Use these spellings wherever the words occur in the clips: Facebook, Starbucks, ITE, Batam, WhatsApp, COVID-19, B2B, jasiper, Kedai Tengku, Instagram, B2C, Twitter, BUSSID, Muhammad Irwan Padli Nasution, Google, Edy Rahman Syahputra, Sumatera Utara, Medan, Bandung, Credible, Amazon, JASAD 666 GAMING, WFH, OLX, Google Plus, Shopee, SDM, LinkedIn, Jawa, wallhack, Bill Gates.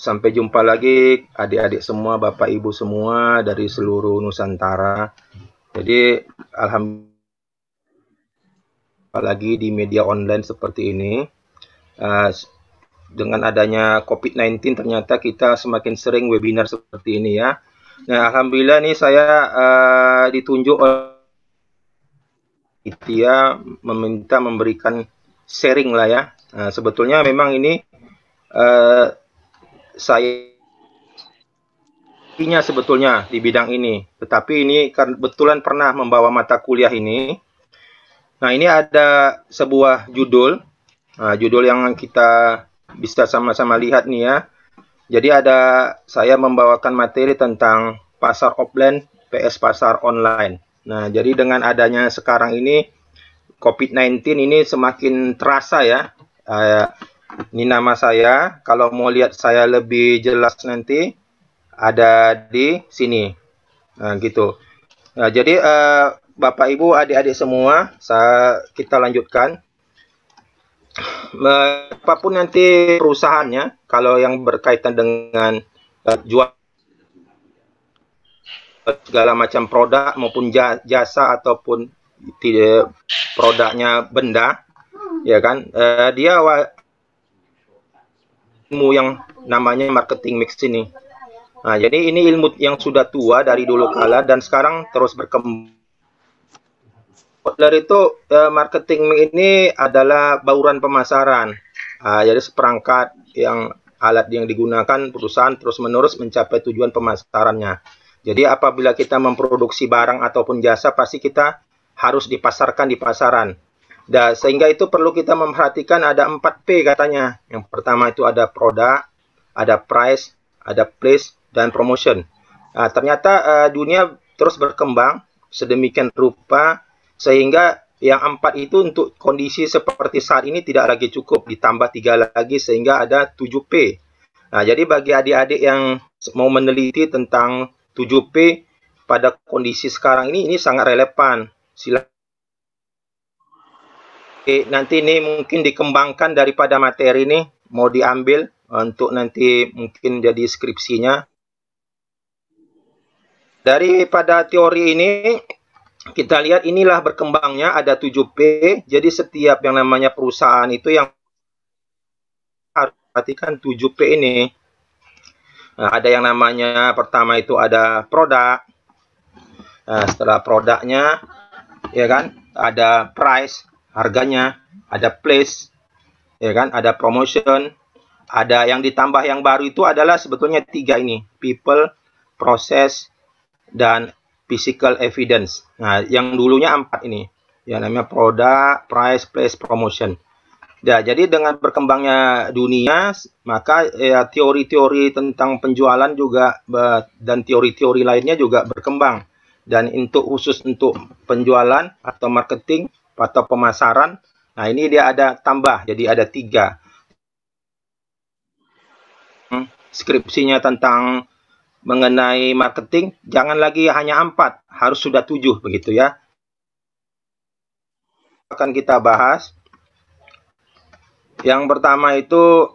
Sampai jumpa lagi adik-adik semua, bapak ibu semua dari seluruh Nusantara. Jadi alhamdulillah apalagi di media online seperti ini, dengan adanya COVID-19 ternyata kita semakin sering webinar seperti ini ya. Nah alhamdulillah nih saya ditunjuk oleh Itia meminta memberikan sharing lah ya. Nah, sebetulnya memang ini saya sebetulnya di bidang ini, tetapi ini kebetulan pernah membawa mata kuliah ini. Nah ini ada sebuah judul, judul yang kita bisa sama-sama lihat nih ya. Jadi ada, saya membawakan materi tentang pasar offline PS pasar online. Nah jadi dengan adanya sekarang ini COVID-19 ini semakin terasa ya. Ini nama saya, kalau mau lihat saya lebih jelas nanti ada di sini. Nah, gitu. Nah, jadi Bapak Ibu, adik-adik semua, kita lanjutkan. Apapun nanti perusahaannya, kalau yang berkaitan dengan jual segala macam produk maupun jasa ataupun produknya benda, ya kan, dia ilmu yang namanya marketing mix ini. Nah, jadi ini ilmu yang sudah tua dari dulu kala dan sekarang terus berkembang. Dari itu marketing mix ini adalah bauran pemasaran. Jadi seperangkat yang alat yang digunakan perusahaan terus-menerus mencapai tujuan pemasarannya. Jadi apabila kita memproduksi barang ataupun jasa pasti kita harus dipasarkan di pasaran. Nah, sehingga itu perlu kita memperhatikan ada 4P katanya. Yang pertama itu ada produk, ada price, ada place, dan promotion. Nah, ternyata dunia terus berkembang sedemikian rupa sehingga yang 4 itu untuk kondisi seperti saat ini tidak lagi cukup. Ditambah 3 lagi sehingga ada 7P. Nah, jadi bagi adik-adik yang mau meneliti tentang 7P pada kondisi sekarang ini sangat relevan. Silahkan. Nanti ini mungkin dikembangkan daripada materi ini mau diambil untuk nanti mungkin jadi skripsinya. Daripada teori ini kita lihat inilah berkembangnya ada 7P. Jadi setiap yang namanya perusahaan itu yang harus perhatikan 7P ini. Nah, ada yang namanya pertama itu ada produk. Nah, setelah produknya ya kan ada price, harganya, ada place, ya kan, ada promotion, ada yang ditambah yang baru itu adalah sebetulnya 3 ini, people, process, dan physical evidence. Nah, yang dulunya 4 ini, yang namanya product, price, place, promotion. Nah, jadi dengan berkembangnya dunia, maka teori-teori tentang penjualan juga dan teori-teori lainnya juga berkembang. Dan untuk khusus untuk penjualan atau marketing atau pemasaran, nah ini dia ada tambah, jadi ada 3. Skripsinya tentang mengenai marketing, jangan lagi hanya 4, harus sudah 7 begitu ya. Akan kita bahas. Yang pertama itu,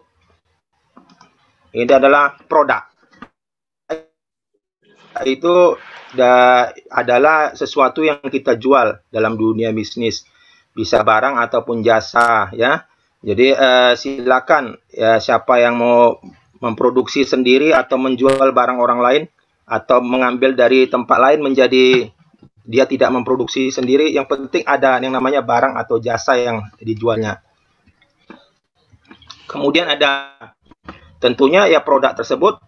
ini adalah produk. Itu adalah sesuatu yang kita jual dalam dunia bisnis. Bisa barang ataupun jasa ya. Jadi silakan ya, siapa yang mau memproduksi sendiri atau menjual barang orang lain atau mengambil dari tempat lain menjadi dia tidak memproduksi sendiri, yang penting ada yang namanya barang atau jasa yang dijualnya. Kemudian ada tentunya ya produk tersebut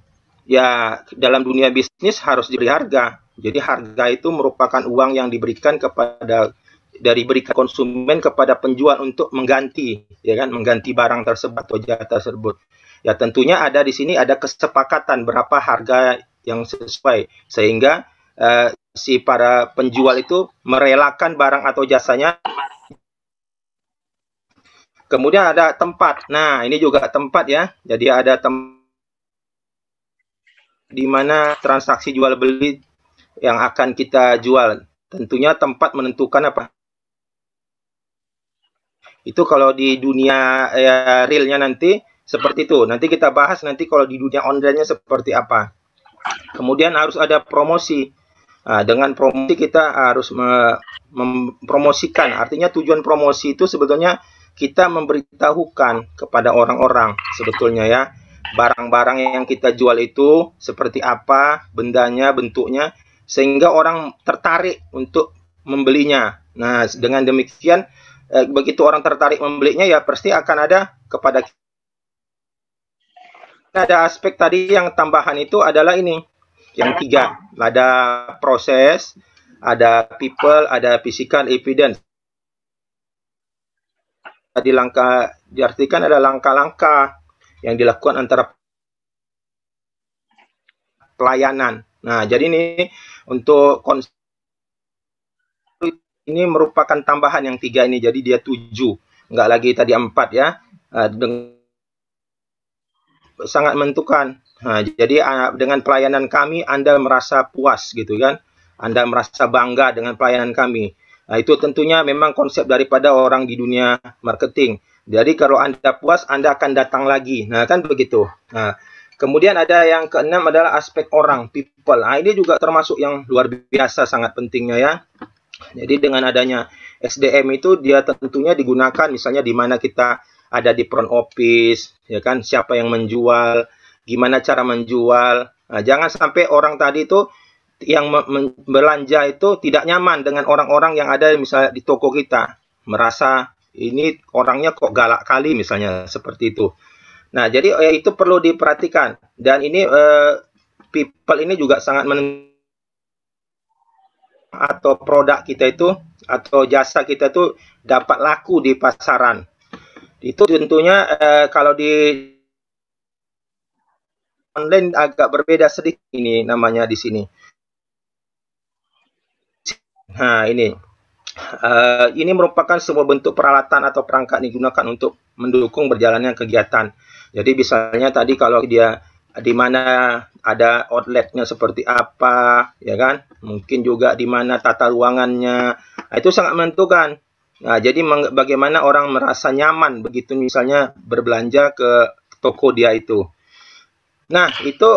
ya dalam dunia bisnis harus diberi harga. Jadi harga itu merupakan uang yang diberikan kepada diberikan konsumen kepada penjual untuk mengganti, ya kan, mengganti barang tersebut atau jasa tersebut. Ya tentunya ada di sini ada kesepakatan berapa harga yang sesuai sehingga si para penjual itu merelakan barang atau jasanya. Kemudian ada tempat. Nah, ini juga tempat ya. Jadi ada tempat di mana transaksi jual beli yang akan kita jual. Tentunya tempat menentukan apa? Itu kalau di dunia realnya nanti Seperti itu. Nanti kita bahas nanti kalau di dunia online-nya seperti apa. Kemudian harus ada promosi. Dengan promosi kita harus mempromosikan. Artinya tujuan promosi itu sebetulnya kita memberitahukan kepada orang-orang sebetulnya ya. Barang-barang yang kita jual itu seperti apa, bendanya, bentuknya. Sehingga orang tertarik untuk membelinya. Nah, dengan demikian begitu orang tertarik membelinya ya pasti akan ada kepada kita. Ada aspek tadi yang tambahan itu adalah ini yang tiga, ada proses, ada people, ada physical evidence. Tadi langkah diartikan ada langkah-langkah yang dilakukan antara pelayanan. Nah, jadi ini untuk konsep ini merupakan tambahan yang tiga ini, jadi dia 7, nggak lagi tadi 4 ya. Sangat menentukan. Nah, jadi dengan pelayanan kami Anda merasa puas gitu kan, Anda merasa bangga dengan pelayanan kami. Nah, itu tentunya memang konsep daripada orang di dunia marketing. Jadi kalau Anda puas, Anda akan datang lagi. Nah, kan begitu. Nah, kemudian ada yang keenam adalah aspek orang, people. Nah, ini juga termasuk yang luar biasa sangat pentingnya ya. Jadi dengan adanya SDM itu dia tentunya digunakan misalnya di mana kita ada di front office, ya kan, siapa yang menjual, gimana cara menjual. Nah, jangan sampai orang tadi itu yang belanja itu tidak nyaman dengan orang-orang yang ada misalnya di toko kita, merasa ini orangnya kok galak kali misalnya seperti itu. Nah, jadi itu perlu diperhatikan dan ini people ini juga sangat menentukan atau produk kita itu atau jasa kita itu dapat laku di pasaran. Itu tentunya kalau di online agak berbeda sedikit ini namanya di sini. Nah, ini merupakan sebuah bentuk peralatan atau perangkat digunakan untuk mendukung berjalannya kegiatan. Jadi misalnya tadi kalau dia di mana ada outletnya seperti apa, ya kan? Mungkin juga di mana tata ruangannya. Nah, itu sangat menentukan. Nah, jadi bagaimana orang merasa nyaman begitu misalnya berbelanja ke toko dia itu. Nah, itu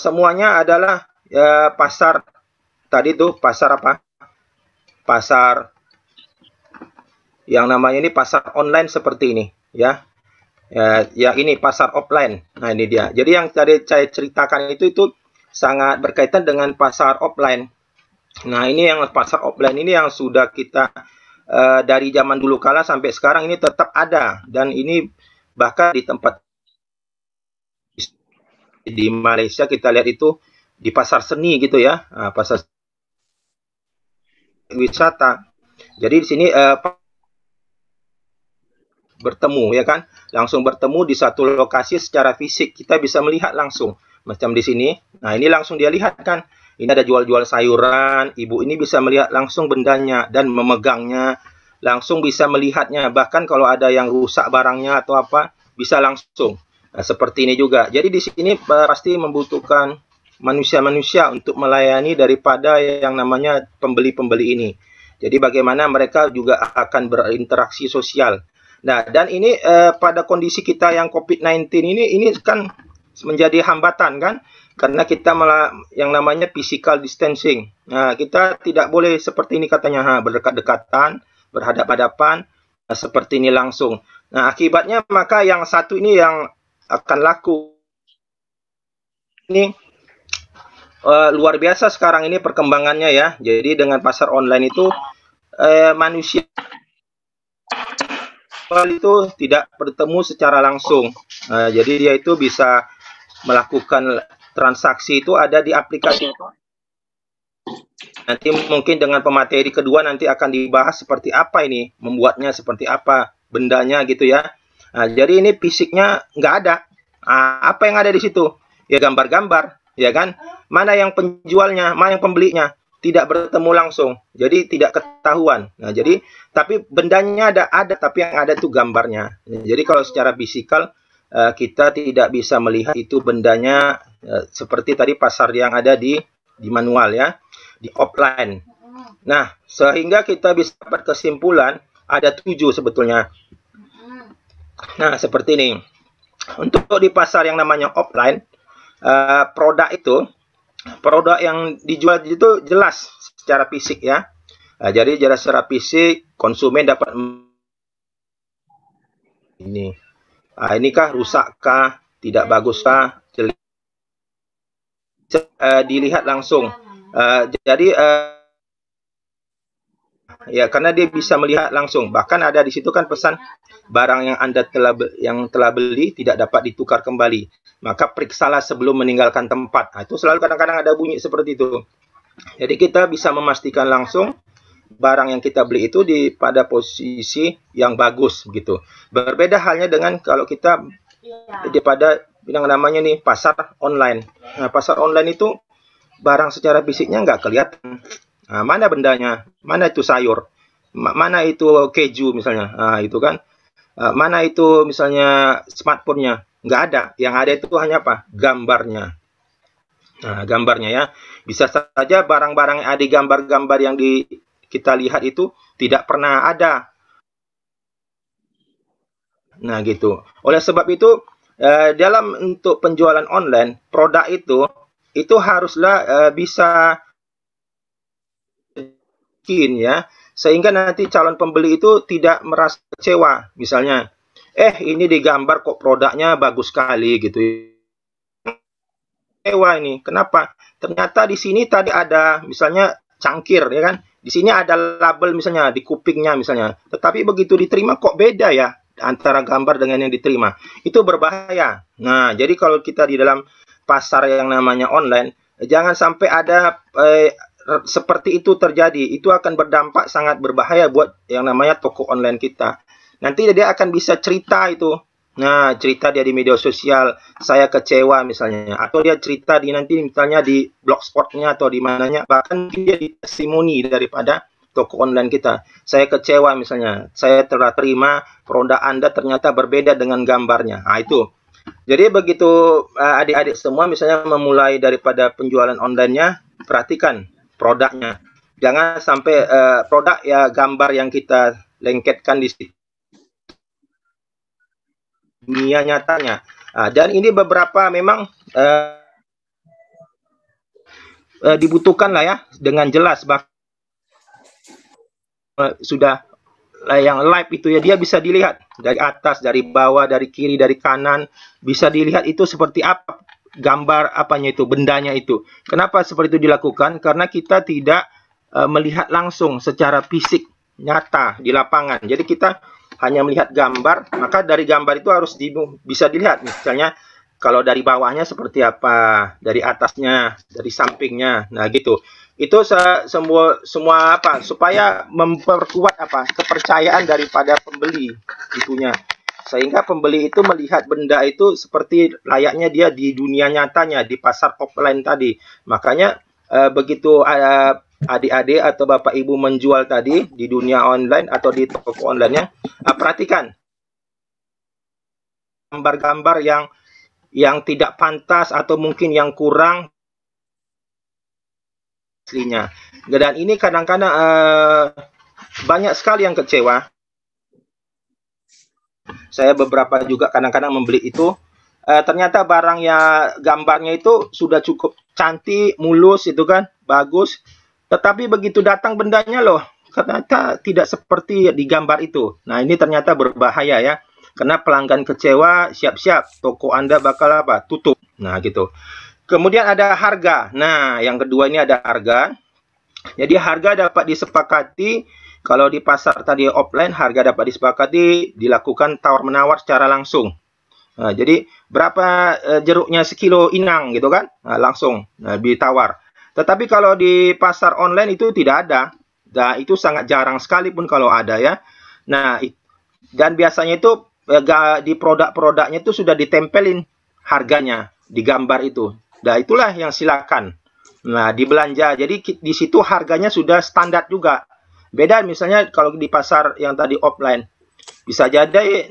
semuanya adalah pasar tadi tuh, pasar apa? Pasar yang namanya ini pasar online seperti ini, ya. Ya ini pasar offline. Nah, ini dia. Jadi yang tadi saya ceritakan itu sangat berkaitan dengan pasar offline. Nah, ini yang pasar offline ini yang sudah kita dari zaman dulu kala sampai sekarang ini tetap ada dan ini bahkan di tempat di Malaysia kita lihat itu di pasar seni gitu ya, nah, pasar wisata. Jadi di sini bertemu ya kan, langsung bertemu di satu lokasi secara fisik kita bisa melihat langsung macam di sini. Nah, ini langsung dia lihat kan. Ini ada jual-jual sayuran, ibu ini bisa melihat langsung bendanya dan memegangnya, langsung bisa melihatnya, bahkan kalau ada yang rusak barangnya atau apa, bisa langsung. Nah, seperti ini juga. Jadi di sini pasti membutuhkan manusia-manusia untuk melayani daripada yang namanya pembeli-pembeli ini. Jadi bagaimana mereka juga akan berinteraksi sosial. Nah, dan ini pada kondisi kita yang COVID-19 ini kan menjadi hambatan kan, karena kita malah yang namanya physical distancing. Nah, kita tidak boleh seperti ini katanya, berdekat-dekatan, berhadap-hadapan, seperti ini langsung. Nah, akibatnya maka yang satu ini yang akan laku. Ini luar biasa sekarang ini perkembangannya ya. Jadi dengan pasar online itu manusia itu tidak bertemu secara langsung. Nah, jadi dia itu bisa melakukan transaksi itu ada di aplikasi. Nanti mungkin dengan pemateri kedua nanti akan dibahas seperti apa ini, membuatnya seperti apa, bendanya gitu ya. Nah, jadi ini fisiknya nggak ada. Nah, apa yang ada di situ? Ya gambar-gambar, ya kan? Mana yang penjualnya, mana yang pembelinya, tidak bertemu langsung. Jadi tidak ketahuan. Nah, jadi tapi bendanya ada tapi yang ada itu gambarnya. Jadi kalau secara fisikal kita tidak bisa melihat itu bendanya seperti tadi pasar yang ada di manual ya, di offline. Nah, sehingga kita bisa dapat kesimpulan ada 7 sebetulnya. Nah, seperti ini. Untuk di pasar yang namanya offline, produk yang dijual itu jelas secara fisik ya. Jadi jelas secara fisik, konsumen dapat ini. Inikah rusakkah, tidak baguskah, jelek, dilihat langsung. Ya karena dia bisa melihat langsung. Bahkan ada di situ kan pesan barang yang Anda telah beli tidak dapat ditukar kembali. Maka periksalah sebelum meninggalkan tempat. Nah, itu selalu kadang-kadang ada bunyi seperti itu. Jadi kita bisa memastikan langsung barang yang kita beli itu pada posisi yang bagus gitu. Berbeda halnya dengan kalau kita pada yang namanya nih pasar online. Nah, pasar online itu barang secara fisiknya nggak kelihatan. Nah, mana bendanya, mana itu sayur, mana itu keju misalnya, nah, itu kan, mana itu misalnya smartphone-nya, nggak ada, yang ada itu hanya apa, gambarnya. Nah, gambarnya ya, bisa saja barang-barang yang ada gambar-gambar yang kita lihat itu tidak pernah ada. Nah gitu, oleh sebab itu dalam untuk penjualan online, produk itu haruslah bisa ya, sehingga nanti calon pembeli itu tidak merasa kecewa. Misalnya, ini digambar kok produknya bagus sekali gitu. Kecewa ini, kenapa? Ternyata di sini tadi ada misalnya cangkir ya kan. Di sini ada label misalnya di kupingnya misalnya. Tetapi begitu diterima kok beda ya antara gambar dengan yang diterima. Itu berbahaya. Nah, jadi kalau kita di dalam pasar yang namanya online, jangan sampai ada seperti itu terjadi, itu akan berdampak sangat berbahaya buat yang namanya toko online kita. Nanti dia akan bisa cerita itu. Nah, cerita dia di media sosial, saya kecewa misalnya. Atau dia cerita di nanti misalnya di blogspotnya atau di mananya. Bahkan dia di testimoni daripada toko online kita. Saya kecewa misalnya, saya telah terima produk Anda ternyata berbeda dengan gambarnya. Nah, itu. Jadi begitu adik-adik semua misalnya memulai daripada penjualan online-nya, perhatikan produknya, jangan sampai produk ya gambar yang kita lengketkan di situ dunia nyatanya. Dan ini beberapa memang dibutuhkan lah ya dengan jelas, bahkan sudah yang live itu ya dia bisa dilihat dari atas, dari bawah, dari kiri, dari kanan, bisa dilihat itu seperti apa gambar apanya itu, bendanya itu. Kenapa seperti itu dilakukan? Karena kita tidak melihat langsung secara fisik nyata di lapangan. Jadi kita hanya melihat gambar, maka dari gambar itu harus bisa dilihat. Misalnya kalau dari bawahnya seperti apa, dari atasnya, dari sampingnya. Nah, gitu. Itu semua apa? Supaya memperkuat apa? Kepercayaan daripada pembeli itunya. Sehingga pembeli itu melihat benda itu seperti layaknya dia di dunia nyatanya, di pasar offline tadi. Makanya begitu adik-adik atau bapak ibu menjual tadi di dunia online atau di toko online-nya, perhatikan gambar-gambar yang tidak pantas atau mungkin yang kurang aslinya. Dan ini kadang-kadang banyak sekali yang kecewa. Saya beberapa juga kadang-kadang membeli itu ternyata barangnya gambarnya itu sudah cukup cantik, mulus itu kan, bagus. Tetapi begitu datang bendanya loh, ternyata tidak seperti di gambar itu. Nah, ini ternyata berbahaya ya. Karena pelanggan kecewa, siap-siap toko Anda bakal apa? Tutup. Nah, gitu. Kemudian ada harga. Nah, yang kedua ini ada harga. Jadi harga dapat disepakati. Kalau di pasar tadi offline, harga dapat disepakati, dilakukan tawar-menawar secara langsung. Nah, jadi, berapa jeruknya sekilo inang gitu kan? Nah, langsung ditawar. Tetapi kalau di pasar online itu tidak ada. Nah, itu sangat jarang sekali pun kalau ada ya. Nah, dan biasanya itu di produk-produknya itu sudah ditempelin harganya di gambar itu. Nah, itulah yang silakan. Nah, dibelanja. Jadi, di situ harganya sudah standar juga. Beda misalnya kalau di pasar yang tadi offline, bisa jadi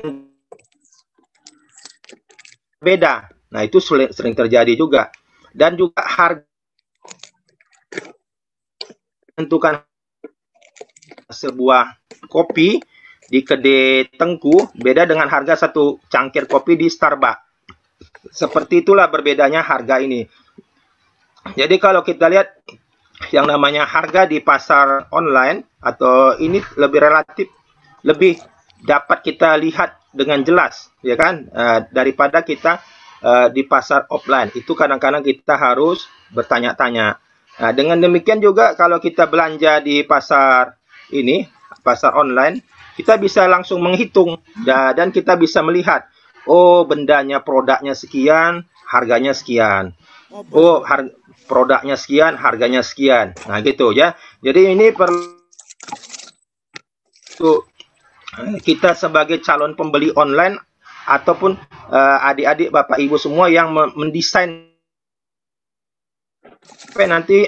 beda. Nah, itu sering terjadi juga. Dan juga harga menentukan sebuah kopi di Kedai Tengku beda dengan harga satu cangkir kopi di Starbucks. Seperti itulah berbedanya harga ini. Jadi kalau kita lihat yang namanya harga di pasar online atau ini lebih relatif, lebih dapat kita lihat dengan jelas, ya kan? Daripada kita di pasar offline itu kadang-kadang kita harus bertanya-tanya. Nah, dengan demikian juga kalau kita belanja di pasar ini, pasar online, kita bisa langsung menghitung dan kita bisa melihat, oh bendanya, produknya sekian, harganya sekian. Oh, produknya sekian, harganya sekian. Nah, gitu ya. Jadi ini perlu kita sebagai calon pembeli online ataupun adik-adik, Bapak Ibu semua yang mendesain nanti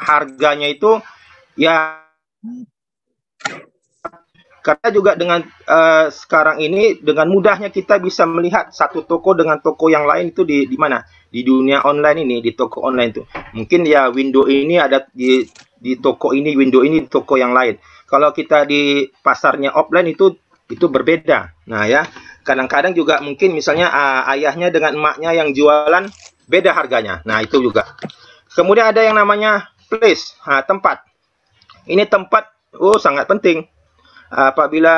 harganya itu ya, karena juga dengan sekarang ini dengan mudahnya kita bisa melihat satu toko dengan toko yang lain itu di mana, di dunia online ini, di toko online itu mungkin ya window ini ada di toko ini, window ini di toko yang lain. Kalau kita di pasarnya offline itu berbeda. Nah ya, kadang-kadang juga mungkin misalnya ayahnya dengan emaknya yang jualan beda harganya. Nah itu juga. Kemudian ada yang namanya place, tempat. Ini tempat sangat penting. Apabila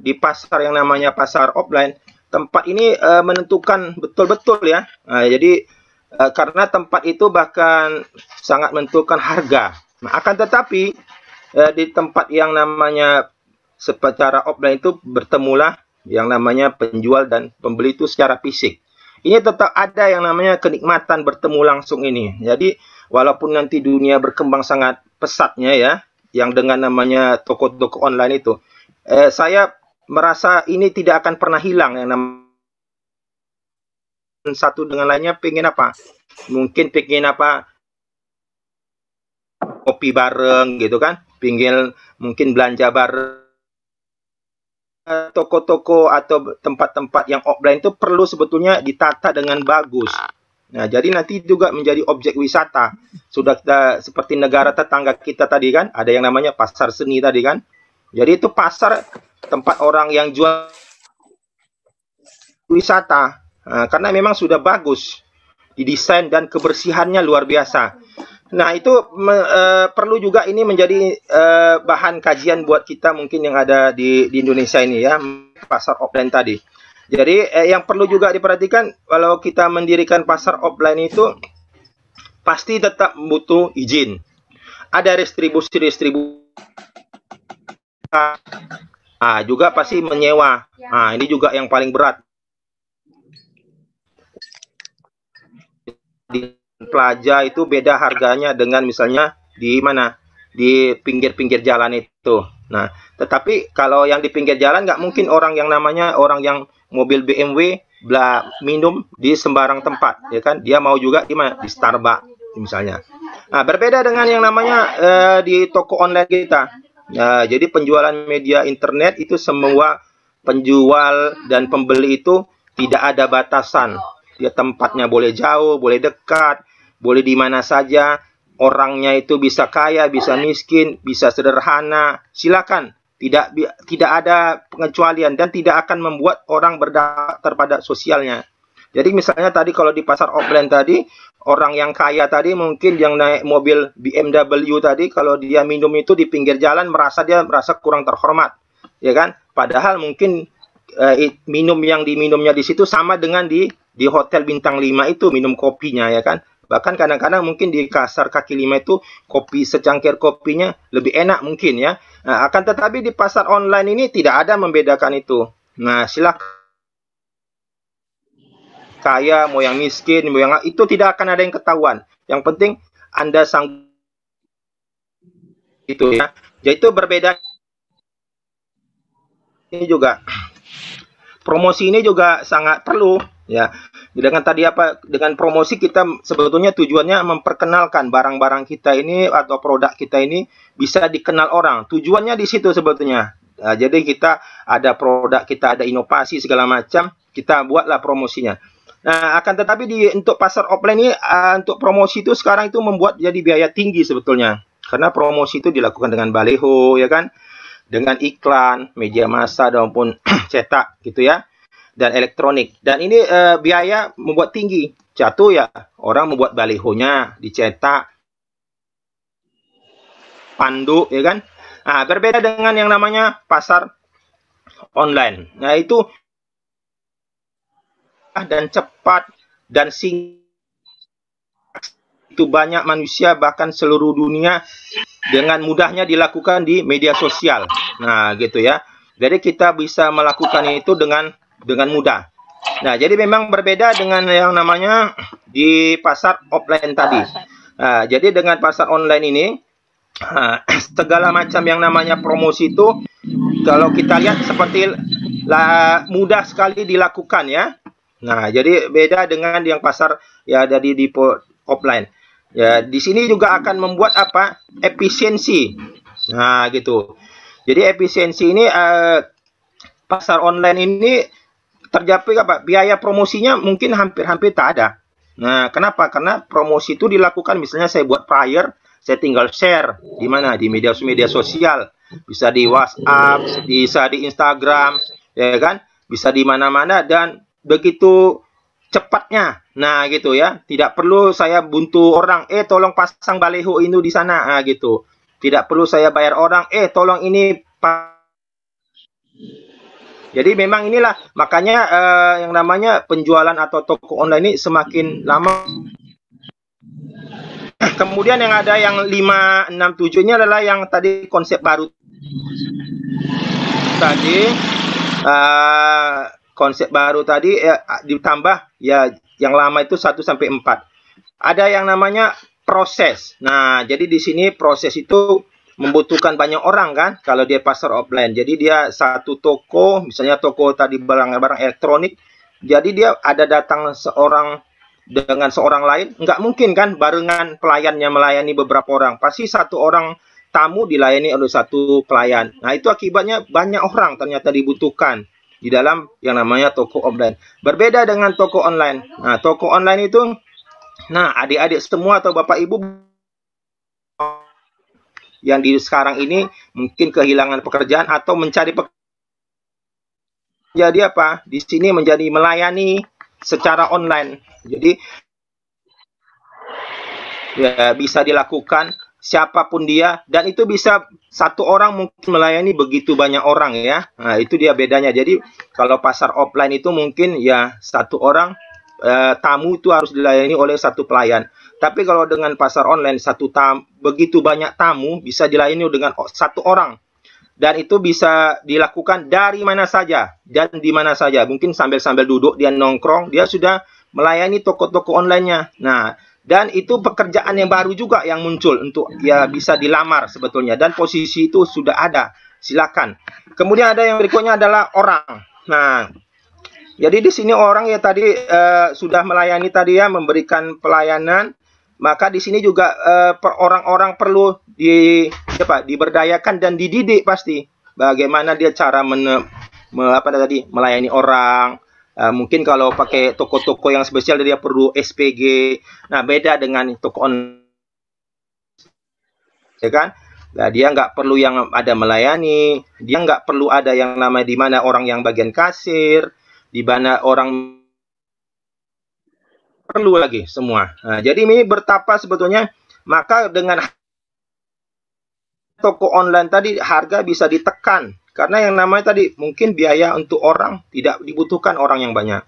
di pasar yang namanya pasar offline, tempat ini menentukan betul-betul ya. Jadi karena tempat itu bahkan sangat menentukan harga. Nah, akan tetapi di tempat yang namanya secara offline itu bertemulah yang namanya penjual dan pembeli itu secara fisik. Ini tetap ada yang namanya kenikmatan bertemu langsung ini. Jadi walaupun nanti dunia berkembang sangat pesatnya ya, yang dengan namanya toko-toko online itu, saya merasa ini tidak akan pernah hilang. Yang namanya satu dengan lainnya pengen apa? Mungkin pengen apa? Kopi bareng gitu kan? Pengen mungkin belanja bareng. Toko-toko atau tempat-tempat yang offline itu perlu sebetulnya ditata dengan bagus. Nah, jadi nanti juga menjadi objek wisata. Sudah kita seperti negara tetangga kita tadi kan, ada yang namanya pasar seni tadi kan. Jadi itu pasar tempat orang yang jual wisata. Nah, karena memang sudah bagus didesain dan kebersihannya luar biasa. Nah, itu perlu juga ini menjadi bahan kajian buat kita mungkin yang ada di Indonesia ini ya, pasar offline tadi. Jadi yang perlu juga diperhatikan kalau kita mendirikan pasar offline itu pasti tetap butuh izin. Ada distribusi. Juga pasti menyewa. Ah, ini juga yang paling berat. Di Plaza itu beda harganya dengan misalnya di mana? Di pinggir-pinggir jalan itu. Nah, tetapi kalau yang di pinggir jalan nggak mungkin orang yang namanya orang yang mobil BMW minum di sembarang tempat, ya kan? Dia mau juga di mana? Di Starbucks misalnya. Nah, berbeda dengan yang namanya di toko online kita. Nah, jadi penjualan media internet itu semua penjual dan pembeli itu tidak ada batasan. Dia tempatnya boleh jauh, boleh dekat, boleh di mana saja. Orangnya itu bisa kaya, bisa miskin, bisa sederhana. Silakan. Tidak ada pengecualian dan tidak akan membuat orang berdampak terhadap sosialnya. Jadi misalnya tadi kalau di pasar offline tadi, orang yang kaya tadi mungkin yang naik mobil BMW tadi, kalau dia minum itu di pinggir jalan dia merasa kurang terhormat, ya kan? Padahal mungkin minum yang diminumnya di situ sama dengan di hotel bintang 5 itu minum kopinya, ya kan? Bahkan kadang-kadang mungkin di pasar kaki lima itu kopi, secangkir kopinya lebih enak mungkin ya. Nah, akan tetapi di pasar online ini tidak ada membedakan itu. Nah, silakan kaya, mau yang miskin, mau yang itu tidak akan ada yang ketahuan. Yang penting Anda sanggup itu ya. Jadi itu berbeda. Ini juga promosi ini juga sangat perlu ya. Dengan tadi apa, dengan promosi kita sebetulnya tujuannya memperkenalkan barang-barang kita ini atau produk kita ini bisa dikenal orang. Tujuannya di situ sebetulnya. Nah, jadi kita ada produk, kita ada inovasi segala macam, kita buatlah promosinya. Nah, akan tetapi untuk pasar offline ini untuk promosi itu sekarang itu membuat jadi biaya tinggi sebetulnya. Karena promosi itu dilakukan dengan baliho ya kan, dengan iklan, media massa maupun cetak gitu ya. dan elektronik. Dan ini biaya membuat tinggi. Satu ya, orang membuat balihonya, dicetak, pandu, ya kan? Nah, berbeda dengan yang namanya pasar online. Nah, itu dan cepat dan singkat. Itu banyak manusia, bahkan seluruh dunia, dengan mudahnya dilakukan di media sosial. Nah, gitu ya. Jadi kita bisa melakukan itu dengan mudah. Nah, jadi memang berbeda dengan yang namanya di pasar offline tadi. Nah, jadi dengan pasar online ini, segala macam yang namanya promosi itu, kalau kita lihat seperti mudah sekali dilakukan ya. Nah, jadi beda dengan yang pasar ya dari di offline. Ya, di sini juga akan membuat apa? Efisiensi. Nah, gitu. Jadi efisiensi ini pasar online ini terjadi apa? Biaya promosinya mungkin hampir-hampir tak ada. Nah, kenapa? Karena promosi itu dilakukan, misalnya saya buat flyer, saya tinggal share di mana? Di media sosial. Bisa di WhatsApp, bisa di Instagram, ya kan? Bisa di mana-mana dan begitu cepatnya. Nah, gitu ya. Tidak perlu saya buntu orang, tolong pasang baliho ini di sana, nah, gitu. Tidak perlu saya bayar orang, tolong ini. Jadi memang inilah, makanya yang namanya penjualan atau toko online ini semakin lama. Kemudian yang ada yang 5, 6, 7 ini adalah yang tadi konsep baru. Tadi, konsep baru tadi ditambah ya yang lama itu 1-4. Ada yang namanya proses. Nah, jadi di sini proses itu membutuhkan banyak orang kan kalau dia pasar offline. Jadi dia satu toko, misalnya toko tadi barang-barang elektronik. Jadi dia ada datang seorang dengan seorang lain, nggak mungkin kan barengan pelayannya melayani beberapa orang. Pasti satu orang tamu dilayani oleh satu pelayan. Nah, itu akibatnya banyak orang ternyata dibutuhkan di dalam yang namanya toko offline. Berbeda dengan toko online. Nah, toko online itu adik-adik semua atau bapak ibu yang di sekarang ini mungkin kehilangan pekerjaan atau mencari pekerjaan. Jadi apa? Di sini menjadi melayani secara online. Jadi ya bisa dilakukan siapapun dia dan itu bisa satu orang mungkin melayani begitu banyak orang ya. Nah, itu dia bedanya. Jadi kalau pasar offline itu mungkin ya satu orang tamu itu harus dilayani oleh satu pelayan. Tapi kalau dengan pasar online begitu banyak tamu bisa dilayani dengan satu orang. Dan itu bisa dilakukan dari mana saja dan di mana saja. Mungkin sambil duduk dia nongkrong, dia sudah melayani toko-toko online-nya. Nah, dan itu pekerjaan yang baru juga yang muncul untuk ya bisa dilamar sebetulnya dan posisi itu sudah ada. Silakan. Kemudian ada yang berikutnya adalah orang. Nah, jadi di sini orang ya tadi sudah melayani tadi ya, memberikan pelayanan, maka di sini juga orang-orang perlu diberdayakan dan dididik pasti. Bagaimana dia cara melayani orang, mungkin kalau pakai toko-toko yang spesial dia perlu SPG. Nah, beda dengan toko online, ya kan? Nah, dia nggak perlu yang ada melayani, dia nggak perlu ada yang namanya di mana orang yang bagian kasir, di mana orang perlu lagi semua. Nah, jadi ini bertapa sebetulnya. Maka dengan toko online tadi harga bisa ditekan karena yang namanya tadi mungkin biaya untuk orang tidak dibutuhkan orang yang banyak.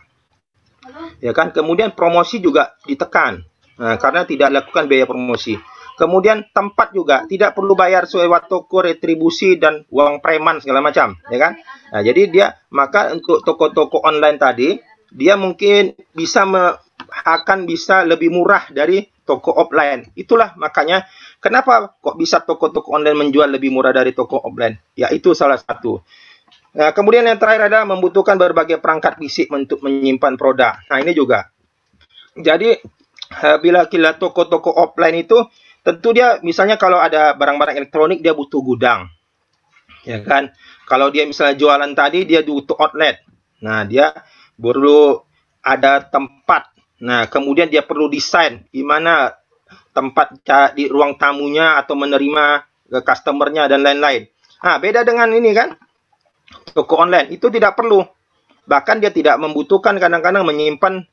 Ya kan? Kemudian promosi juga ditekan. Nah, karena tidak dilakukan biaya promosi. Kemudian tempat juga tidak perlu bayar sewa toko, retribusi dan uang preman segala macam, ya kan? Nah, jadi dia maka untuk toko-toko online tadi dia mungkin bisa akan bisa lebih murah dari toko offline. Itulah makanya kenapa kok bisa toko-toko online menjual lebih murah dari toko offline? Ya, itu salah satu. Nah, kemudian yang terakhir adalah membutuhkan berbagai perangkat fisik untuk menyimpan produk. Nah, ini juga. Jadi bila toko-toko offline itu tentu dia misalnya kalau ada barang-barang elektronik dia butuh gudang, ya kan? Kalau dia misalnya jualan tadi dia butuh outlet. Nah, dia perlu ada tempat. Nah, kemudian dia perlu desain di mana tempat di ruang tamunya atau menerima customernya dan lain-lain. Nah, beda dengan ini kan toko online itu tidak perlu. Bahkan dia tidak membutuhkan kadang-kadang menyimpan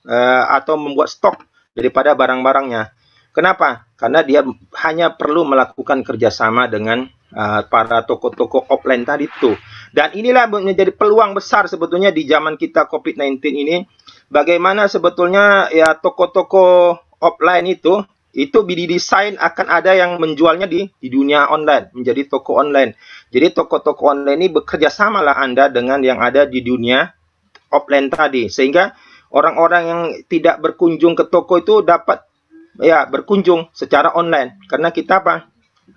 atau membuat stok daripada barang-barangnya. Kenapa? Karena dia hanya perlu melakukan kerjasama dengan para toko-toko offline tadi itu. Dan inilah menjadi peluang besar sebetulnya di zaman kita COVID-19 ini. Bagaimana sebetulnya ya toko-toko offline itu didesain akan ada yang menjualnya di dunia online, menjadi toko online. Jadi toko-toko online ini bekerja samalah Anda dengan yang ada di dunia offline tadi, sehingga orang-orang yang tidak berkunjung ke toko itu dapat ya berkunjung secara online, karena kita apa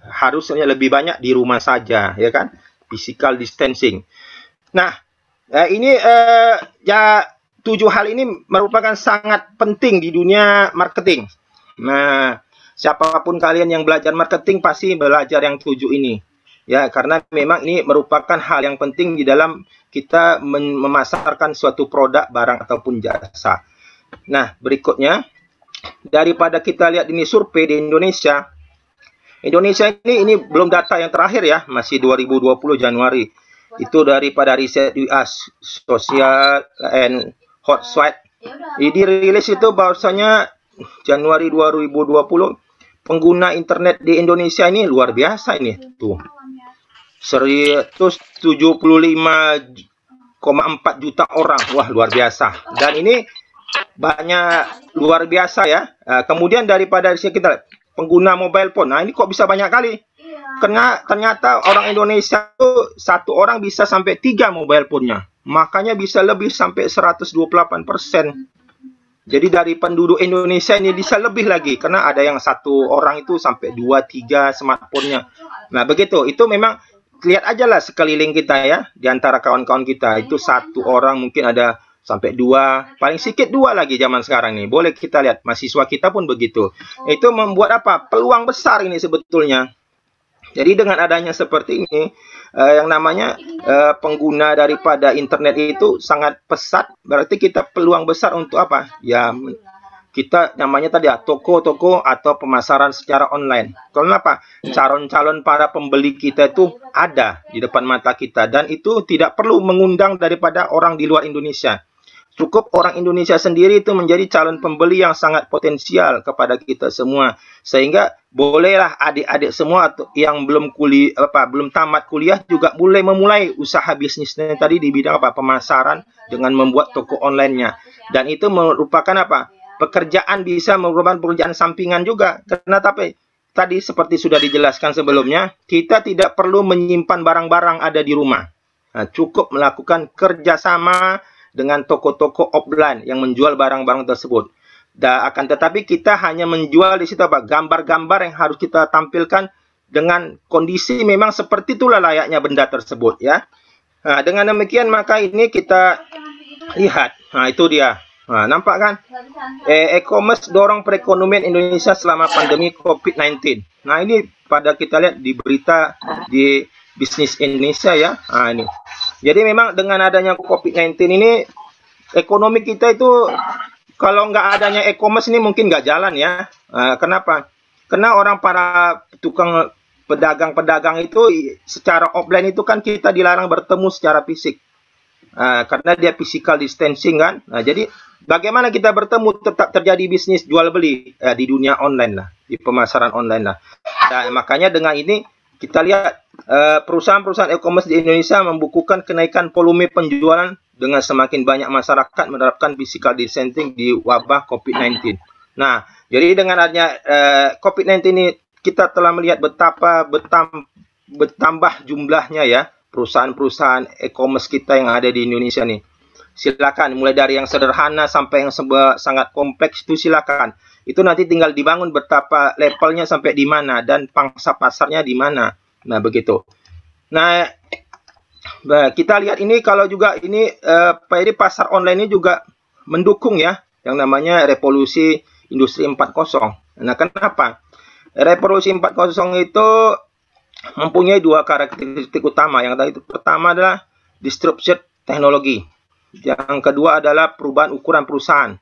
harusnya lebih banyak di rumah saja, ya kan, physical distancing. Nah ini ya 7 hal ini merupakan sangat penting di dunia marketing. Nah siapapun kalian yang belajar marketing pasti belajar yang 7 ini. Ya, karena memang ini merupakan hal yang penting di dalam kita memasarkan suatu produk, barang, ataupun jasa. Nah, berikutnya, daripada kita lihat ini survei di Indonesia. Indonesia ini belum data yang terakhir ya, masih 2020 Januari. Itu daripada riset US, Social and Hot Site. Ini rilis itu bahwasanya Januari 2020, pengguna internet di Indonesia ini luar biasa ini, tuh. 175,4 juta orang. Wah, luar biasa. Dan ini banyak luar biasa ya. Kemudian daripada kita pengguna mobile phone. Nah, ini kok bisa banyak kali? Karena ternyata orang Indonesia tuh satu orang bisa sampai 3 mobile phone-nya. Makanya bisa lebih sampai 128%. Jadi dari penduduk Indonesia ini bisa lebih lagi, karena ada yang satu orang itu sampai 2-3 smartphone-nya. Nah, begitu. Itu memang lihat aja lah sekeliling kita ya, di antara kawan-kawan kita itu satu orang mungkin ada sampai 2, paling sedikit 2 lagi zaman sekarang nih. Boleh kita lihat mahasiswa kita pun begitu. Itu membuat apa? Peluang besar ini sebetulnya. Jadi dengan adanya seperti ini, yang namanya pengguna daripada internet itu sangat pesat, berarti kita peluang besar untuk apa? Ya kita namanya tadi ya, toko-toko atau pemasaran secara online. Kenapa? Calon-calon para pembeli kita itu ada di depan mata kita, dan itu tidak perlu mengundang daripada orang di luar Indonesia. Cukup orang Indonesia sendiri itu menjadi calon pembeli yang sangat potensial kepada kita semua. Sehingga bolehlah adik-adik semua yang belum tamat kuliah juga boleh memulai usaha bisnisnya tadi di bidang apa? Pemasaran dengan membuat toko online-nya. Dan itu merupakan apa? Pekerjaan, bisa merupakan pekerjaan sampingan juga. Karena tapi tadi seperti sudah dijelaskan sebelumnya, kita tidak perlu menyimpan barang-barang ada di rumah. Nah, cukup melakukan kerjasama dengan toko-toko offline yang menjual barang-barang tersebut. Dan akan tetapi kita hanya menjual di situ apa? Gambar-gambar yang harus kita tampilkan dengan kondisi memang seperti itulah layaknya benda tersebut ya. Nah, dengan demikian maka ini kita lihat. Nah, itu dia. Nah, nampak kan? E-commerce dorong perekonomian Indonesia selama pandemi COVID-19. Nah, ini pada kita lihat di berita di Bisnis Indonesia ya. Nah, ini. Jadi memang dengan adanya COVID-19 ini, ekonomi kita itu kalau nggak adanya e-commerce ini mungkin nggak jalan ya. Kenapa? Karena orang para tukang pedagang-pedagang itu secara offline itu kan kita dilarang bertemu secara fisik. Karena dia physical distancing kan. Nah, jadi bagaimana kita bertemu tetap terjadi bisnis jual beli di dunia online lah, di pemasaran online lah. Nah, makanya dengan ini kita lihat perusahaan-perusahaan e-commerce di Indonesia membukukan kenaikan volume penjualan dengan semakin banyak masyarakat menerapkan physical distancing di wabah COVID-19. Nah, jadi dengan adanya COVID-19 ini kita telah melihat betapa bertambah jumlahnya ya perusahaan-perusahaan e-commerce kita yang ada di Indonesia nih. Silakan mulai dari yang sederhana sampai yang sangat kompleks itu silakan. Itu nanti tinggal dibangun betapa levelnya sampai di mana dan pangsa pasarnya di mana. Nah, begitu. Nah, kita lihat ini kalau juga ini Pak Edy, pasar online ini juga mendukung ya yang namanya revolusi industri 4.0. Nah, kenapa? Revolusi 4.0 itu mempunyai 2 karakteristik utama. Yang tadi itu pertama adalah disruption teknologi. Yang kedua adalah perubahan ukuran perusahaan.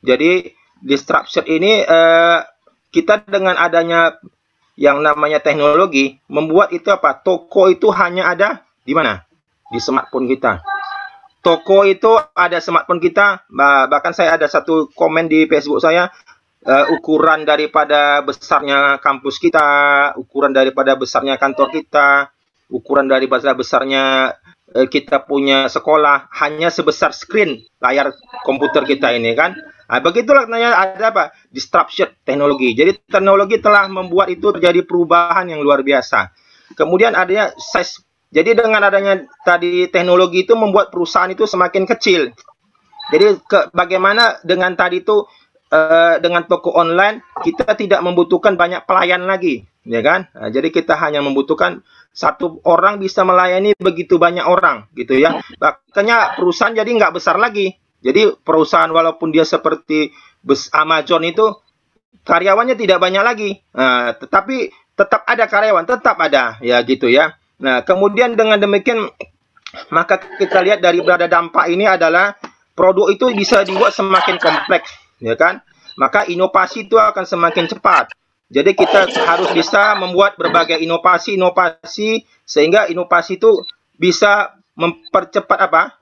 Jadi disruption ini kita dengan adanya yang namanya teknologi membuat itu apa? Toko itu hanya ada di mana? Di smartphone kita. toko itu ada smartphone kita. Bahkan saya ada satu komen di Facebook saya, ukuran daripada besarnya kampus kita, ukuran daripada besarnya kantor kita, ukuran daripada besarnya kita punya sekolah, hanya sebesar screen layar komputer kita ini kan. Nah, begitulah nanya ada apa? Disruption teknologi. Jadi teknologi telah membuat itu terjadi perubahan yang luar biasa. Kemudian adanya size. Jadi dengan adanya tadi teknologi itu membuat perusahaan itu semakin kecil. Jadi bagaimana dengan tadi itu dengan toko online kita tidak membutuhkan banyak pelayan lagi, ya kan? Nah, jadi kita hanya membutuhkan satu orang bisa melayani begitu banyak orang, gitu ya. Makanya perusahaan jadi nggak besar lagi. Jadi perusahaan walaupun dia seperti Amazon itu karyawannya tidak banyak lagi, nah, tetapi tetap ada karyawan, tetap ada, ya gitu ya. Nah kemudian dengan demikian maka kita lihat dari berada dampak ini adalah produk itu bisa dibuat semakin kompleks, ya kan? Maka inovasi itu akan semakin cepat. Jadi kita harus bisa membuat berbagai inovasi-inovasi sehingga inovasi itu bisa mempercepat apa?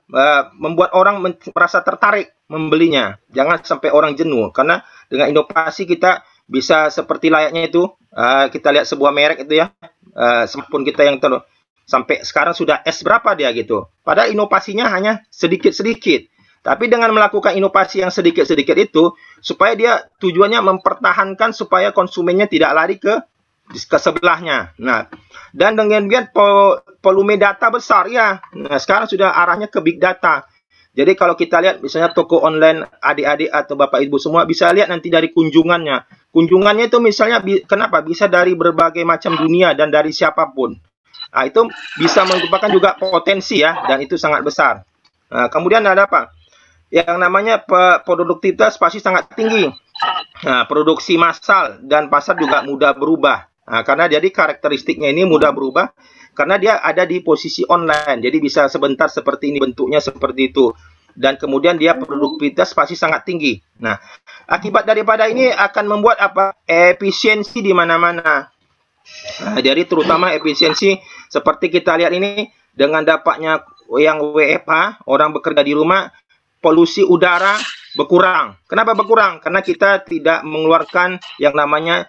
Membuat orang merasa tertarik membelinya. Jangan sampai orang jenuh, karena dengan inovasi kita bisa seperti layaknya itu kita lihat sebuah merek itu ya, smartphone kita yang sampai sekarang sudah S berapa dia gitu. Padahal inovasinya hanya sedikit-sedikit. Tapi dengan melakukan inovasi yang sedikit-sedikit itu, supaya dia tujuannya mempertahankan supaya konsumennya tidak lari ke sebelahnya. Nah, dan dengan volume data besar ya. Nah, sekarang sudah arahnya ke big data. Jadi kalau kita lihat misalnya toko online adik-adik atau bapak ibu semua bisa lihat nanti dari kunjungannya. Kunjungannya itu misalnya kenapa bisa dari berbagai macam dunia dan dari siapapun. Nah, itu bisa merupakan juga potensi ya, dan itu sangat besar. Nah, kemudian ada apa? Yang namanya produktivitas pasti sangat tinggi. Nah, produksi massal dan pasar juga mudah berubah. Nah, karena jadi karakteristiknya ini mudah berubah karena dia ada di posisi online. Jadi bisa sebentar seperti ini bentuknya seperti itu. Dan kemudian dia produktivitas pasti sangat tinggi. Nah, akibat daripada ini akan membuat apa? Efisiensi di mana-mana. Nah, jadi terutama efisiensi seperti kita lihat ini dengan dapatnya yang WFH, orang bekerja di rumah, polusi udara berkurang. Kenapa berkurang? Karena kita tidak mengeluarkan yang namanya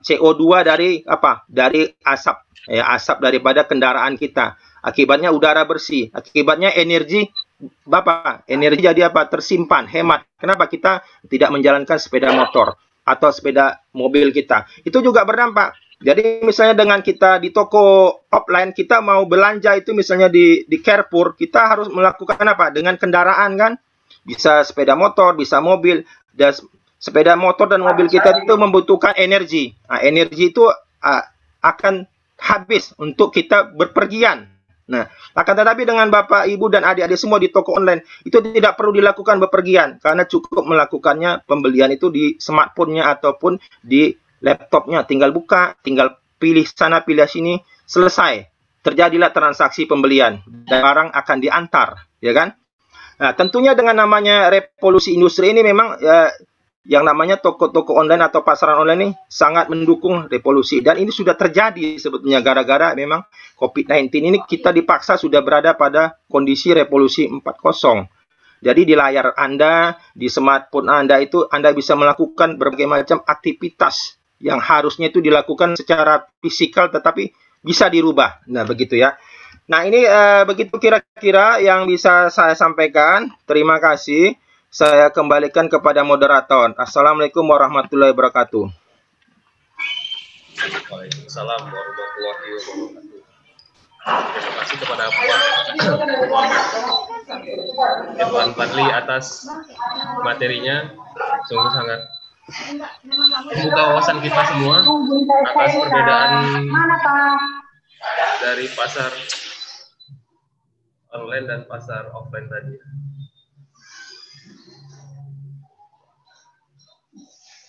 CO2 dari apa? Dari asap, ya, asap daripada kendaraan kita. Akibatnya udara bersih, akibatnya energi Bapak, energi jadi apa? Tersimpan, hemat. Kenapa kita tidak menjalankan sepeda motor atau sepeda mobil kita? Itu juga berdampak. Jadi misalnya dengan kita di toko offline kita mau belanja itu misalnya di Carrefour, kita harus melakukan apa? Dengan kendaraan kan? Bisa sepeda motor, bisa mobil. Dan sepeda motor dan mobil kita itu membutuhkan energi. Nah, energi itu akan habis untuk kita berpergian. Nah, akan tetapi dengan bapak, ibu, dan adik-adik semua di toko online itu tidak perlu dilakukan bepergian karena cukup melakukannya pembelian itu di smartphone-nya ataupun di laptopnya, tinggal buka, tinggal pilih sana, pilih sini, selesai. Terjadilah transaksi pembelian, dan barang akan diantar, ya kan? Nah, tentunya dengan namanya revolusi industri ini memang yang namanya toko-toko online atau pasaran online ini sangat mendukung revolusi. Dan ini sudah terjadi sebetulnya gara-gara memang COVID-19 ini kita dipaksa sudah berada pada kondisi revolusi 4.0. Jadi di layar Anda, di smartphone Anda itu, Anda bisa melakukan berbagai macam aktivitas yang harusnya itu dilakukan secara fisikal tetapi bisa dirubah. Nah, begitu ya. Nah, ini begitu kira-kira yang bisa saya sampaikan. Terima kasih. Saya kembalikan kepada moderator. Assalamualaikum warahmatullahi wabarakatuh. Waalaikumsalam warahmatullahi wabarakatuh. Terima kasih kepada Muhammad Irwan Padli atas materinya, sungguh sangat membuka wawasan kita semua atas perbedaan dari pasar online dan pasar offline tadi.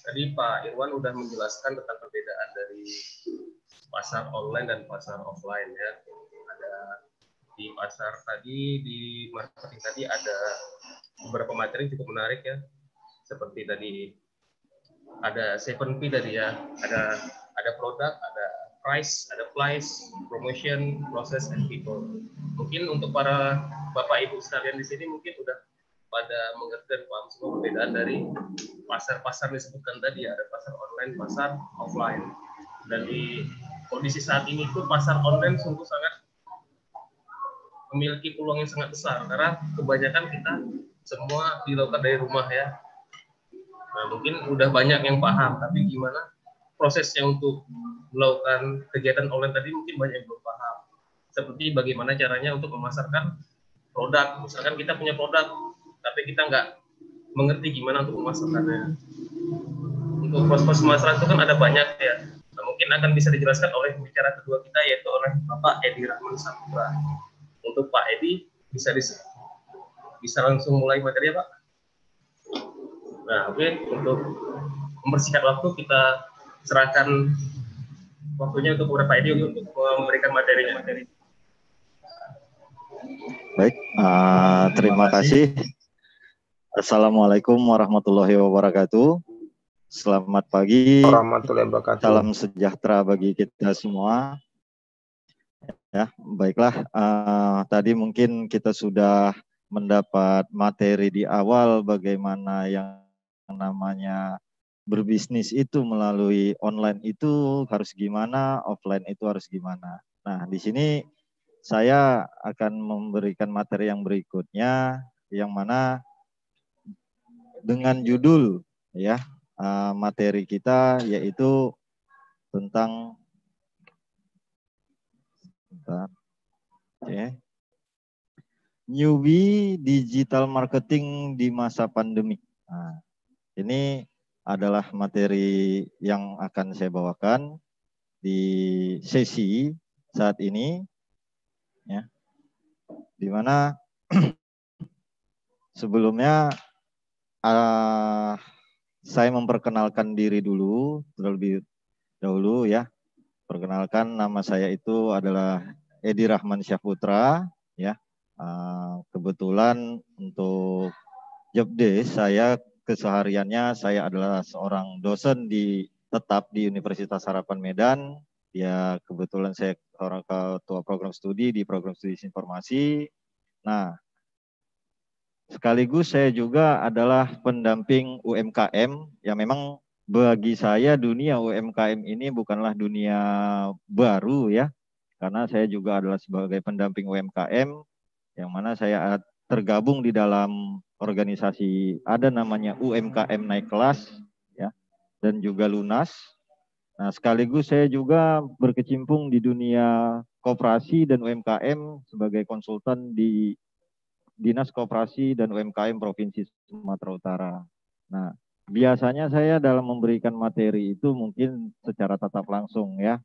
Tadi Pak Irwan sudah menjelaskan tentang perbedaan dari pasar online dan pasar offline ya. Ada di pasar tadi, di marketing tadi ada beberapa materi cukup menarik ya. Seperti tadi ada 7P tadi ya. Ada produk, ada price, promotion, process, and people. mungkin untuk para Bapak Ibu sekalian di sini mungkin udah pada mengerti dan paham semua perbedaan dari pasar-pasar disebutkan tadi, ada pasar online, pasar offline. Dan di kondisi saat ini itu pasar online sungguh sangat memiliki peluang yang sangat besar karena kebanyakan kita semua dilakukan dari rumah ya. Nah, mungkin udah banyak yang paham, tapi gimana prosesnya untuk melakukan kegiatan online tadi mungkin banyak yang belum paham. Seperti bagaimana caranya untuk memasarkan produk. Misalkan kita punya produk, tapi kita nggak mengerti gimana untuk memasarkannya. Untuk proses pemasaran itu kan ada banyak ya. Nah, mungkin akan bisa dijelaskan oleh pembicara kedua kita, yaitu oleh Bapak Edy Rahman Syahputra. Untuk Pak Edy, bisa langsung mulai materi ya, Pak? Nah, oke. Untuk mempersingkat waktu, kita serahkan waktunya untuk Pak Edy untuk memberikan materinya. Baik, terima kasih. Assalamualaikum warahmatullahi wabarakatuh. Selamat pagi. Warahmatullahi wabarakatuh. Salam sejahtera bagi kita semua. Ya, baiklah. Tadi mungkin kita sudah mendapat materi di awal bagaimana yang namanya berbisnis itu melalui online itu harus gimana, offline itu harus gimana. Nah, di sini saya akan memberikan materi yang berikutnya, yang mana dengan judul ya materi kita yaitu tentang newbie digital marketing di masa pandemi. Nah, ini adalah materi yang akan saya bawakan di sesi saat ini. Ya, dimana sebelumnya saya memperkenalkan diri dulu terlebih dahulu ya. Perkenalkan, nama saya itu adalah Edy Rahman Syahputra ya. Kebetulan untuk jobdesk saya kesehariannya saya adalah seorang dosen tetap di Universitas Harapan Medan. Ya, kebetulan saya orang ketua program studi di program studi informasi. Nah, sekaligus saya juga adalah pendamping UMKM. Ya, memang bagi saya dunia UMKM ini bukanlah dunia baru ya. Karena saya juga adalah sebagai pendamping UMKM yang mana saya tergabung di dalam organisasi ada namanya UMKM Naik Kelas ya, dan juga Lunas. Nah, sekaligus saya juga berkecimpung di dunia koperasi dan UMKM sebagai konsultan di Dinas Koperasi dan UMKM Provinsi Sumatera Utara. Nah, biasanya saya dalam memberikan materi itu mungkin secara tatap langsung ya.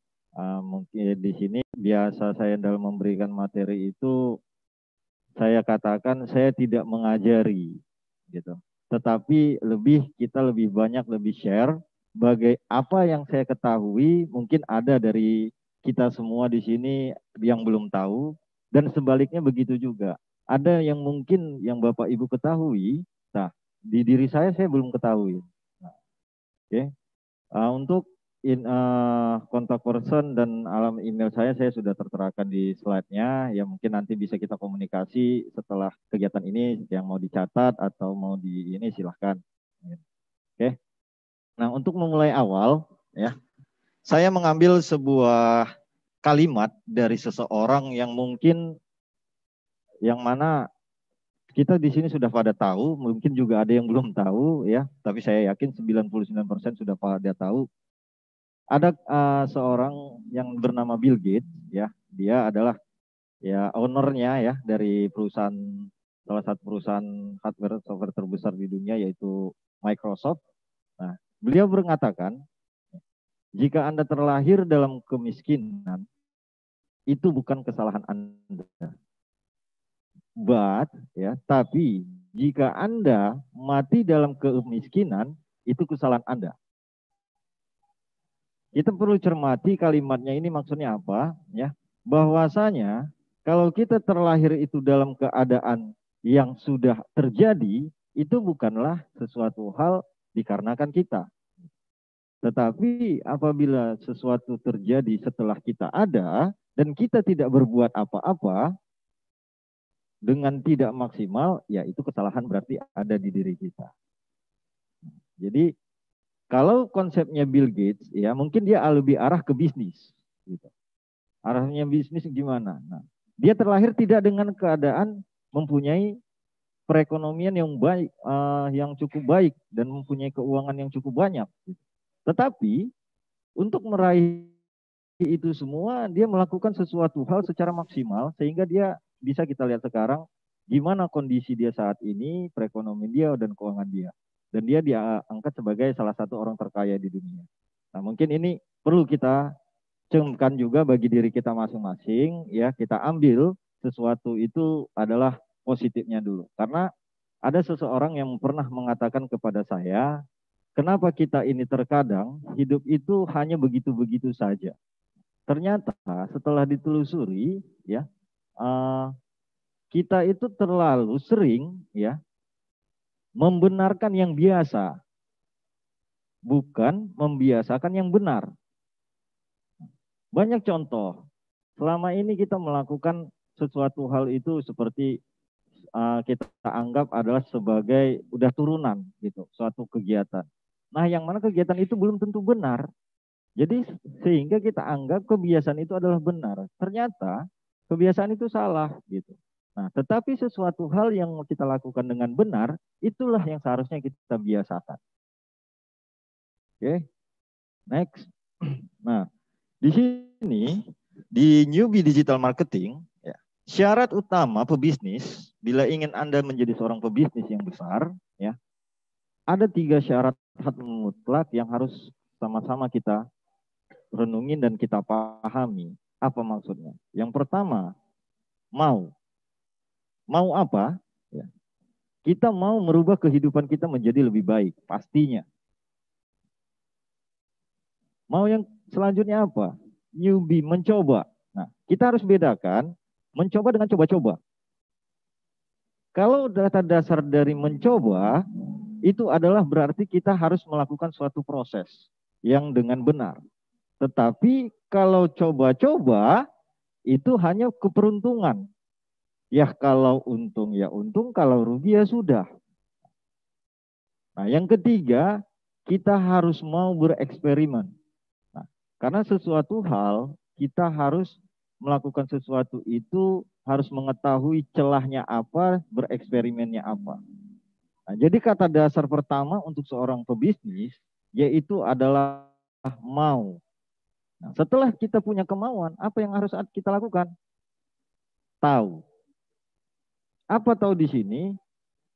Mungkin di sini biasa saya dalam memberikan materi itu saya katakan saya tidak mengajari gitu. Tetapi kita lebih banyak share. Bagai apa yang saya ketahui mungkin ada dari kita semua di sini yang belum tahu, dan sebaliknya begitu juga. Ada yang mungkin yang Bapak Ibu ketahui, nah di diri saya belum ketahui. Nah, oke. Untuk kontak person dan alamat email saya sudah terterakan di slide-nya. Ya, mungkin nanti bisa kita komunikasi setelah kegiatan ini, yang mau dicatat atau mau di ini silahkan. Oke. Nah, untuk memulai awal, ya, saya mengambil sebuah kalimat dari seseorang yang mungkin, yang mana kita di sini sudah pada tahu, mungkin juga ada yang belum tahu, ya. Tapi saya yakin 99% sudah pada tahu. Ada seorang yang bernama Bill Gates, ya. Dia adalah ya ownernya ya dari salah satu perusahaan hardware software terbesar di dunia yaitu Microsoft. Nah, beliau mengatakan, jika Anda terlahir dalam kemiskinan, itu bukan kesalahan Anda. Tapi jika Anda mati dalam kemiskinan, itu kesalahan Anda. Kita perlu cermati kalimatnya ini maksudnya apa, ya? Bahwasanya kalau kita terlahir itu dalam keadaan yang sudah terjadi, itu bukanlah sesuatu hal dikarenakan kita. Tetapi apabila sesuatu terjadi setelah kita ada dan kita tidak berbuat apa-apa, dengan tidak maksimal, ya itu kesalahan berarti ada di diri kita. Jadi kalau konsepnya Bill Gates, ya mungkin dia lebih arah ke bisnis. Gitu. Arahnya bisnis gimana? Nah, dia terlahir tidak dengan keadaan mempunyai perekonomian yang baik, yang cukup baik, dan mempunyai keuangan yang cukup banyak. Gitu. Tetapi untuk meraih itu semua, dia melakukan sesuatu hal secara maksimal sehingga dia bisa kita lihat sekarang gimana kondisi dia saat ini, perekonomian dia dan keuangan dia. Dan dia diangkat sebagai salah satu orang terkaya di dunia. Nah, mungkin ini perlu kita cengkan juga bagi diri kita masing-masing, ya, kita ambil sesuatu itu adalah positifnya dulu. Karena ada seseorang yang pernah mengatakan kepada saya, kenapa kita ini terkadang hidup itu hanya begitu-begitu saja. Ternyata setelah ditelusuri, ya, kita itu terlalu sering, ya, membenarkan yang biasa, bukan membiasakan yang benar. Banyak contoh. Selama ini kita melakukan sesuatu hal itu seperti kita anggap adalah sebagai udah turunan gitu, suatu kegiatan. Nah, yang mana kegiatan itu belum tentu benar. Jadi sehingga kita anggap kebiasaan itu adalah benar. Ternyata kebiasaan itu salah gitu. Nah, tetapi sesuatu hal yang kita lakukan dengan benar, itulah yang seharusnya kita biasakan. Oke, next. Nah, di sini, di newbie digital marketing, ya, syarat utama pebisnis, bila ingin Anda menjadi seorang pebisnis yang besar, ya, ada 3 syarat mutlak yang harus sama-sama kita renungin dan kita pahami. Apa maksudnya? Yang pertama, mau. Mau apa? Ya. Kita mau merubah kehidupan kita menjadi lebih baik, pastinya. Mau yang selanjutnya apa? Newbie, mencoba. Nah, kita harus bedakan mencoba dengan coba-coba. Kalau data dasar dari mencoba, itu adalah berarti kita harus melakukan suatu proses yang dengan benar. Tetapi kalau coba-coba, itu hanya keberuntungan. Ya kalau untung ya untung, kalau rugi ya sudah. Nah, yang ketiga, kita harus mau bereksperimen. Nah, karena sesuatu hal, kita harus melakukan sesuatu itu harus mengetahui celahnya apa, bereksperimennya apa. Nah, jadi kata dasar pertama untuk seorang pebisnis yaitu adalah mau. Nah, setelah kita punya kemauan, apa yang harus kita lakukan? Tahu. Apa tahu di sini?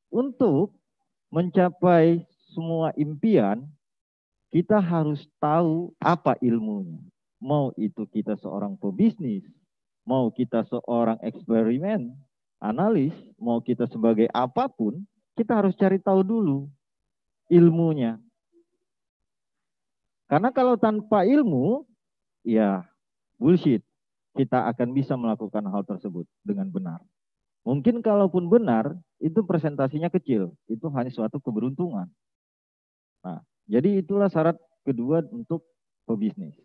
Untuk mencapai semua impian, kita harus tahu apa ilmunya. Mau itu kita seorang pebisnis, mau kita seorang eksperimen, analis, mau kita sebagai apapun, kita harus cari tahu dulu ilmunya. Karena kalau tanpa ilmu, ya bullshit. Kita akan bisa melakukan hal tersebut dengan benar. Mungkin kalaupun benar, itu presentasinya kecil. Itu hanya suatu keberuntungan. Nah, jadi itulah syarat kedua untuk pebisnis.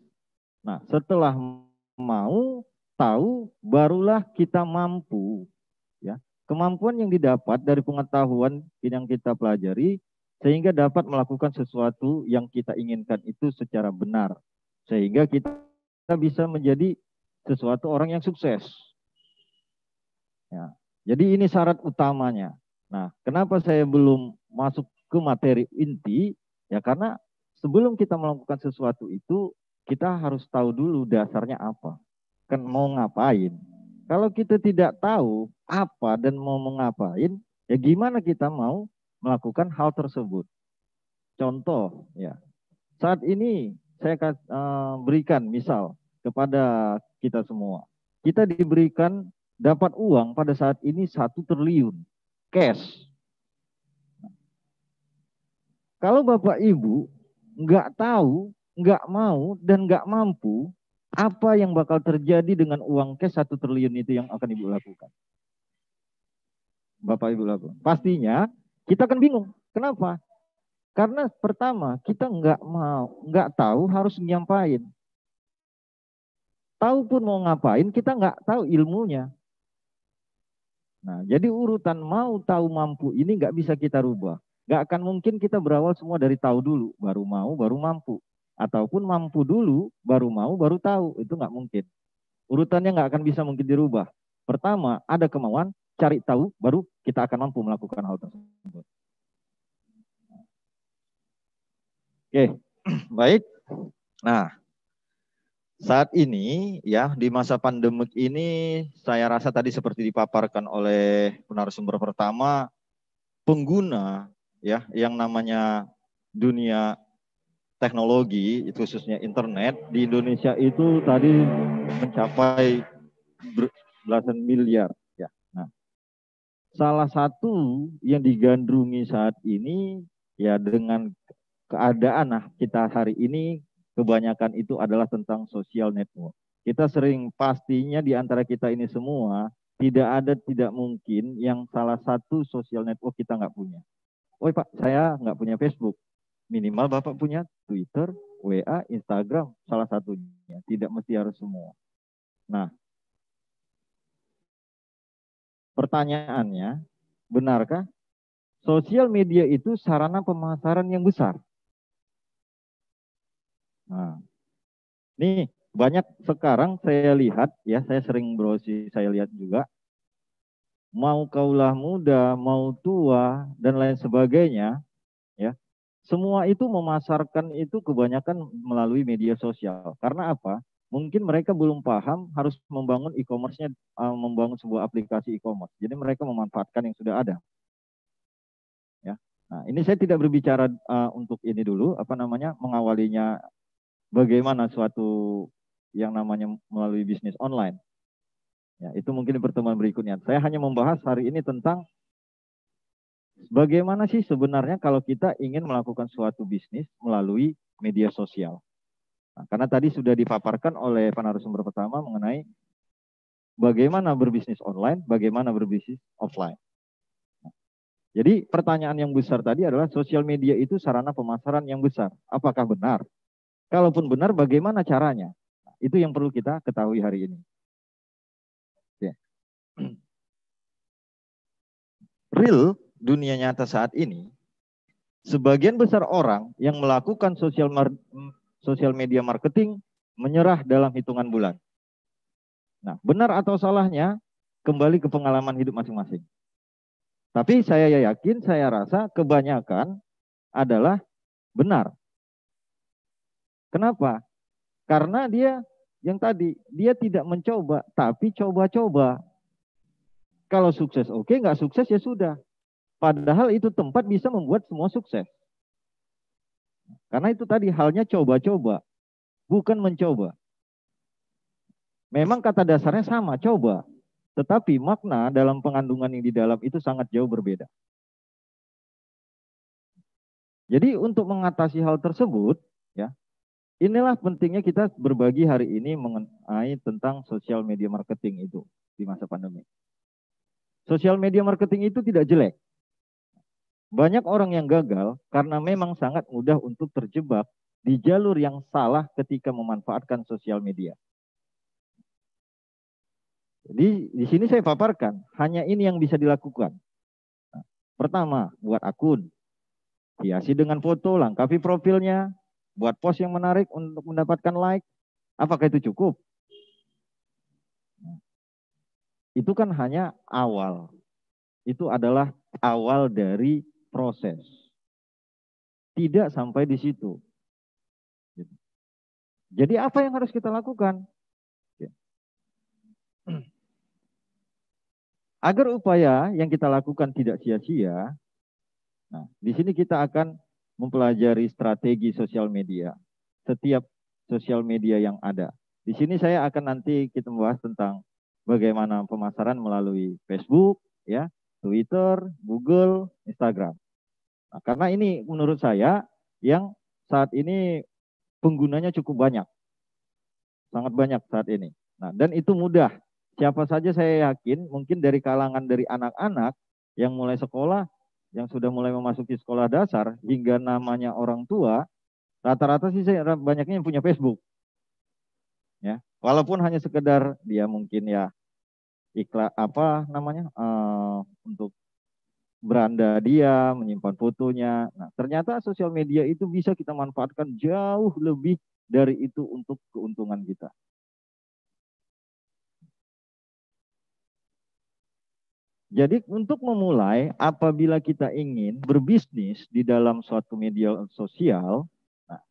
Nah, setelah mau, tahu, barulah kita mampu. Ya, kemampuan yang didapat dari pengetahuan yang kita pelajari, sehingga dapat melakukan sesuatu yang kita inginkan itu secara benar. Sehingga kita bisa menjadi sesuatu orang yang sukses. Ya. Jadi ini syarat utamanya. Nah, kenapa saya belum masuk ke materi inti? Ya karena sebelum kita melakukan sesuatu itu, kita harus tahu dulu dasarnya apa. Kan mau ngapain. Kalau kita tidak tahu apa dan mau ngapain, ya gimana kita mau melakukan hal tersebut. Contoh, ya saat ini saya akan berikan misal kepada kita semua. Kita diberikan dapat uang pada saat ini 1 triliun cash. Kalau Bapak Ibu nggak tahu, nggak mau, dan nggak mampu, apa yang bakal terjadi dengan uang cash 1 triliun itu yang akan Ibu lakukan? Bapak Ibu lakukan. Pastinya kita akan bingung. Kenapa? Karena pertama kita nggak mau, nggak tahu harus nyampain. Tahu pun mau ngapain, kita nggak tahu ilmunya. Nah, jadi urutan mau, tahu, mampu ini nggak bisa kita rubah. Nggak akan mungkin kita berawal semua dari tahu dulu, baru mau, baru mampu. Ataupun mampu dulu, baru mau, baru tahu. Itu nggak mungkin. Urutannya nggak akan bisa mungkin dirubah. Pertama, ada kemauan, cari tahu, baru kita akan mampu melakukan hal tersebut. Oke, baik. Nah, saat ini ya di masa pandemik ini saya rasa tadi seperti dipaparkan oleh narasumber pertama, pengguna ya yang namanya dunia teknologi itu khususnya internet di Indonesia itu tadi mencapai belasan miliar ya. Nah, salah satu yang digandrungi saat ini ya dengan keadaan kita hari ini kebanyakan itu adalah tentang social network. Kita sering pastinya di antara kita ini semua, tidak mungkin yang salah satu social network kita nggak punya. Oi Pak, saya nggak punya Facebook. Minimal Bapak punya Twitter, WA, Instagram, salah satunya. Tidak mesti harus semua. Nah, pertanyaannya, benarkah social media itu sarana pemasaran yang besar? Nah, nih banyak sekarang saya lihat ya, saya sering browsing, saya lihat juga mau kaulah muda, mau tua dan lain sebagainya ya. Semua itu memasarkan itu kebanyakan melalui media sosial. Karena apa? Mungkin mereka belum paham harus membangun e-commerce-nya, membangun sebuah aplikasi e-commerce. Jadi mereka memanfaatkan yang sudah ada. Ya. Nah, ini saya tidak berbicara untuk ini dulu mengawalinya. Bagaimana suatu yang namanya melalui bisnis online. Ya, itu mungkin pertemuan berikutnya. Saya hanya membahas hari ini tentang bagaimana sih sebenarnya kalau kita ingin melakukan suatu bisnis melalui media sosial. Nah, karena tadi sudah dipaparkan oleh narasumber pertama mengenai bagaimana berbisnis online, bagaimana berbisnis offline. Nah, jadi pertanyaan yang besar tadi adalah sosial media itu sarana pemasaran yang besar. Apakah benar? Kalaupun benar, bagaimana caranya? Nah, itu yang perlu kita ketahui hari ini. Ya. Real, dunia nyata saat ini, sebagian besar orang yang melakukan sosial media marketing menyerah dalam hitungan bulan. Nah, benar atau salahnya, kembali ke pengalaman hidup masing-masing. Tapi saya yakin, saya rasa kebanyakan adalah benar. Kenapa? Karena dia yang tadi, dia tidak mencoba, tapi coba-coba. Kalau sukses oke, nggak sukses ya sudah. Padahal itu tempat bisa membuat semua sukses. Karena itu tadi halnya coba-coba, bukan mencoba. Memang kata dasarnya sama, coba. Tetapi makna dalam pengandungan yang di dalam itu sangat jauh berbeda. Jadi untuk mengatasi hal tersebut, ya, inilah pentingnya kita berbagi hari ini mengenai tentang social media marketing itu di masa pandemi. Social media marketing itu tidak jelek. Banyak orang yang gagal karena memang sangat mudah untuk terjebak di jalur yang salah ketika memanfaatkan sosial media. Jadi di sini saya paparkan, hanya ini yang bisa dilakukan. Nah, pertama, buat akun. Hiasi dengan foto, lengkapi profilnya. Buat post yang menarik untuk mendapatkan like. Apakah itu cukup? Itu kan hanya awal. Itu adalah awal dari proses. Tidak sampai di situ. Jadi apa yang harus kita lakukan? Agar upaya yang kita lakukan tidak sia-sia, nah, di sini kita akan mempelajari strategi sosial media, setiap sosial media yang ada. Di sini saya akan nanti kita membahas tentang bagaimana pemasaran melalui Facebook, ya, Twitter, Google, Instagram. Nah, karena ini menurut saya yang saat ini penggunanya cukup banyak, sangat banyak saat ini. Nah, dan itu mudah. Siapa saja saya yakin, mungkin dari kalangan dari anak-anak yang mulai sekolah, yang sudah mulai memasuki sekolah dasar hingga namanya orang tua, rata-rata sih saya banyaknya yang punya Facebook. Ya, walaupun hanya sekedar dia mungkin ya iklan apa namanya untuk beranda dia, menyimpan fotonya. Nah, ternyata sosial media itu bisa kita manfaatkan jauh lebih dari itu untuk keuntungan kita. Jadi untuk memulai, apabila kita ingin berbisnis di dalam suatu media sosial, nah,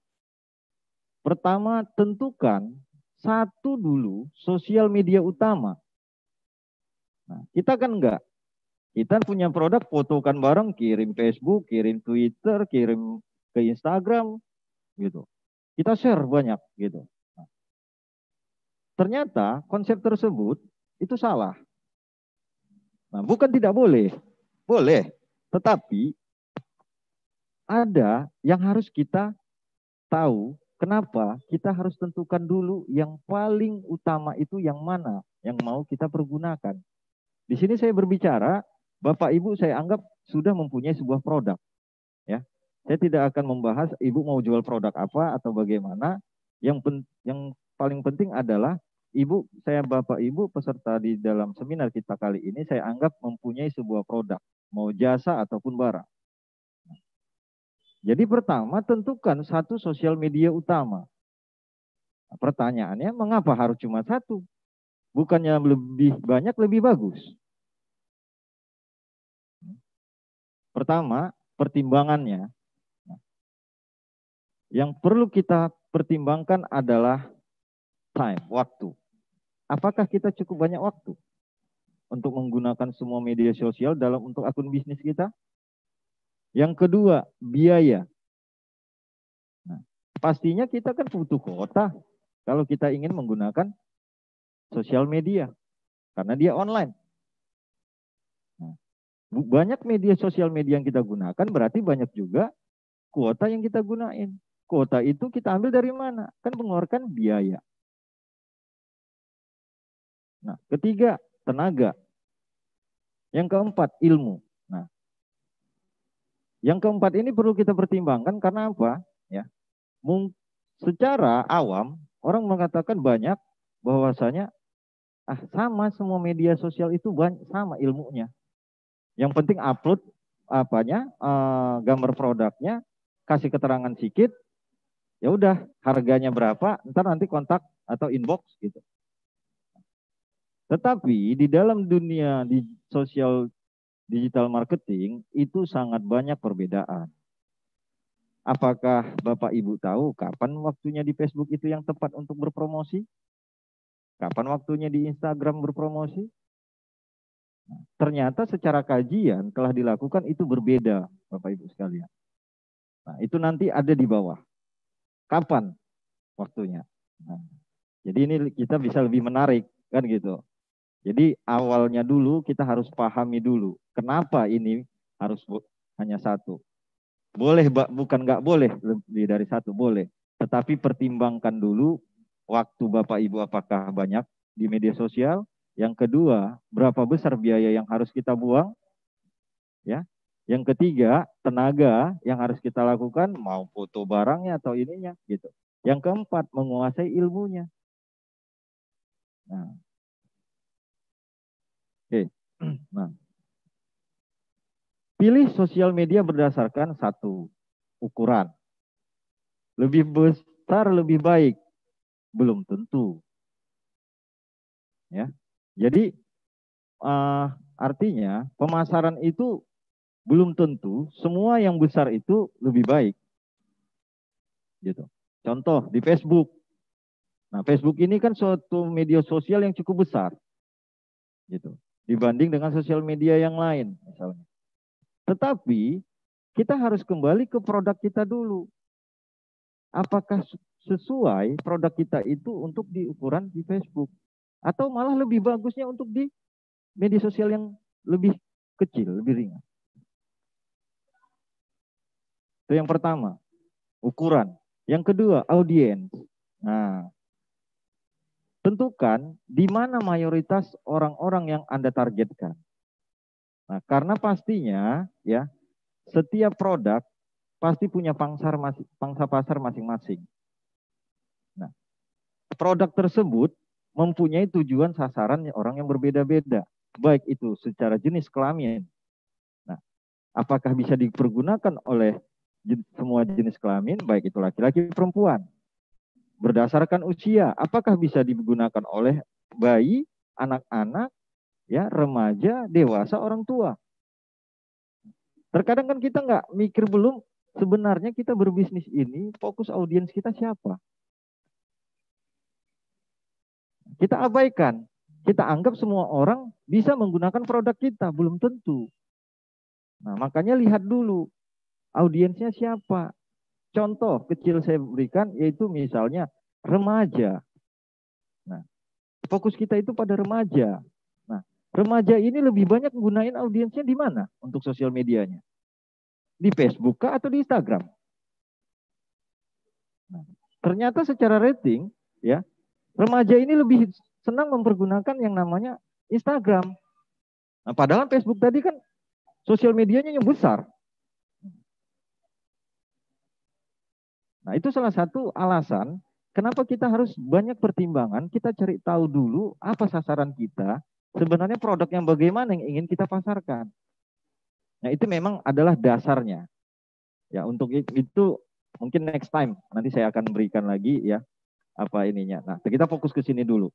pertama tentukan satu dulu sosial media utama. Nah, kita kan enggak. Kita punya produk, fotokan bareng, kirim Facebook, kirim Twitter, kirim ke Instagram, gitu. Kita share banyak, gitu. Nah, ternyata konsep tersebut itu salah. Nah, bukan tidak boleh, boleh, tetapi ada yang harus kita tahu kenapa kita harus tentukan dulu yang paling utama itu yang mana yang mau kita pergunakan. Di sini saya berbicara, Bapak Ibu saya anggap sudah mempunyai sebuah produk. Ya, saya tidak akan membahas Ibu mau jual produk apa atau bagaimana. Yang paling penting adalah Ibu, saya Bapak Ibu peserta di dalam seminar kita kali ini saya anggap mempunyai sebuah produk, mau jasa ataupun barang. Jadi pertama tentukan satu sosial media utama. Nah, pertanyaannya mengapa harus cuma satu? Bukannya lebih banyak lebih bagus? Pertama pertimbangannya, nah, yang perlu kita pertimbangkan adalah time, waktu. Apakah kita cukup banyak waktu untuk menggunakan semua media sosial dalam untuk akun bisnis kita? Yang kedua, biaya. Nah, pastinya kita kan butuh kuota kalau kita ingin menggunakan sosial media karena dia online. Nah, banyak media sosial media yang kita gunakan berarti banyak juga kuota yang kita gunain. Kuota itu kita ambil dari mana? Kan mengeluarkan biaya. Nah, ketiga, tenaga. Yang keempat, ilmu. Nah, yang keempat ini perlu kita pertimbangkan karena apa? Ya, secara awam orang mengatakan banyak bahwasanya sama semua media sosial itu banyak, sama ilmunya. Yang penting upload apanya, gambar produknya, kasih keterangan sedikit, ya udah harganya berapa, ntar nanti kontak atau inbox gitu. Tetapi di dalam dunia di sosial digital marketing itu sangat banyak perbedaan. Apakah Bapak Ibu tahu kapan waktunya di Facebook itu yang tepat untuk berpromosi? Kapan waktunya di Instagram berpromosi? Nah, ternyata secara kajian telah dilakukan itu berbeda, Bapak Ibu sekalian. Nah, itu nanti ada di bawah. Kapan waktunya? Nah, jadi ini kita bisa lebih menarik kan gitu. Jadi awalnya dulu kita harus pahami dulu kenapa ini harus hanya satu. Boleh, bukan nggak boleh lebih dari satu, boleh. Tetapi pertimbangkan dulu waktu Bapak Ibu apakah banyak di media sosial. Yang kedua, berapa besar biaya yang harus kita buang. Ya. Yang ketiga, tenaga yang harus kita lakukan, mau foto barangnya atau ininya gitu. Yang keempat, menguasai ilmunya. Nah. Oke. Nah. Pilih sosial media berdasarkan satu ukuran. Lebih besar lebih baik? Belum tentu. Ya. Jadi artinya pemasaran itu belum tentu semua yang besar itu lebih baik. Gitu. Contoh di Facebook. Nah, Facebook ini kan suatu media sosial yang cukup besar, gitu, dibanding dengan sosial media yang lain, misalnya. Tetapi kita harus kembali ke produk kita dulu. Apakah sesuai produk kita itu untuk diukuran di Facebook, atau malah lebih bagusnya untuk di media sosial yang lebih kecil, lebih ringan? Itu yang pertama, ukuran. Yang kedua, audiens. Nah. Tentukan di mana mayoritas orang-orang yang Anda targetkan. Nah, karena pastinya ya setiap produk pasti punya pangsa pasar masing-masing. Nah, produk tersebut mempunyai tujuan sasaran orang yang berbeda-beda, baik itu secara jenis kelamin. Nah, apakah bisa dipergunakan oleh semua jenis kelamin, baik itu laki-laki, perempuan? Berdasarkan usia, apakah bisa digunakan oleh bayi, anak-anak, ya, remaja, dewasa, orang tua? Terkadang kan kita nggak mikir belum, sebenarnya kita berbisnis ini fokus audiens kita siapa? Kita abaikan, kita anggap semua orang bisa menggunakan produk kita, belum tentu. Nah, makanya lihat dulu audiensnya siapa. Contoh kecil saya berikan yaitu misalnya remaja. Nah, fokus kita itu pada remaja. Nah, remaja ini lebih banyak gunain audiensnya di mana untuk sosial medianya? Di Facebook kah atau di Instagram? Nah, ternyata secara rating, ya, remaja ini lebih senang mempergunakan yang namanya Instagram. Nah, padahal Facebook tadi kan sosial medianya yang besar. Nah, itu salah satu alasan kenapa kita harus banyak pertimbangan, kita cari tahu dulu apa sasaran kita, sebenarnya produk yang bagaimana yang ingin kita pasarkan. Nah, itu memang adalah dasarnya. Ya, untuk itu mungkin next time nanti saya akan berikan lagi ya apa ininya. Nah, kita fokus ke sini dulu.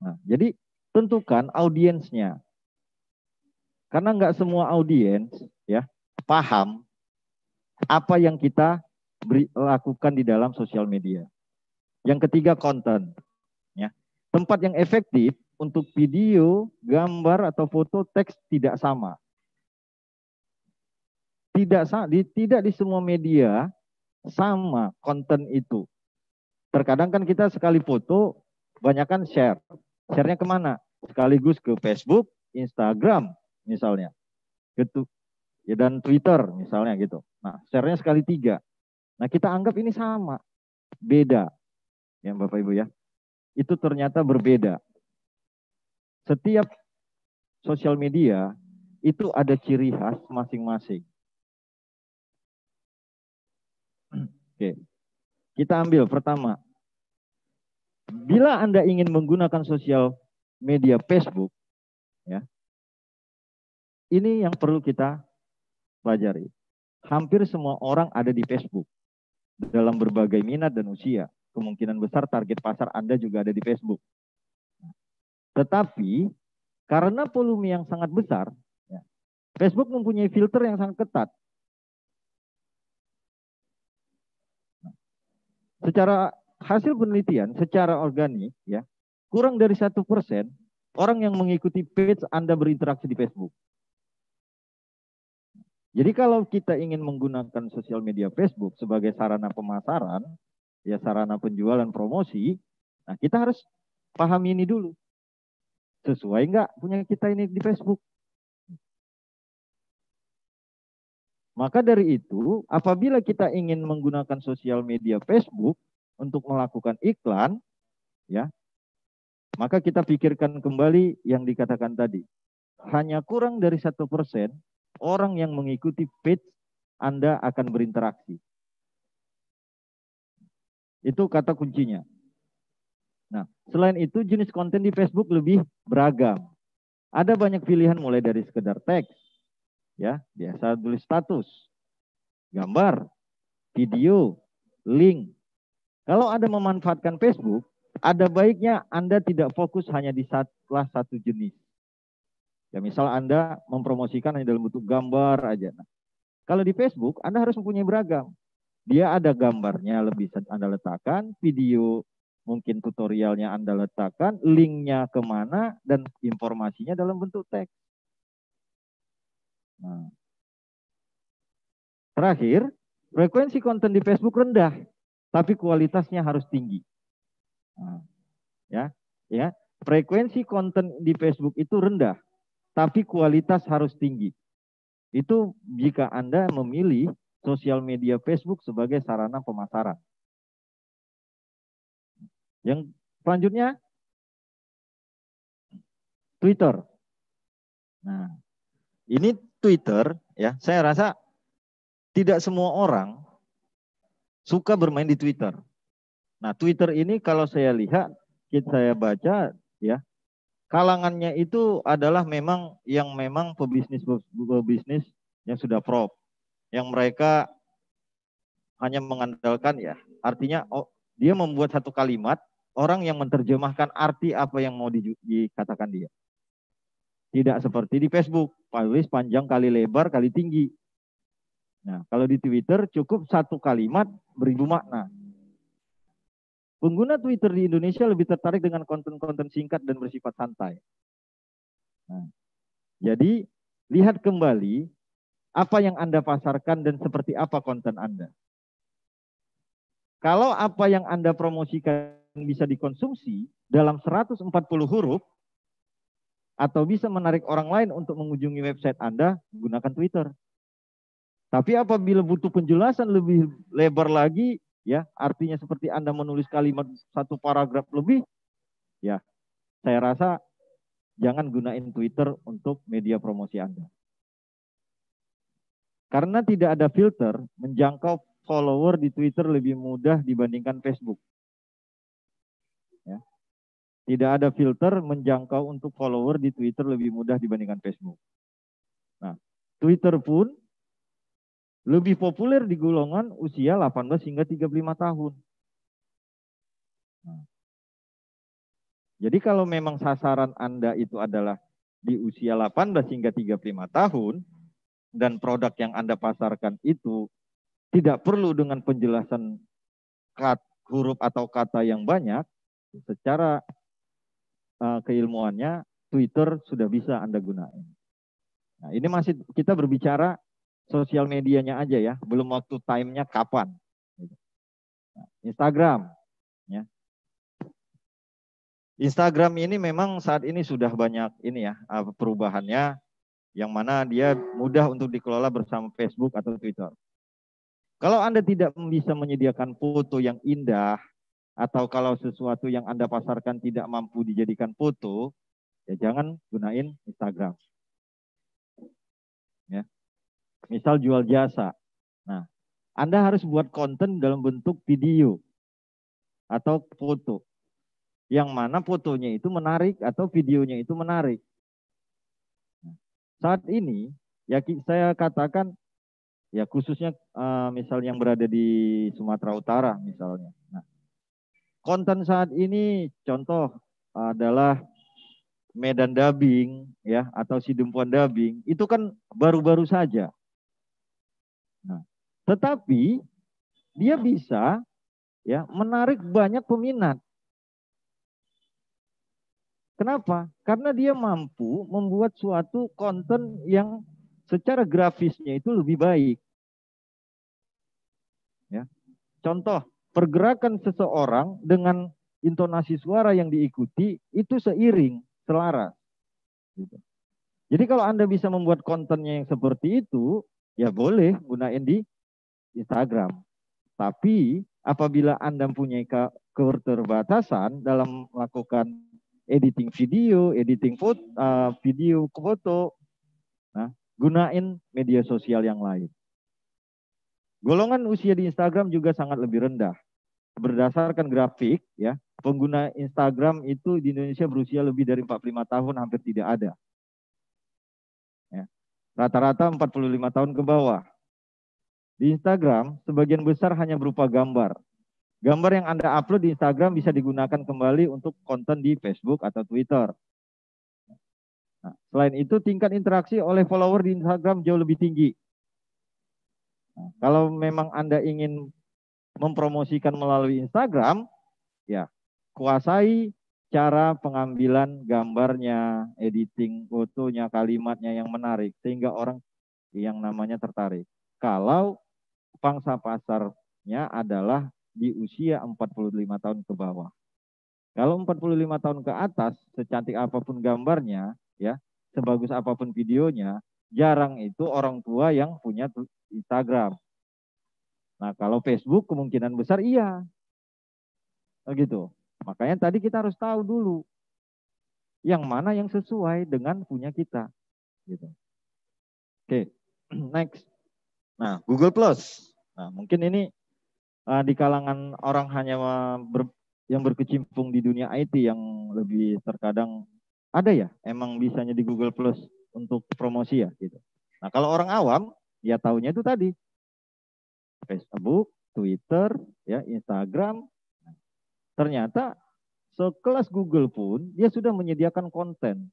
Nah, jadi tentukan audiensnya. Karena nggak semua audiens ya paham apa yang kita lakukan di dalam sosial media. Yang ketiga, konten. Ya. Tempat yang efektif untuk video, gambar atau foto, teks tidak sama. Tidak di semua media sama konten itu. Terkadang kan kita sekali foto, banyakkan share. Share-nya kemana? Sekaligus ke Facebook, Instagram misalnya. Gitu. Ya, dan Twitter misalnya gitu. Nah, share-nya sekali 3. Nah, kita anggap ini sama. Beda. Ya, Bapak Ibu ya. Itu ternyata berbeda. Setiap sosial media itu ada ciri khas masing-masing. Oke, kita ambil pertama. Bila Anda ingin menggunakan sosial media Facebook, ya, ini yang perlu kita pelajari. Hampir semua orang ada di Facebook dalam berbagai minat dan usia. Kemungkinan besar target pasar Anda juga ada di Facebook. Tetapi karena volume yang sangat besar, ya, Facebook mempunyai filter yang sangat ketat. Secara hasil penelitian, secara organik, ya, kurang dari 1% orang yang mengikuti page Anda berinteraksi di Facebook. Jadi kalau kita ingin menggunakan sosial media Facebook sebagai sarana pemasaran, ya, sarana penjualan promosi, nah, kita harus pahami ini dulu. Sesuai nggak punya kita ini di Facebook? Maka dari itu, apabila kita ingin menggunakan sosial media Facebook untuk melakukan iklan, ya, maka kita pikirkan kembali yang dikatakan tadi. Hanya kurang dari 1% orang yang mengikuti page Anda akan berinteraksi. Itu kata kuncinya. Nah, selain itu jenis konten di Facebook lebih beragam. Ada banyak pilihan mulai dari sekedar teks, ya, biasa tulis status, gambar, video, link. Kalau Anda memanfaatkan Facebook, ada baiknya Anda tidak fokus hanya di satu jenis. Ya, misal Anda mempromosikan hanya dalam bentuk gambar aja. Nah, kalau di Facebook, Anda harus mempunyai beragam. Dia ada gambarnya lebih Anda letakkan, video mungkin tutorialnya Anda letakkan, linknya kemana, dan informasinya dalam bentuk teks. Nah. Terakhir, frekuensi konten di Facebook rendah, tapi kualitasnya harus tinggi. Nah, ya, frekuensi konten di Facebook itu rendah, tapi kualitas harus tinggi. Itu jika Anda memilih sosial media Facebook sebagai sarana pemasaran. Yang selanjutnya, Twitter. Nah, ini Twitter, ya, saya rasa tidak semua orang suka bermain di Twitter. Nah, Twitter ini kalau saya lihat sedikit saya baca ya, kalangannya itu adalah memang yang memang pebisnis yang sudah pro, yang mereka hanya mengandalkan ya, artinya dia membuat satu kalimat, orang yang menerjemahkan arti apa yang mau dikatakan dia. Tidak seperti di Facebook, tulis panjang kali lebar kali tinggi. Nah, kalau di Twitter cukup satu kalimat beribu makna. Pengguna Twitter di Indonesia lebih tertarik dengan konten-konten singkat dan bersifat santai. Nah, jadi lihat kembali apa yang Anda pasarkan dan seperti apa konten Anda. Kalau apa yang Anda promosikan bisa dikonsumsi dalam 140 huruf atau bisa menarik orang lain untuk mengunjungi website Anda, gunakan Twitter. Tapi apabila butuh penjelasan lebih lebar lagi, ya artinya seperti Anda menulis kalimat satu paragraf lebih, ya saya rasa jangan gunain Twitter untuk media promosi Anda. Karena tidak ada filter, menjangkau follower di Twitter lebih mudah dibandingkan Facebook. Ya. Tidak ada filter, menjangkau untuk follower di Twitter lebih mudah dibandingkan Facebook. Nah, Twitter pun lebih populer di golongan usia 18 hingga 35 tahun. Nah, jadi kalau memang sasaran Anda itu adalah di usia 18 hingga 35 tahun dan produk yang Anda pasarkan itu tidak perlu dengan penjelasan huruf atau kata yang banyak, secara keilmuannya Twitter sudah bisa Anda gunain. Nah, ini masih kita berbicara sosial medianya aja ya, belum waktu timenya kapan. Instagram, ya. Instagram ini memang saat ini sudah banyak ini ya perubahannya, yang mana dia mudah untuk dikelola bersama Facebook atau Twitter. Kalau Anda tidak bisa menyediakan foto yang indah, atau kalau sesuatu yang Anda pasarkan tidak mampu dijadikan foto, ya jangan gunain Instagram. Ya. Misal jual jasa. Nah, Anda harus buat konten dalam bentuk video atau foto. Yang mana fotonya itu menarik atau videonya itu menarik. Nah, saat ini, ya saya katakan, ya khususnya misal yang berada di Sumatera Utara misalnya. Nah, konten saat ini contoh adalah Medan Dabing ya, atau Sidempuan Dabing. Itu kan baru-baru saja. Nah, tetapi dia bisa ya menarik banyak peminat. Kenapa? Karena dia mampu membuat suatu konten yang secara grafisnya itu lebih baik. Ya. Contoh, pergerakan seseorang dengan intonasi suara yang diikuti itu seiring, selaras. Gitu. Jadi kalau Anda bisa membuat kontennya yang seperti itu, ya boleh gunain di Instagram. Tapi apabila Anda mempunyai keterbatasan dalam melakukan editing video, editing foto, video ke foto, nah, gunain media sosial yang lain. Golongan usia di Instagram juga sangat lebih rendah. Berdasarkan grafik, ya pengguna Instagram itu di Indonesia berusia lebih dari 45 tahun hampir tidak ada. Rata-rata 45 tahun ke bawah. Di Instagram, sebagian besar hanya berupa gambar. Gambar yang Anda upload di Instagram bisa digunakan kembali untuk konten di Facebook atau Twitter. Nah, selain itu, tingkat interaksi oleh follower di Instagram jauh lebih tinggi. Nah, kalau memang Anda ingin mempromosikan melalui Instagram, ya kuasai cara pengambilan gambarnya, editing fotonya, kalimatnya yang menarik sehingga orang yang namanya tertarik. Kalau pangsa pasarnya adalah di usia 45 tahun ke bawah. Kalau 45 tahun ke atas, secantik apapun gambarnya, ya sebagus apapun videonya, jarang itu orang tua yang punya Instagram. Nah, kalau Facebook kemungkinan besar iya. Begitu. Makanya tadi kita harus tahu dulu yang mana yang sesuai dengan punya kita. Gitu. Oke, next. Nah, Google Plus. Nah, mungkin ini di kalangan orang hanya yang berkecimpung di dunia IT yang lebih terkadang ada ya, emang bisanya di Google Plus untuk promosi ya gitu. Nah kalau orang awam ya taunya itu tadi Facebook, Twitter, ya Instagram. Nah, ternyata sekelas Google pun dia sudah menyediakan konten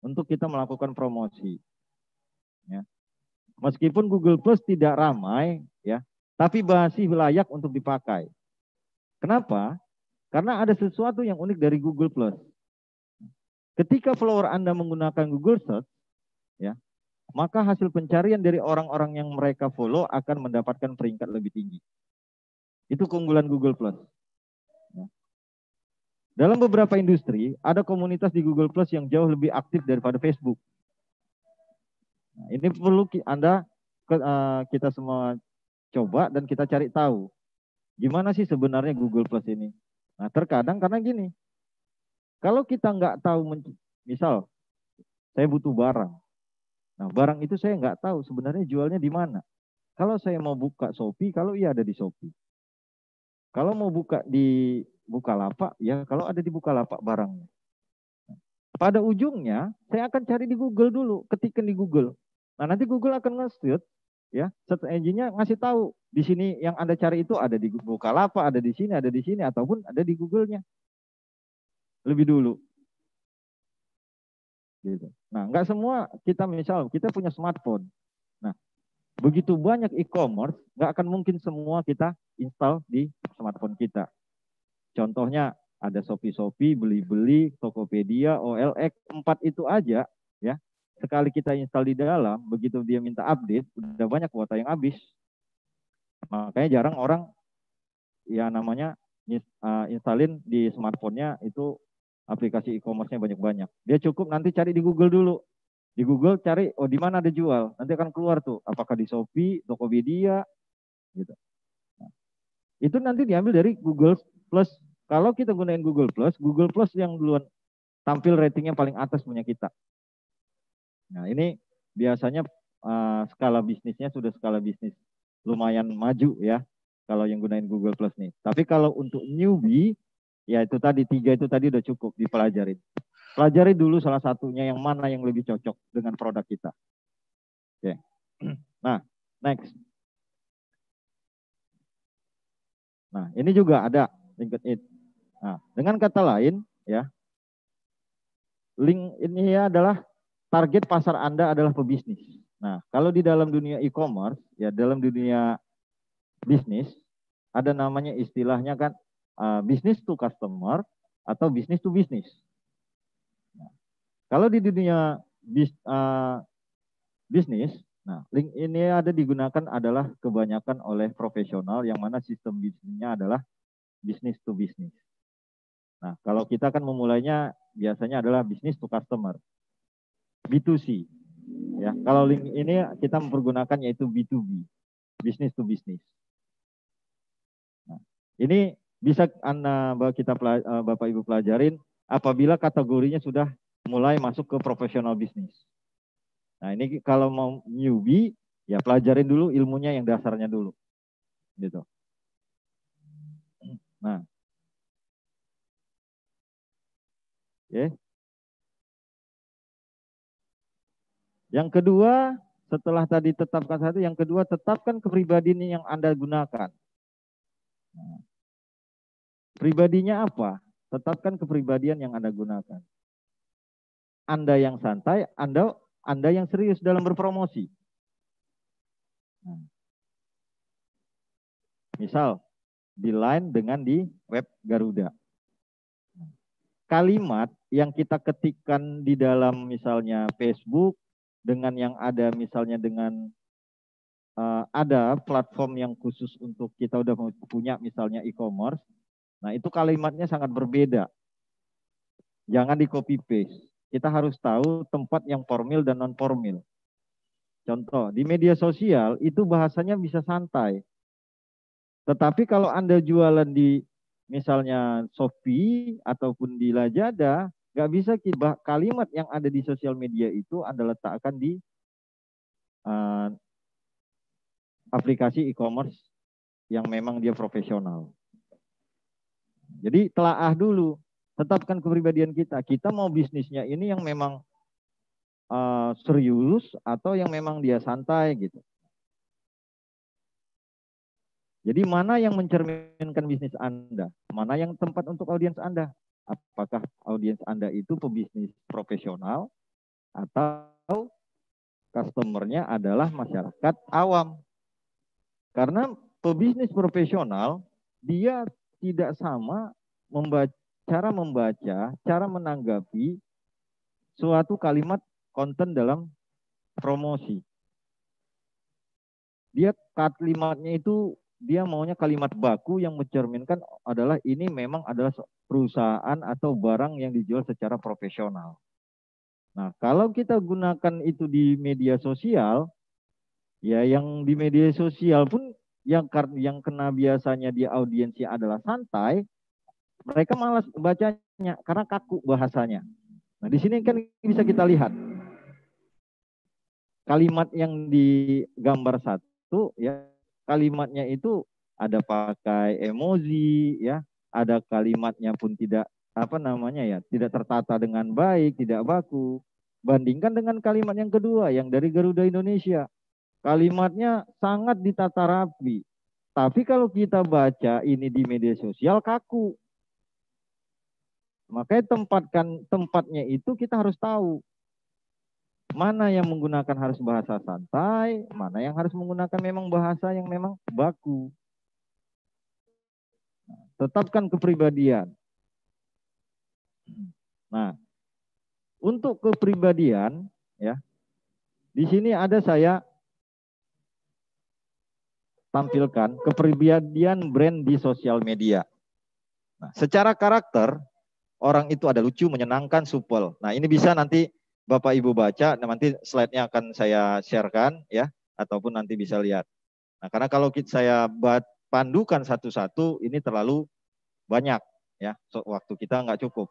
untuk kita melakukan promosi. Ya. Meskipun Google Plus tidak ramai, ya, tapi masih layak untuk dipakai. Kenapa? Karena ada sesuatu yang unik dari Google Plus. Ketika follower Anda menggunakan Google Search, ya, maka hasil pencarian dari orang-orang yang mereka follow akan mendapatkan peringkat lebih tinggi. Itu keunggulan Google Plus. Ya. Dalam beberapa industri, ada komunitas di Google Plus yang jauh lebih aktif daripada Facebook. Nah, ini perlu Anda, kita semua coba dan kita cari tahu gimana sih sebenarnya Google Plus ini. Nah terkadang karena gini, kalau kita nggak tahu, misal saya butuh barang, nah barang itu saya nggak tahu sebenarnya jualnya di mana. Kalau saya mau buka Shopee, kalau iya ada di Shopee. Kalau mau buka di Bukalapak, ya kalau ada di Bukalapak barangnya. Pada ujungnya saya akan cari di Google dulu, ketikan di Google. Nah nanti Google akan nge-search, ya, search engine-nya ngasih tahu di sini yang Anda cari itu ada di Bukalapak, ada di sini, ataupun ada di Google-nya. Lebih dulu. Gitu. Nah, nggak semua kita misal kita punya smartphone. Nah, begitu banyak e-commerce, nggak akan mungkin semua kita install di smartphone kita. Contohnya ada Shopee, Beli-Beli, Tokopedia, OLX, 4 itu aja, ya. Sekali kita install di dalam, begitu dia minta update, udah banyak kuota yang habis. Makanya jarang orang, ya namanya, installin di smartphone-nya itu aplikasi e-commerce-nya banyak-banyak. Dia cukup nanti cari di Google dulu. Di Google cari, oh di mana ada jual. Nanti akan keluar tuh, apakah di Shopee, Tokopedia, gitu. Nah, itu nanti diambil dari Google Plus. Kalau kita gunain Google Plus yang duluan tampil ratingnya paling atas punya kita. Nah ini biasanya skala bisnisnya sudah skala bisnis lumayan maju ya kalau yang gunain Google Plus nih. Tapi kalau untuk newbie ya itu tadi 3 itu tadi udah cukup dipelajarin. Pelajari dulu salah satunya yang mana yang lebih cocok dengan produk kita. Oke. Nah next. Nah ini juga ada LinkedIn. Nah, dengan kata lain, ya, link ini adalah target pasar Anda adalah pebisnis. Nah, kalau di dalam dunia e-commerce, ya dalam dunia bisnis, ada namanya istilahnya kan business to customer atau business to business. Nah, kalau di dunia bisnis, nah, link ini ada digunakan adalah kebanyakan oleh profesional yang mana sistem bisnisnya adalah business to business. Nah, kalau kita kan memulainya biasanya adalah business to customer, B2C. Ya, kalau link ini kita mempergunakan yaitu B2B, business to business. Nah, ini bisa Anda Bapak Ibu pelajarin apabila kategorinya sudah mulai masuk ke profesional bisnis. Nah, ini kalau mau newbie ya pelajarin dulu ilmunya yang dasarnya dulu. Gitu. Nah, oke. Yang kedua, setelah tadi tetapkan satu, yang kedua tetapkan kepribadian yang Anda gunakan. Nah, pribadinya apa? Tetapkan kepribadian yang Anda gunakan. Anda yang santai, Anda yang serius dalam berpromosi. Nah, misal di LINE dengan di web Garuda. Kalimat yang kita ketikkan di dalam misalnya Facebook, dengan yang ada misalnya dengan ada platform yang khusus untuk kita udah punya misalnya e-commerce. Nah itu kalimatnya sangat berbeda. Jangan di copy paste. Kita harus tahu tempat yang formal dan non formal. Contoh di media sosial itu bahasanya bisa santai. Tetapi kalau Anda jualan di misalnya Shopee ataupun di Lazada, nggak bisa kalimat yang ada di sosial media itu Anda letakkan di aplikasi e-commerce yang memang dia profesional. Jadi telaah dulu, tetapkan kepribadian kita. Kita mau bisnisnya ini yang memang serius atau yang memang dia santai gitu. Jadi mana yang mencerminkan bisnis Anda? Mana yang tempat untuk audiens Anda? Apakah audiens Anda itu pebisnis profesional atau customernya adalah masyarakat awam? Karena pebisnis profesional dia tidak sama cara membaca, cara menanggapi suatu kalimat konten dalam promosi. Dia kalimatnya itu dia maunya kalimat baku yang mencerminkan adalah ini memang adalah perusahaan atau barang yang dijual secara profesional. Nah, kalau kita gunakan itu di media sosial, ya yang di media sosial pun yang kena biasanya di audiensi adalah santai, mereka malas bacanya karena kaku bahasanya. Nah, di sini kan bisa kita lihat kalimat yang di gambar satu ya. Kalimatnya itu ada pakai emoji ya, ada kalimatnya pun tidak tidak tertata dengan baik, tidak baku. Bandingkan dengan kalimat yang kedua yang dari Garuda Indonesia. Kalimatnya sangat ditata rapi. Tapi kalau kita baca ini di media sosial kaku. Makanya tempatnya itu kita harus tahu. Mana yang menggunakan harus bahasa santai, mana yang harus menggunakan memang bahasa yang memang baku. Nah, tetapkan kepribadian. Nah, untuk kepribadian, ya, di sini ada saya tampilkan kepribadian brand di sosial media. Nah, secara karakter, orang itu ada lucu, menyenangkan, supel. Nah, ini bisa nanti Bapak Ibu baca, nanti slide-nya akan saya sharekan ya, ataupun nanti bisa lihat. Nah, karena kalau saya pandukan satu-satu, ini terlalu banyak ya, waktu kita nggak cukup.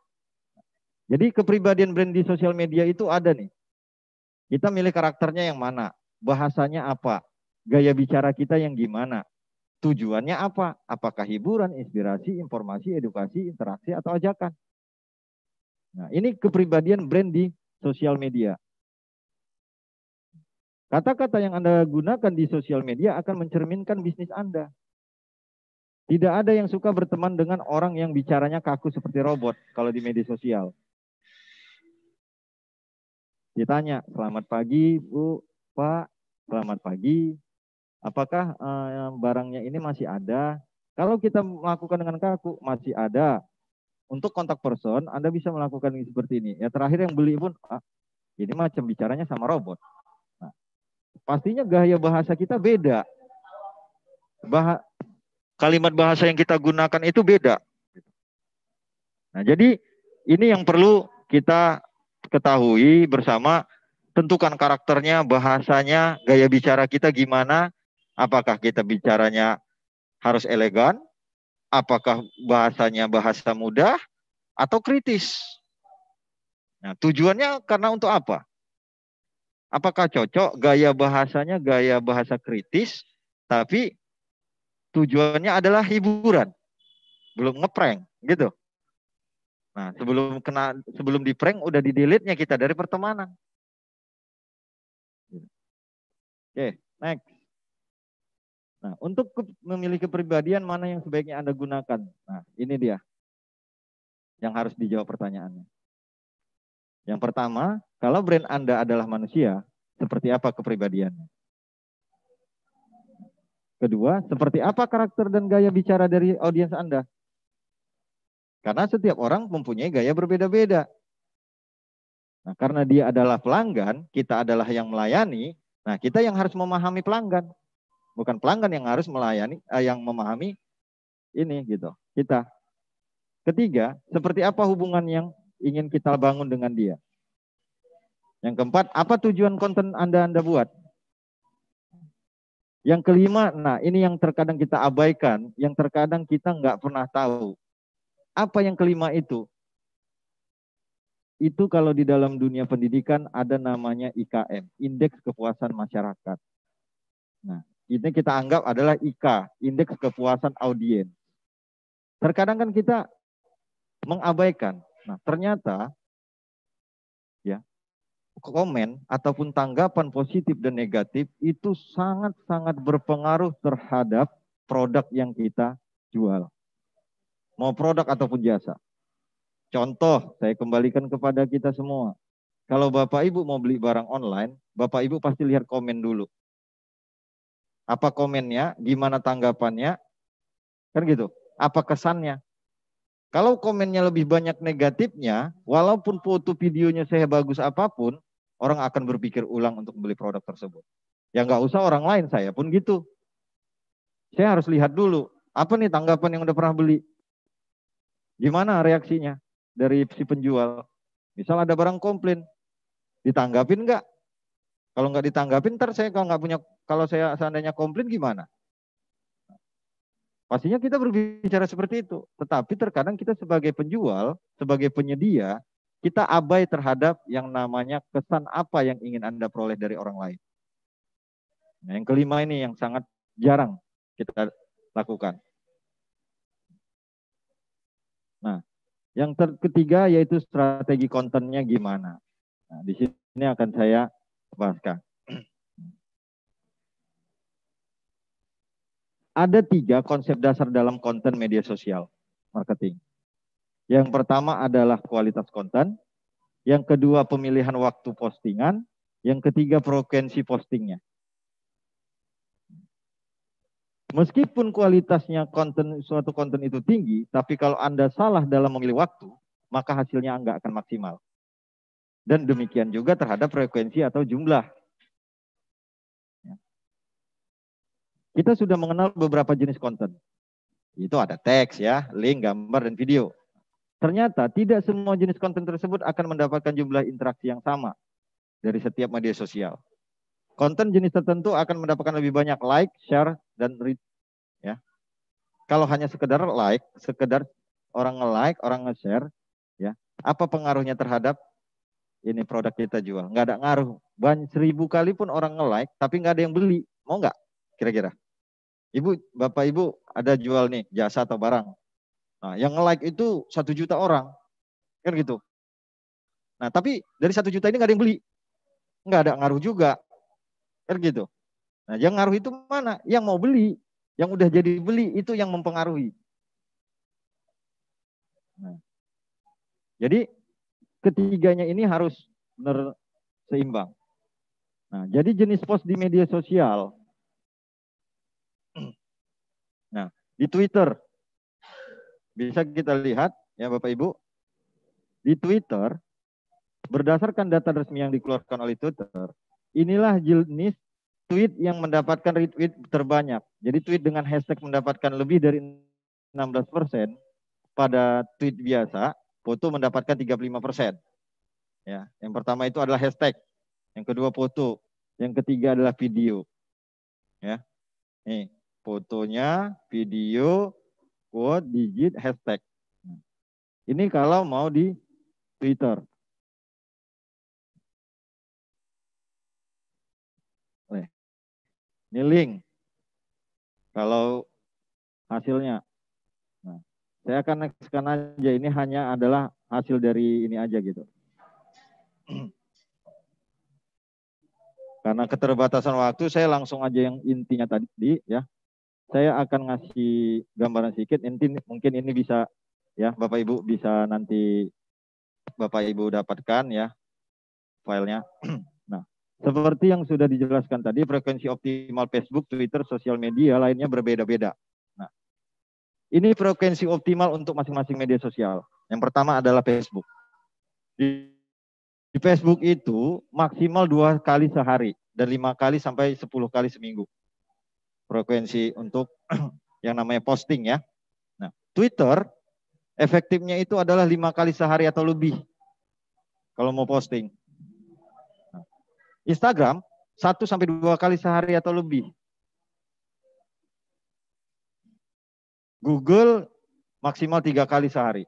Jadi kepribadian brand di sosial media itu ada nih. Kita milih karakternya yang mana, bahasanya apa, gaya bicara kita yang gimana, tujuannya apa, apakah hiburan, inspirasi, informasi, edukasi, interaksi, atau ajakan. Nah, ini kepribadian brand di sosial media. Kata-kata yang Anda gunakan di sosial media akan mencerminkan bisnis Anda. Tidak ada yang suka berteman dengan orang yang bicaranya kaku seperti robot kalau di media sosial. Ditanya, selamat pagi Bu, Pak, selamat pagi. Apakah barangnya ini masih ada? Kalau kita melakukan dengan kaku, masih ada. Untuk kontak person, Anda bisa melakukan seperti ini. Ya, terakhir yang beli pun, ini macam bicaranya sama robot. Nah, pastinya gaya bahasa kita beda. Kalimat bahasa yang kita gunakan itu beda. Nah, jadi ini yang perlu kita ketahui bersama. Tentukan karakternya, bahasanya, gaya bicara kita gimana. Apakah kita bicaranya harus elegan? Apakah bahasanya bahasa mudah atau kritis? Nah, tujuannya karena untuk apa? Apakah cocok gaya bahasanya gaya bahasa kritis, tapi tujuannya adalah hiburan, belum ngeprank gitu. Nah, sebelum diprank udah di-delete-nya kita dari pertemanan. Oke, next. Nah, untuk memilih kepribadian mana yang sebaiknya Anda gunakan? Nah, ini dia yang harus dijawab pertanyaannya. Yang pertama, kalau brand Anda adalah manusia, seperti apa kepribadiannya? Kedua, seperti apa karakter dan gaya bicara dari audiens Anda? Karena setiap orang mempunyai gaya berbeda-beda. Nah, karena dia adalah pelanggan, kita adalah yang melayani, nah kita yang harus memahami pelanggan. Bukan pelanggan yang harus melayani, yang memahami ini gitu. Kita. Ketiga, seperti apa hubungan yang ingin kita bangun dengan dia. Yang keempat, apa tujuan konten Anda buat. Yang kelima, nah ini yang terkadang kita abaikan, yang terkadang kita nggak pernah tahu. Apa yang kelima itu? Itu kalau di dalam dunia pendidikan ada namanya IKM, Indeks Kepuasan Masyarakat. Nah, ini kita anggap adalah IK, Indeks Kepuasan Audiens. Terkadang kan kita mengabaikan. Nah, ternyata ya komen ataupun tanggapan positif dan negatif itu sangat-sangat berpengaruh terhadap produk yang kita jual. Mau produk ataupun jasa. Contoh, saya kembalikan kepada kita semua. Kalau Bapak Ibu mau beli barang online, Bapak Ibu pasti lihat komen dulu. Apa komennya, gimana tanggapannya, kan gitu. Apa kesannya. Kalau komennya lebih banyak negatifnya, walaupun foto videonya saya bagus apapun, orang akan berpikir ulang untuk beli produk tersebut. Ya nggak usah orang lain, saya pun gitu. Saya harus lihat dulu, apa nih tanggapan yang udah pernah beli? Gimana reaksinya dari si penjual? Misal ada barang komplain, ditanggapin nggak? Kalau nggak ditanggapin, ntar saya kalau nggak punya, kalau saya seandainya komplain gimana? Pastinya kita berbicara seperti itu. Tetapi terkadang kita sebagai penjual, sebagai penyedia, kita abai terhadap yang namanya kesan apa yang ingin Anda peroleh dari orang lain. Nah, yang kelima ini yang sangat jarang kita lakukan. Nah, yang ketiga yaitu strategi kontennya gimana. Nah, di sini akan saya bahaskan. Ada tiga konsep dasar dalam konten media sosial marketing. Yang pertama adalah kualitas konten. Yang kedua pemilihan waktu postingan. Yang ketiga frekuensi postingnya. Meskipun kualitasnya konten suatu konten itu tinggi, tapi kalau Anda salah dalam memilih waktu, maka hasilnya nggak akan maksimal. Dan demikian juga terhadap frekuensi atau jumlah. Kita sudah mengenal beberapa jenis konten. Itu ada teks ya, link, gambar, dan video. Ternyata tidak semua jenis konten tersebut akan mendapatkan jumlah interaksi yang sama dari setiap media sosial. Konten jenis tertentu akan mendapatkan lebih banyak like, share, dan read. Ya. Kalau hanya sekedar like, sekedar orang nge-like, orang nge-share, ya, apa pengaruhnya terhadap ini produk kita jual? Nggak ada ngaruh. 1000 kali pun orang nge-like, tapi nggak ada yang beli. Mau nggak? Kira-kira. Ibu, Bapak Ibu ada jual nih jasa atau barang. Nah, yang nge-like itu 1 juta orang. Kan gitu. Nah, tapi dari 1 juta ini nggak ada yang beli. Nggak ada ngaruh juga. Kan gitu. Nah, yang ngaruh itu mana? Yang mau beli. Yang udah jadi beli itu yang mempengaruhi. Nah, jadi ketiganya ini harus benar seimbang. Nah, jadi jenis post di media sosial. Nah, di Twitter bisa kita lihat ya Bapak Ibu. Di Twitter berdasarkan data resmi yang dikeluarkan oleh Twitter, inilah jenis tweet yang mendapatkan retweet terbanyak. Jadi tweet dengan hashtag mendapatkan lebih dari 16% pada tweet biasa, foto mendapatkan 35%. Ya, yang pertama itu adalah hashtag, yang kedua foto, yang ketiga adalah video. Ya. Nih. Fotonya, video, quote, digit, hashtag. Ini kalau mau di Twitter. Ini link. Kalau hasilnya. Nah, saya akan nextkan aja. Ini hanya adalah hasil dari ini aja gitu. Karena keterbatasan waktu, saya langsung aja yang intinya tadi ya. Saya akan ngasih gambaran sedikit, mungkin ini bisa ya Bapak Ibu bisa nanti Bapak Ibu dapatkan ya filenya. Nah, seperti yang sudah dijelaskan tadi, frekuensi optimal Facebook, Twitter, sosial media lainnya berbeda-beda. Nah, ini frekuensi optimal untuk masing-masing media sosial. Yang pertama adalah Facebook. Di Facebook itu maksimal 2 kali sehari dan 5 kali sampai 10 kali seminggu. Frekuensi untuk yang namanya posting ya. Nah, Twitter efektifnya itu adalah 5 kali sehari atau lebih kalau mau posting. Nah, Instagram 1 sampai 2 kali sehari atau lebih. Google maksimal 3 kali sehari.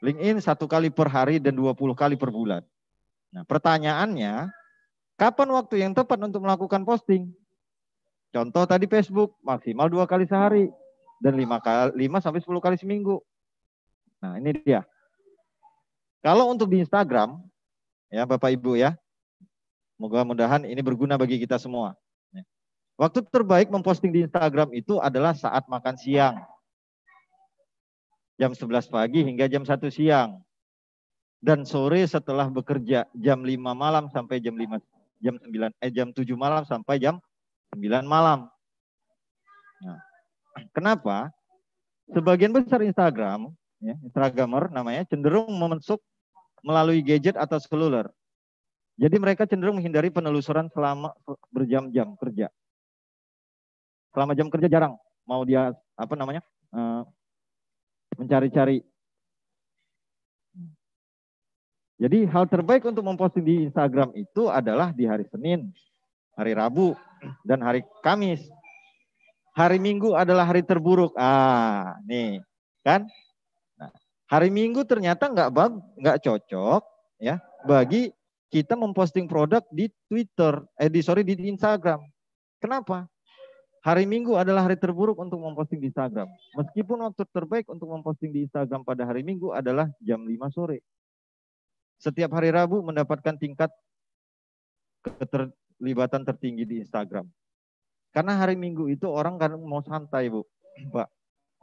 LinkedIn 1 kali per hari dan 20 kali per bulan. Nah, pertanyaannya, kapan waktu yang tepat untuk melakukan posting? Contoh tadi Facebook maksimal 2 kali sehari dan 5 sampai 10 kali seminggu. Nah, ini dia. Kalau untuk di Instagram, ya Bapak Ibu ya, mudah-mudahan ini berguna bagi kita semua. Waktu terbaik memposting di Instagram itu adalah saat makan siang. Jam 11 pagi hingga jam 1 siang. Dan sore setelah bekerja, jam 5 malam sampai jam 7 malam sampai jam 9 malam. Nah, kenapa? Sebagian besar Instagram, ya, Instagramer namanya, cenderung memensuk melalui gadget atau seluler. Jadi mereka cenderung menghindari penelusuran selama berjam-jam kerja. Selama jam kerja jarang mau dia apa namanya mencari-cari. Jadi hal terbaik untuk memposting di Instagram itu adalah di hari Senin, hari Rabu, dan hari Kamis. Hari Minggu adalah hari terburuk. Ah, nih kan? Nah, hari Minggu ternyata nggak cocok ya bagi kita memposting produk di Twitter, di Instagram. Kenapa? Hari Minggu adalah hari terburuk untuk memposting di Instagram. Meskipun waktu terbaik untuk memposting di Instagram pada hari Minggu adalah jam 5 sore. Setiap hari Rabu mendapatkan tingkat keterlibatan tertinggi di Instagram. Karena hari Minggu itu orang kan mau santai, Bu, Pak.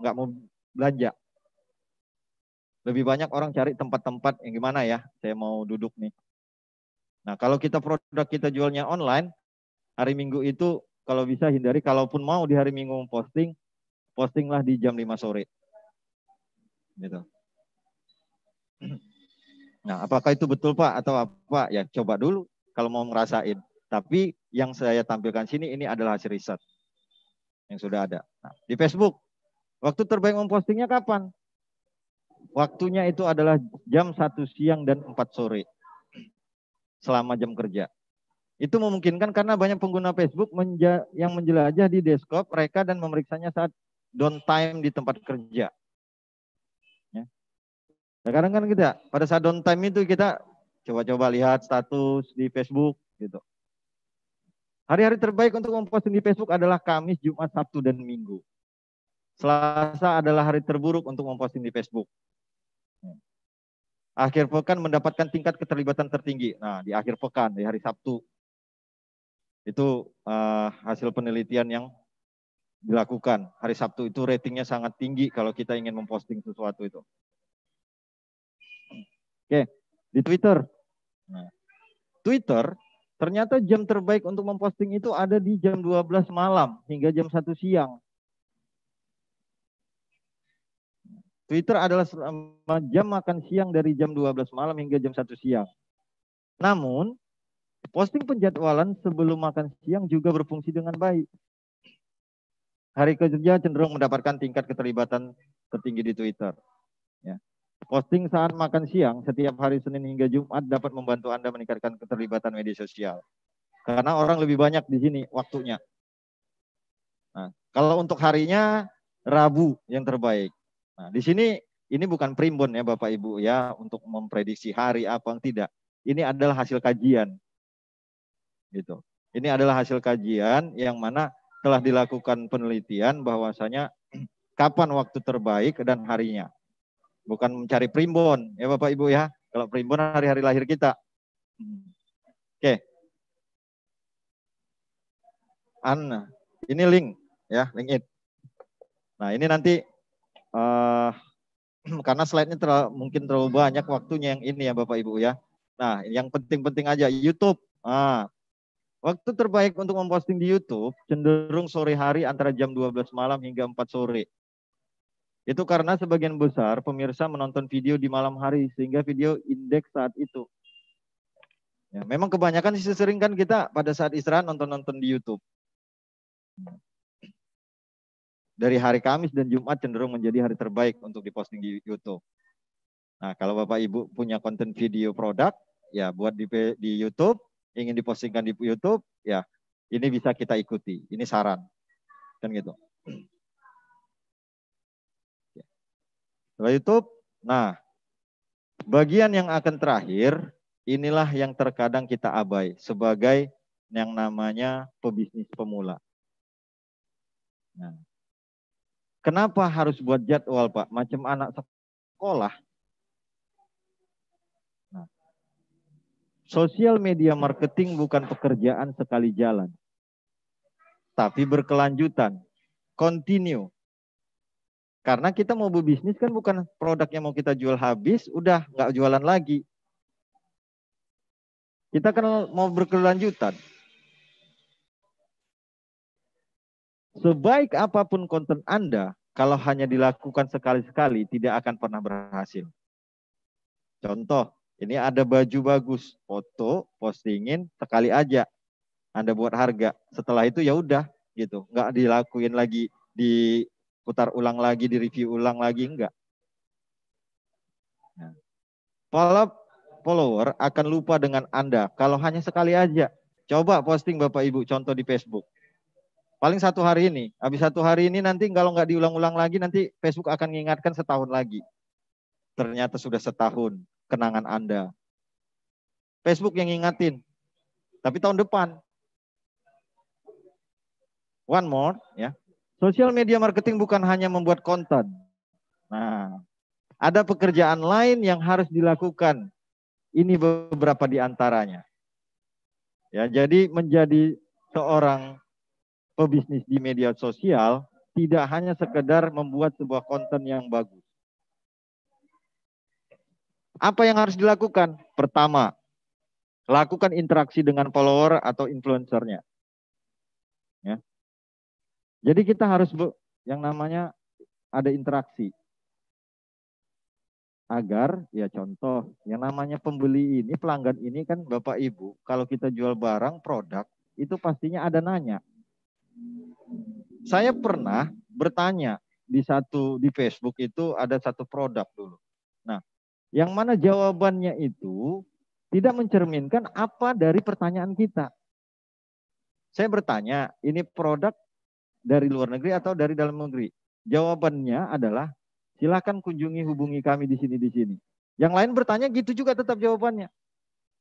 Nggak mau belanja. Lebih banyak orang cari tempat-tempat yang gimana ya, saya mau duduk nih. Nah, kalau kita produk kita jualnya online, hari Minggu itu kalau bisa hindari, kalaupun mau di hari Minggu memposting, postinglah di jam 5 sore. Gitu. Nah, apakah itu betul Pak atau apa? Ya coba dulu kalau mau ngerasain. Tapi yang saya tampilkan sini ini adalah hasil riset yang sudah ada. Nah, di Facebook, waktu terbaik mempostingnya kapan? Waktunya itu adalah jam 1 siang dan 4 sore selama jam kerja. Itu memungkinkan karena banyak pengguna Facebook yang menjelajah di desktop mereka dan memeriksanya saat downtime di tempat kerja. Ya. Nah, kadang kan kita pada saat downtime itu kita coba-coba lihat status di Facebook gitu. Hari-hari terbaik untuk memposting di Facebook adalah Kamis, Jumat, Sabtu, dan Minggu. Selasa adalah hari terburuk untuk memposting di Facebook. Akhir pekan mendapatkan tingkat keterlibatan tertinggi. Nah, di akhir pekan, di hari Sabtu. Itu hasil penelitian yang dilakukan. Hari Sabtu itu ratingnya sangat tinggi kalau kita ingin memposting sesuatu itu. Oke, di Twitter. Nah, Twitter ternyata jam terbaik untuk memposting itu ada di jam 12 malam hingga jam 1 siang. Twitter adalah jam makan siang dari jam 12 malam hingga jam 1 siang. Namun, posting penjadwalan sebelum makan siang juga berfungsi dengan baik. Hari kerja cenderung mendapatkan tingkat keterlibatan tertinggi di Twitter. Ya. Posting saat makan siang setiap hari Senin hingga Jumat dapat membantu Anda meningkatkan keterlibatan media sosial. Karena orang lebih banyak di sini waktunya. Nah, kalau untuk harinya, Rabu yang terbaik. Nah, di sini ini bukan primbon ya Bapak Ibu ya untuk memprediksi hari apa yang tidak. Ini adalah hasil kajian. Gitu. Ini adalah hasil kajian yang mana telah dilakukan penelitian bahwasanya kapan waktu terbaik dan harinya. Bukan mencari primbon ya Bapak Ibu ya. Kalau primbon hari-hari lahir kita. Oke. Anna, ini link ya, LinkedIn. Nah, ini nanti karena slide-nya mungkin terlalu banyak waktunya yang ini ya Bapak Ibu ya. Nah, yang penting-penting aja YouTube. Nah, waktu terbaik untuk memposting di YouTube cenderung sore hari antara jam 12 malam hingga 4 sore. Itu karena sebagian besar pemirsa menonton video di malam hari sehingga video indeks saat itu. Ya, memang kebanyakan sih sering kan kita pada saat istirahat nonton-nonton di YouTube. Dari hari Kamis dan Jumat cenderung menjadi hari terbaik untuk diposting di YouTube. Nah, kalau Bapak Ibu punya konten video produk, ya buat di YouTube. Ingin dipostingkan di YouTube, ya ini bisa kita ikuti. Ini saran, kan gitu. Setelah YouTube, nah bagian yang akan terakhir, inilah yang terkadang kita abai sebagai yang namanya pebisnis pemula. Nah, kenapa harus buat jadwal Pak? Macam anak sekolah. Nah, social media marketing bukan pekerjaan sekali jalan, tapi berkelanjutan, continue. Karena kita mau berbisnis kan bukan produk yang mau kita jual habis, udah nggak jualan lagi. Kita kan mau berkelanjutan. Sebaik apapun konten Anda, kalau hanya dilakukan sekali-sekali, tidak akan pernah berhasil. Contoh, ini ada baju bagus, foto, postingin, sekali aja. Anda buat harga. Setelah itu ya udah, gitu. Nggak dilakuin lagi, diputar ulang lagi, direview ulang lagi, enggak. Para follower akan lupa dengan Anda kalau hanya sekali aja. Coba posting Bapak Ibu contoh di Facebook. Paling satu hari ini, habis satu hari ini nanti kalau nggak diulang-ulang lagi, nanti Facebook akan mengingatkan setahun lagi. Ternyata sudah setahun kenangan Anda. Facebook yang ngingatin, tapi tahun depan. One more, ya. Social media marketing bukan hanya membuat konten. Nah, ada pekerjaan lain yang harus dilakukan. Ini beberapa di antaranya. Ya, jadi menjadi seorang pebisnis di media sosial tidak hanya sekedar membuat sebuah konten yang bagus. Apa yang harus dilakukan? Pertama, lakukan interaksi dengan follower atau influencernya. Ya. Jadi kita harus yang namanya ada interaksi. Agar, ya contoh, yang namanya pembeli ini, pelanggan ini kan Bapak Ibu, kalau kita jual barang, produk, itu pastinya ada nanya. Saya pernah bertanya di Facebook itu ada satu produk dulu. Nah, yang mana jawabannya itu tidak mencerminkan apa dari pertanyaan kita. Saya bertanya, ini produk dari luar negeri atau dari dalam negeri? Jawabannya adalah, silakan kunjungi, hubungi kami di sini, di sini. Yang lain bertanya gitu juga tetap jawabannya.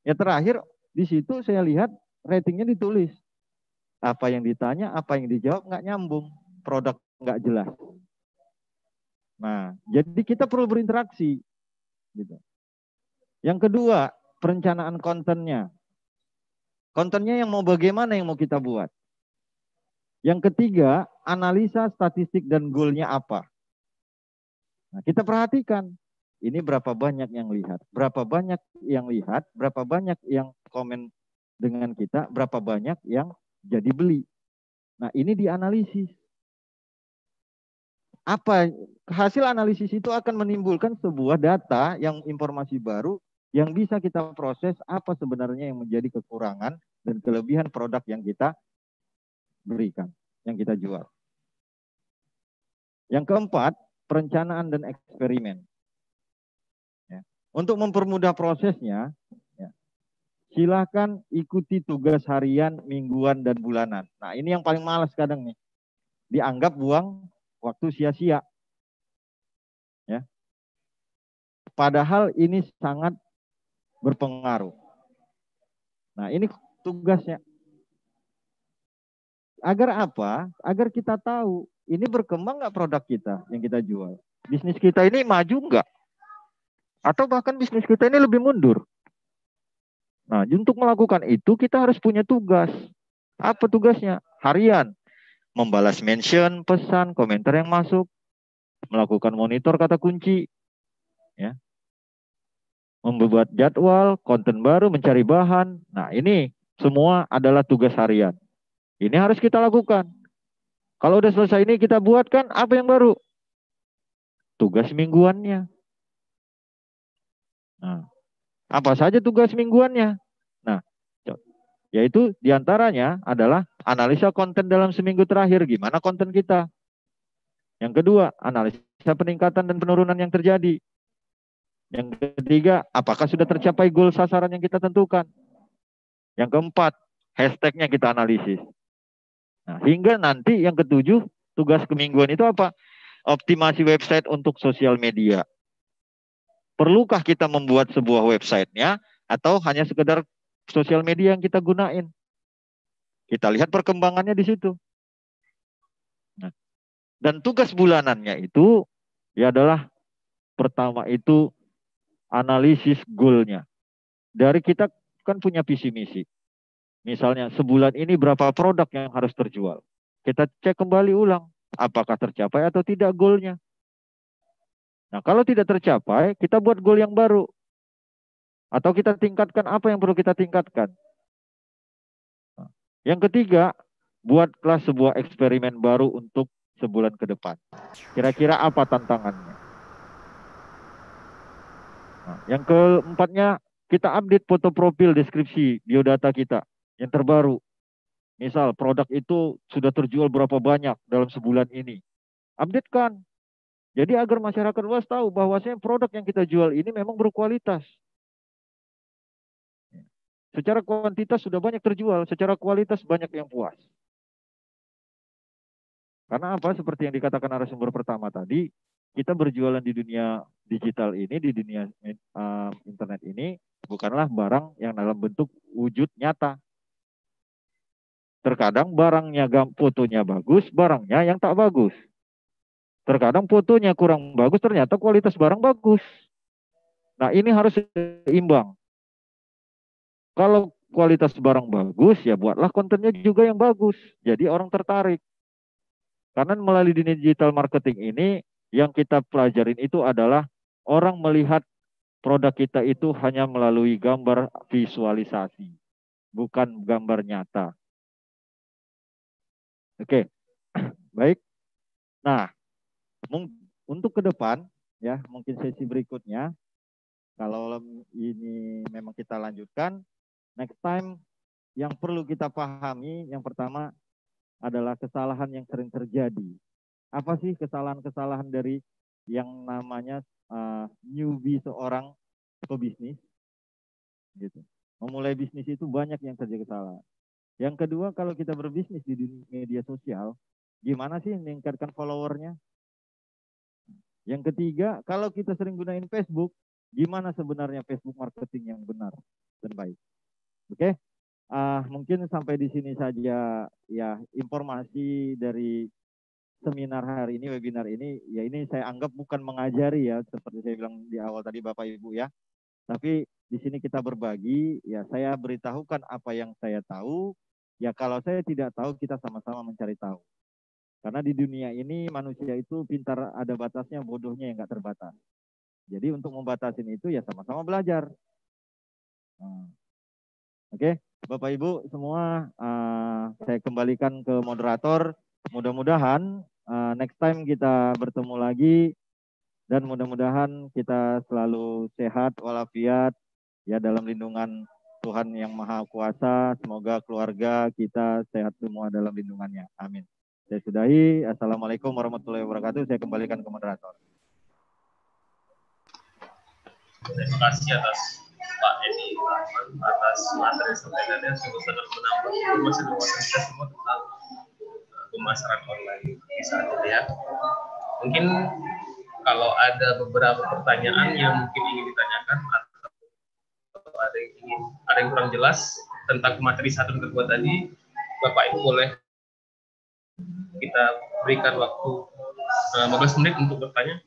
Ya terakhir, di situ saya lihat ratingnya ditulis. Apa yang ditanya, apa yang dijawab nggak nyambung. Produk nggak jelas. Nah, jadi kita perlu berinteraksi. Gitu. Yang kedua, perencanaan kontennya. Kontennya yang mau bagaimana yang mau kita buat. Yang ketiga, analisa statistik dan goalnya apa. Nah, kita perhatikan, ini berapa banyak yang lihat, berapa banyak yang lihat, berapa banyak yang komen dengan kita, berapa banyak yang jadi beli. Nah, ini dianalisis. Apa hasil analisis itu akan menimbulkan sebuah data yang informasi baru yang bisa kita proses apa sebenarnya yang menjadi kekurangan dan kelebihan produk yang kita berikan, yang kita jual. Yang keempat, perencanaan dan eksperimen. Ya. Untuk mempermudah prosesnya, ya, silakan ikuti tugas harian, mingguan, dan bulanan. Nah, ini yang paling malas kadang nih, dianggap buang waktu sia-sia. Ya. Padahal ini sangat berpengaruh. Nah, ini tugasnya. Agar apa? Agar kita tahu ini berkembang nggak produk kita yang kita jual. Bisnis kita ini maju nggak? Atau bahkan bisnis kita ini lebih mundur. Nah, untuk melakukan itu kita harus punya tugas. Apa tugasnya? Harian. Membalas mention, pesan, komentar yang masuk. Melakukan monitor kata kunci. Ya. Membuat jadwal, konten baru, mencari bahan. Nah, ini semua adalah tugas harian. Ini harus kita lakukan. Kalau udah selesai ini kita buatkan apa yang baru? Tugas mingguannya. Nah, apa saja tugas mingguannya? Nah, yaitu diantaranya adalah analisa konten dalam seminggu terakhir. Gimana konten kita? Yang kedua, analisa peningkatan dan penurunan yang terjadi. Yang ketiga, apakah sudah tercapai goal sasaran yang kita tentukan? Yang keempat, hashtagnya kita analisis. Nah, hingga nanti yang ketujuh, tugas kemingguan itu apa? Optimasi website untuk sosial media. Perlukah kita membuat sebuah websitenya atau hanya sekedar sosial media yang kita gunain? Kita lihat perkembangannya di situ. Nah, dan tugas bulanannya itu ya adalah Pertama itu analisis goal-nya. Dari kita kan punya visi misi. Misalnya sebulan ini berapa produk yang harus terjual. Kita cek kembali ulang apakah tercapai atau tidak goal-nya. Nah, kalau tidak tercapai, kita buat goal yang baru. Atau kita tingkatkan apa yang perlu kita tingkatkan. Yang ketiga, buatlah sebuah eksperimen baru untuk sebulan ke depan. Kira-kira apa tantangannya? Nah, yang keempatnya, kita update foto profil, deskripsi, biodata kita yang terbaru. Misal produk itu sudah terjual berapa banyak dalam sebulan ini. Updatekan. Jadi agar masyarakat luas tahu bahwasanya produk yang kita jual ini memang berkualitas. Secara kuantitas sudah banyak terjual, secara kualitas banyak yang puas. Karena apa? Seperti yang dikatakan narasumber pertama tadi, kita berjualan di dunia digital ini, di dunia internet ini, bukanlah barang yang dalam bentuk wujud nyata. Terkadang barangnya, fotonya bagus, barangnya yang tak bagus. Terkadang fotonya kurang bagus, ternyata kualitas barang bagus. Nah, ini harus seimbang. Kalau kualitas barang bagus, ya buatlah kontennya juga yang bagus. Jadi orang tertarik. Karena melalui digital marketing ini, yang kita pelajarin itu adalah orang melihat produk kita itu hanya melalui gambar visualisasi. Bukan gambar nyata. Oke, baik. Nah, untuk ke depan, ya mungkin sesi berikutnya, kalau ini memang kita lanjutkan, next time yang perlu kita pahami yang pertama adalah kesalahan yang sering terjadi. Apa sih kesalahan-kesalahan dari yang namanya newbie seorang pebisnis? Gitu. Memulai bisnis itu banyak yang terjadi kesalahan. Yang kedua, kalau kita berbisnis di dunia media sosial, gimana sih meningkatkan followernya? Yang ketiga, kalau kita sering gunain Facebook, gimana sebenarnya Facebook marketing yang benar dan baik? Oke, mungkin sampai di sini saja ya informasi dari seminar hari ini, webinar ini. Ya ini saya anggap bukan mengajari ya, seperti saya bilang di awal tadi Bapak Ibu ya. Tapi di sini kita berbagi, ya saya beritahukan apa yang saya tahu. Ya kalau saya tidak tahu, kita sama-sama mencari tahu. Karena di dunia ini manusia itu pintar ada batasnya, bodohnya yang nggak terbatas. Jadi untuk membatasin itu ya sama-sama belajar. Oke, Bapak Ibu semua, saya kembalikan ke moderator. Mudah-mudahan next time kita bertemu lagi dan mudah-mudahan kita selalu sehat walafiat ya dalam lindungan Tuhan yang Maha Kuasa. Semoga keluarga kita sehat semua dalam lindungannya. Amin. Saya sudahi. Assalamualaikum warahmatullahi wabarakatuh. Saya kembalikan ke moderator. Terima kasih atas Pak Edy Rahman atas materi sampaikan yang sangat menambah informasi luasan kita semua tentang pemasaran online di saat ini ya. Mungkin kalau ada beberapa pertanyaan yang mungkin ingin ditanyakan atau ada yang kurang jelas tentang materi satu dan kedua tadi, Bapak Ibu boleh kita berikan waktu 15 menit untuk bertanya.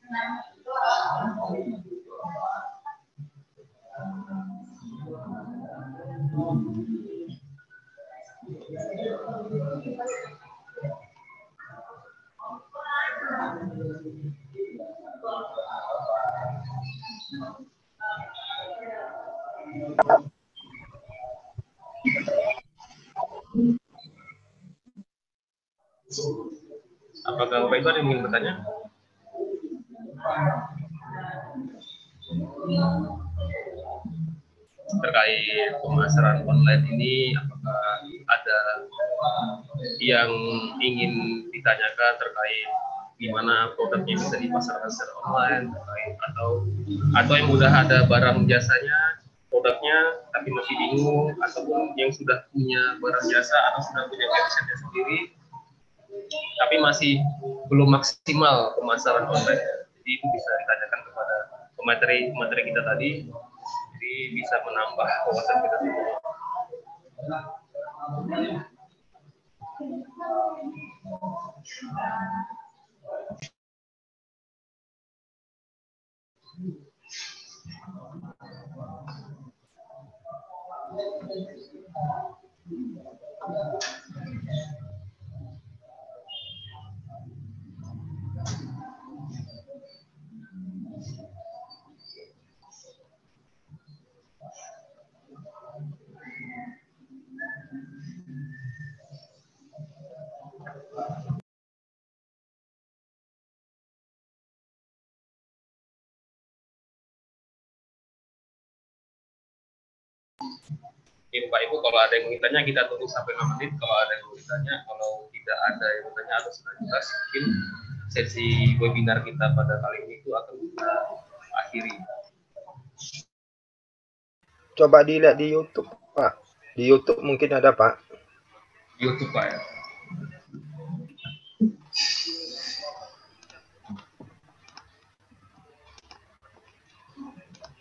Apakah Bapak Ibu ada yang ingin bertanya? Terkait pemasaran online ini, apakah ada yang ingin ditanyakan terkait gimana produknya bisa dipasarkan secara online, terkait atau yang udah ada barang jasanya, produknya tapi masih bingung, ataupun yang sudah punya barang jasa atau sudah punya website-nya sendiri tapi masih belum maksimal pemasaran online. Jadi itu bisa ditanyakan kepada pemateri kita tadi. Jadi bisa menambah wawasan kita semua. Oke, Bapak Ibu, kalau ada yang mau ditanya kita tunggu sampai 6 menit. Kalau ada yang mau ditanya, kalau tidak ada yang mau tanya atau sudah jelas, mungkin sesi webinar kita pada kali ini itu akan kita akhiri. Coba dilihat di YouTube, Pak. Di YouTube mungkin ada, Pak. YouTube, Pak, ya.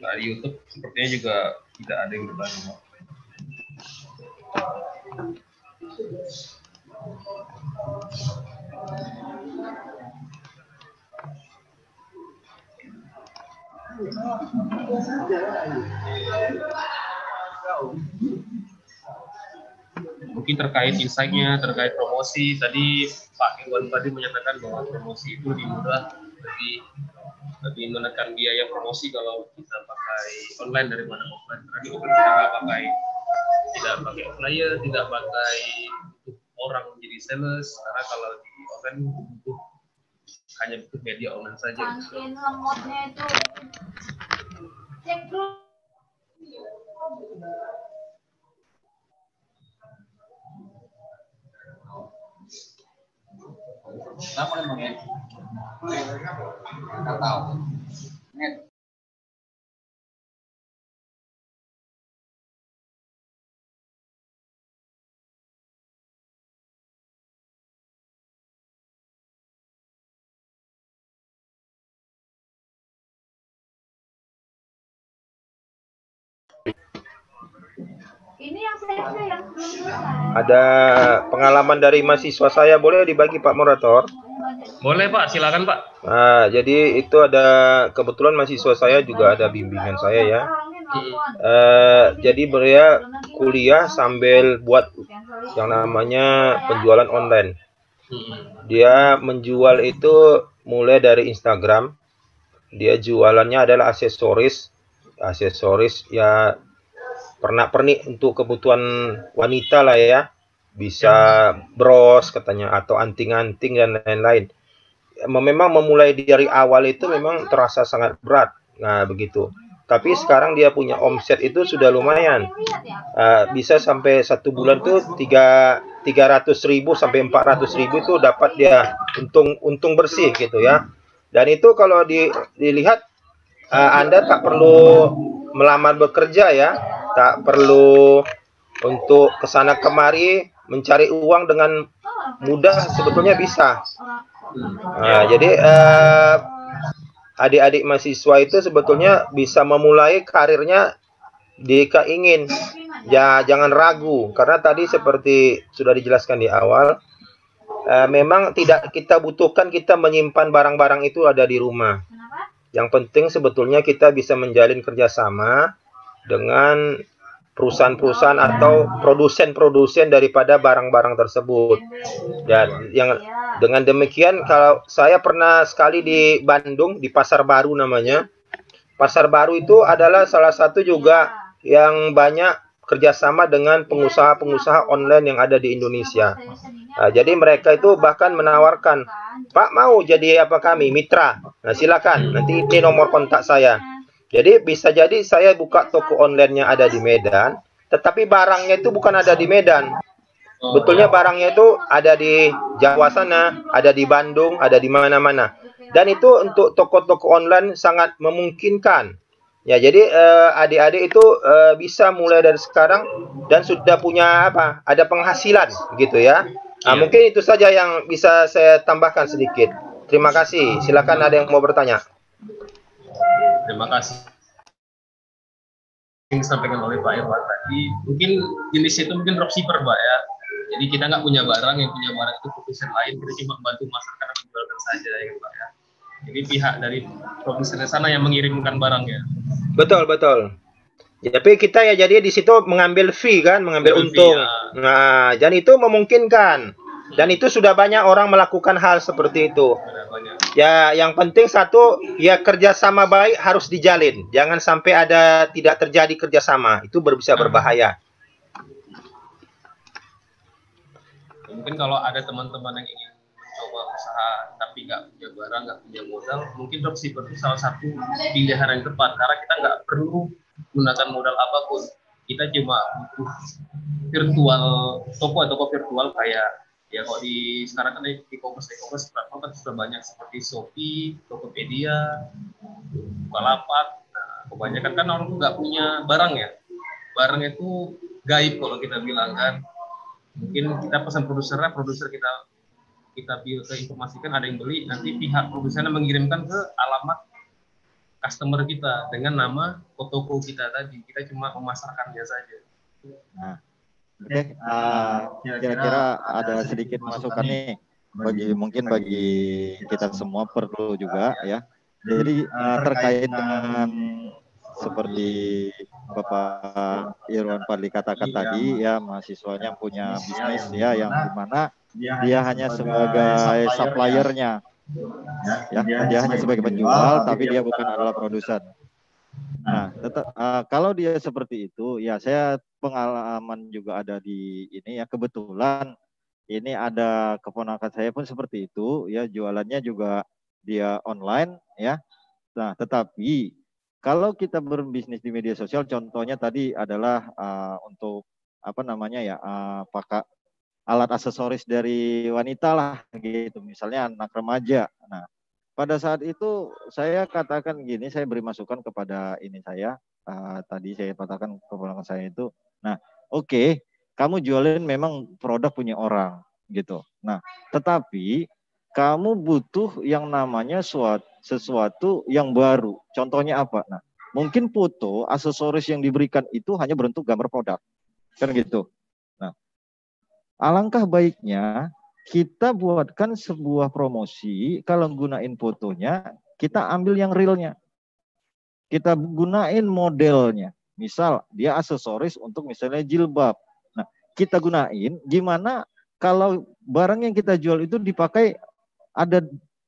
Nah, di YouTube sepertinya juga tidak ada yang bertanya. Mungkin terkait insight-nya, terkait promosi. Tadi Pak Irwan Padli menyatakan bahwa promosi itu lebih mudah, lebih menekan biaya promosi kalau kita pakai online daripada offline. Karena kita tidak pakai flyer, tidak pakai orang menjadi sales. Karena kalau di online butuh, hanya butuh media online saja. Makin lemotnya itu. Cek dulu. Kenapa emang ya? Nggak tahu. Ini yang saya yang ada pengalaman dari mahasiswa saya, boleh dibagi Pak Morator? Boleh Pak, silakan Pak. Nah, jadi itu ada kebetulan mahasiswa saya juga ada bimbingan saya ya. Jadi beliau kuliah sambil buat yang namanya penjualan online. Dia menjual itu mulai dari Instagram. Dia jualannya adalah aksesoris ya. Pernak-pernik untuk kebutuhan wanita lah ya, bisa bros katanya atau anting-anting dan lain-lain. Memang memulai dari awal itu memang terasa sangat berat, nah begitu. Tapi sekarang dia punya omset itu sudah lumayan, bisa sampai satu bulan tuh 300.000 sampai 400.000 tuh dapat dia untung bersih gitu ya. Dan itu kalau dilihat Anda tak perlu melamar bekerja ya. Tak perlu untuk kesana kemari mencari uang dengan mudah, sebetulnya bisa. Nah, jadi adik-adik mahasiswa itu sebetulnya bisa memulai karirnya jika ingin. Ya jangan ragu, karena tadi seperti sudah dijelaskan di awal, memang tidak kita butuhkan kita menyimpan barang-barang itu ada di rumah. Yang penting sebetulnya kita bisa menjalin kerjasama dengan perusahaan-perusahaan atau produsen-produsen daripada barang-barang tersebut. Dan yang dengan demikian, kalau saya pernah sekali di Bandung di Pasar Baru namanya. Pasar Baru itu adalah salah satu juga yang banyak kerjasama dengan pengusaha-pengusaha online yang ada di Indonesia. Nah, jadi mereka itu bahkan menawarkan, Pak mau jadi apa kami mitra? Nah silakan, nanti ini nomor kontak saya. Jadi bisa jadi saya buka toko online-nya ada di Medan, tetapi barangnya itu bukan ada di Medan. Betulnya barangnya itu ada di Jawa sana, ada di Bandung, ada di mana-mana. Dan itu untuk toko-toko online sangat memungkinkan. Ya, jadi adik-adik itu bisa mulai dari sekarang dan sudah punya apa? Ada penghasilan gitu ya. Nah, mungkin itu saja yang bisa saya tambahkan sedikit. Terima kasih. Silakan ada yang mau bertanya. Terima kasih yang disampaikan oleh Pak Irwan tadi. Mungkin jenis itu mungkin dropshipper Pak ya. Jadi kita nggak punya barang, yang punya barang itu produsen lain. Kita cuma bantu masyarakat menjualkan saja ya Pak ya. Jadi pihak dari produsen sana yang mengirimkan barangnya. Betul betul. Tapi kita ya jadi di situ mengambil fee kan, mengambil untung. Fee, ya. Nah, dan itu memungkinkan. Dan itu sudah banyak orang melakukan hal seperti itu. Ya, yang penting satu, ya kerjasama baik harus dijalin. Jangan sampai ada tidak terjadi kerjasama. Itu bisa berbahaya. Mungkin kalau ada teman-teman yang ingin mencoba usaha tapi nggak punya barang, nggak punya modal, mungkin dropshipper itu salah satu pilihan yang tepat. Karena kita nggak perlu gunakan modal apapun. kita cuma butuh virtual toko virtual kayak ya kalau di sekarang kan di e-commerce platform kan sudah banyak seperti Shopee, Tokopedia, Bukalapak. Nah, kebanyakan kan orang nggak punya barang ya. Barang itu gaib kalau kita bilang kan. Mungkin kita pesan produser kita informasikan ada yang beli, nanti pihak produsernya mengirimkan ke alamat customer kita dengan nama toko kita tadi, kita cuma memasarkannya saja. Nah, oke, kira-kira ada sedikit masukan nih, bagi kita semua perlu juga ya. Jadi terkait dengan seperti Bapak Irwan Padli katakan tadi ya, mahasiswanya punya bisnis ya, yang dimana dia hanya sebagai suppliernya. Ya, dia hanya sebagai penjual, tapi dia bukan adalah produsen. Nah, kalau dia seperti itu, ya saya pengalaman juga ada di ini ya, kebetulan ini ada keponakan saya pun seperti itu ya, jualannya juga dia online ya. Nah, tetapi kalau kita berbisnis di media sosial, contohnya tadi adalah untuk apa namanya ya, pakai alat aksesoris dari wanita lah gitu, misalnya anak remaja. Nah, pada saat itu saya katakan gini, saya beri masukan kepada ini saya, tadi saya katakan keponakan saya itu, nah oke, kamu jualin memang produk punya orang gitu. Nah, tetapi kamu butuh yang namanya sesuatu yang baru. Contohnya apa? Nah, mungkin foto, aksesoris yang diberikan itu hanya berbentuk gambar produk, kan gitu. Alangkah baiknya kita buatkan sebuah promosi, kalau gunain fotonya, kita ambil yang realnya. Kita gunain modelnya. Misal dia aksesoris untuk misalnya jilbab. Nah, kita gunain gimana kalau barang yang kita jual itu dipakai,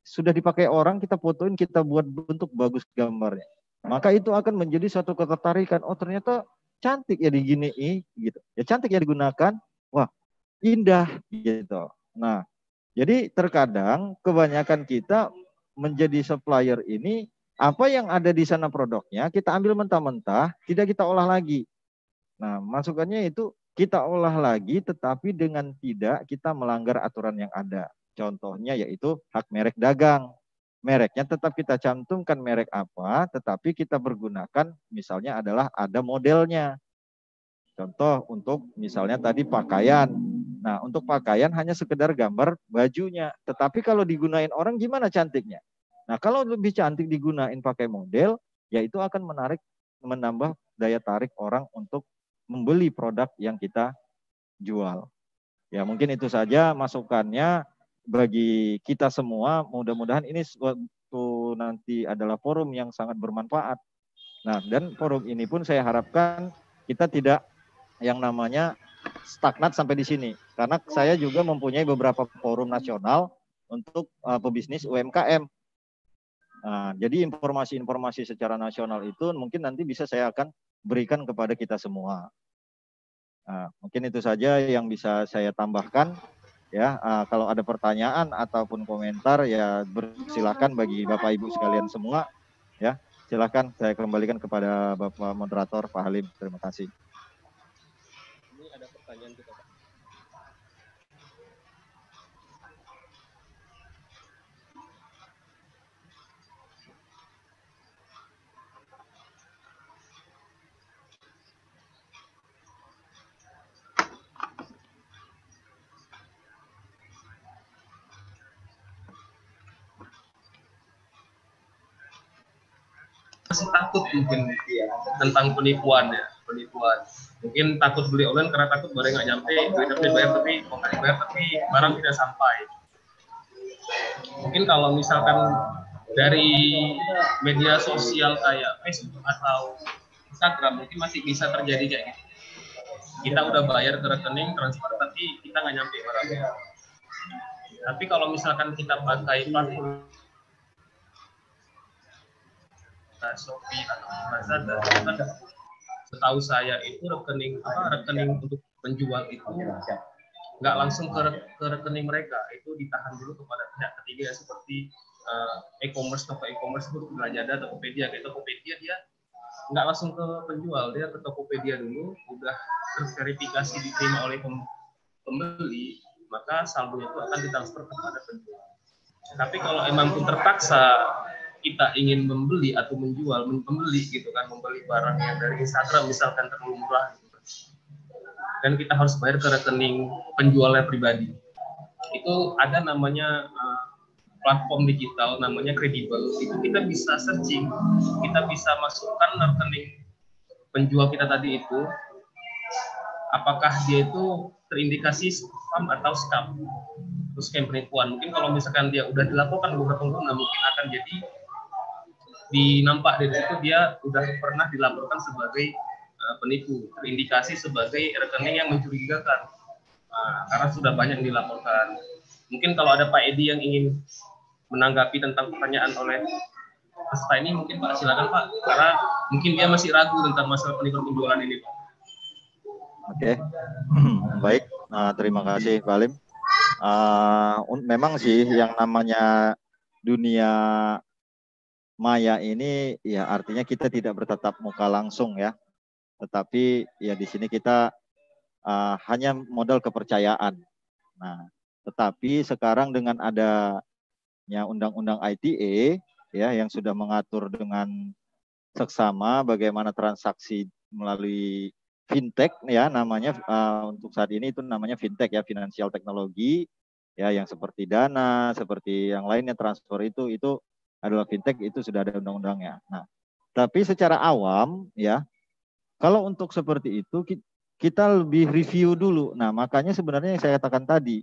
sudah dipakai orang, kita fotoin, kita buat bentuk bagus gambarnya. Maka itu akan menjadi suatu ketertarikan. Oh, ternyata cantik ya diginiin gitu. Ya cantik ya digunakan. Wah, indah gitu. Nah, jadi terkadang kebanyakan kita menjadi supplier ini, apa yang ada di sana produknya kita ambil mentah-mentah, tidak kita olah lagi. Nah, masukannya itu kita olah lagi, tetapi dengan tidak kita melanggar aturan yang ada. Contohnya yaitu hak merek dagang. Mereknya tetap kita cantumkan merek apa, tetapi kita pergunakan misalnya adalah ada modelnya. Contoh untuk misalnya tadi pakaian. Nah, untuk pakaian hanya sekedar gambar bajunya. Tetapi kalau digunain orang gimana cantiknya? Nah, kalau lebih cantik digunain pakai model, ya itu akan menambah daya tarik orang untuk membeli produk yang kita jual. Ya, mungkin itu saja masukannya bagi kita semua. Mudah-mudahan ini suatu nanti adalah forum yang sangat bermanfaat. Nah, dan forum ini pun saya harapkan kita tidak yang namanya stagnat sampai di sini, karena saya juga mempunyai beberapa forum nasional untuk pebisnis UMKM. Nah, jadi informasi-informasi secara nasional itu mungkin nanti bisa saya akan berikan kepada kita semua. Nah, mungkin itu saja yang bisa saya tambahkan. Ya, kalau ada pertanyaan ataupun komentar ya silakan bagi Bapak Ibu sekalian semua. Ya, silakan saya kembalikan kepada Bapak Moderator Pak Halim. Terima kasih. Masih takut mungkin ya, tentang penipuan. Mungkin takut beli online karena takut barang nggak nyampe, duitnya bayar tapi kontaknya bayar tapi barang tidak sampai. Mungkin kalau misalkan dari media sosial kayak Facebook atau Instagram mungkin masih bisa terjadi kayak gitu. Kita udah bayar ke rekening transfer tapi kita nggak nyampe barangnya. Tapi kalau misalkan kita pakai platform Shopee atau Lazada, kan setahu saya itu rekening untuk penjual itu nggak langsung ke rekening mereka, itu ditahan dulu kepada pihak ketiga seperti e-commerce, toko e-commerce itu Lazada, Tokopedia. Tokopedia dia nggak langsung ke penjual, dia ke Tokopedia dulu, udah terverifikasi diterima oleh pembeli, maka saldonya itu akan ditransfer kepada penjual. Tapi kalau emang pun terpaksa kita ingin membeli atau menjual, membeli gitu kan, membeli barang yang dari Instagram misalkan terlalu murah, gitu. Dan kita harus bayar ke rekening penjualnya pribadi. Itu ada namanya platform digital namanya Credible. Itu kita bisa searching, kita bisa masukkan rekening penjual kita tadi itu, apakah dia itu terindikasi spam atau scam, terus scam penipuan. Mungkin kalau misalkan dia udah dilaporkan beberapa pengguna, mungkin akan jadi dinampak dari situ dia udah pernah dilaporkan sebagai penipu, terindikasi sebagai rekening yang mencurigakan, karena sudah banyak yang dilaporkan. Mungkin kalau ada Pak Edy yang ingin menanggapi tentang pertanyaan oleh peserta ini, mungkin Pak silakan Pak, karena mungkin dia masih ragu tentang masalah penjualan ini Pak. Oke, baik. Terima kasih Pak Lim. Memang sih yang namanya dunia maya ini, ya artinya kita tidak bertatap muka langsung ya. Tetapi ya di sini kita hanya modal kepercayaan. Nah, tetapi sekarang dengan adanya undang-undang ITE ya yang sudah mengatur dengan seksama bagaimana transaksi melalui fintech ya namanya, untuk saat ini itu namanya fintech ya, finansial teknologi ya, yang seperti Dana, seperti yang lainnya, transfer itu adalah fintech, itu sudah ada undang-undangnya. Nah, tapi secara awam ya kalau untuk seperti itu kita lebih review dulu. Nah, makanya sebenarnya yang saya katakan tadi,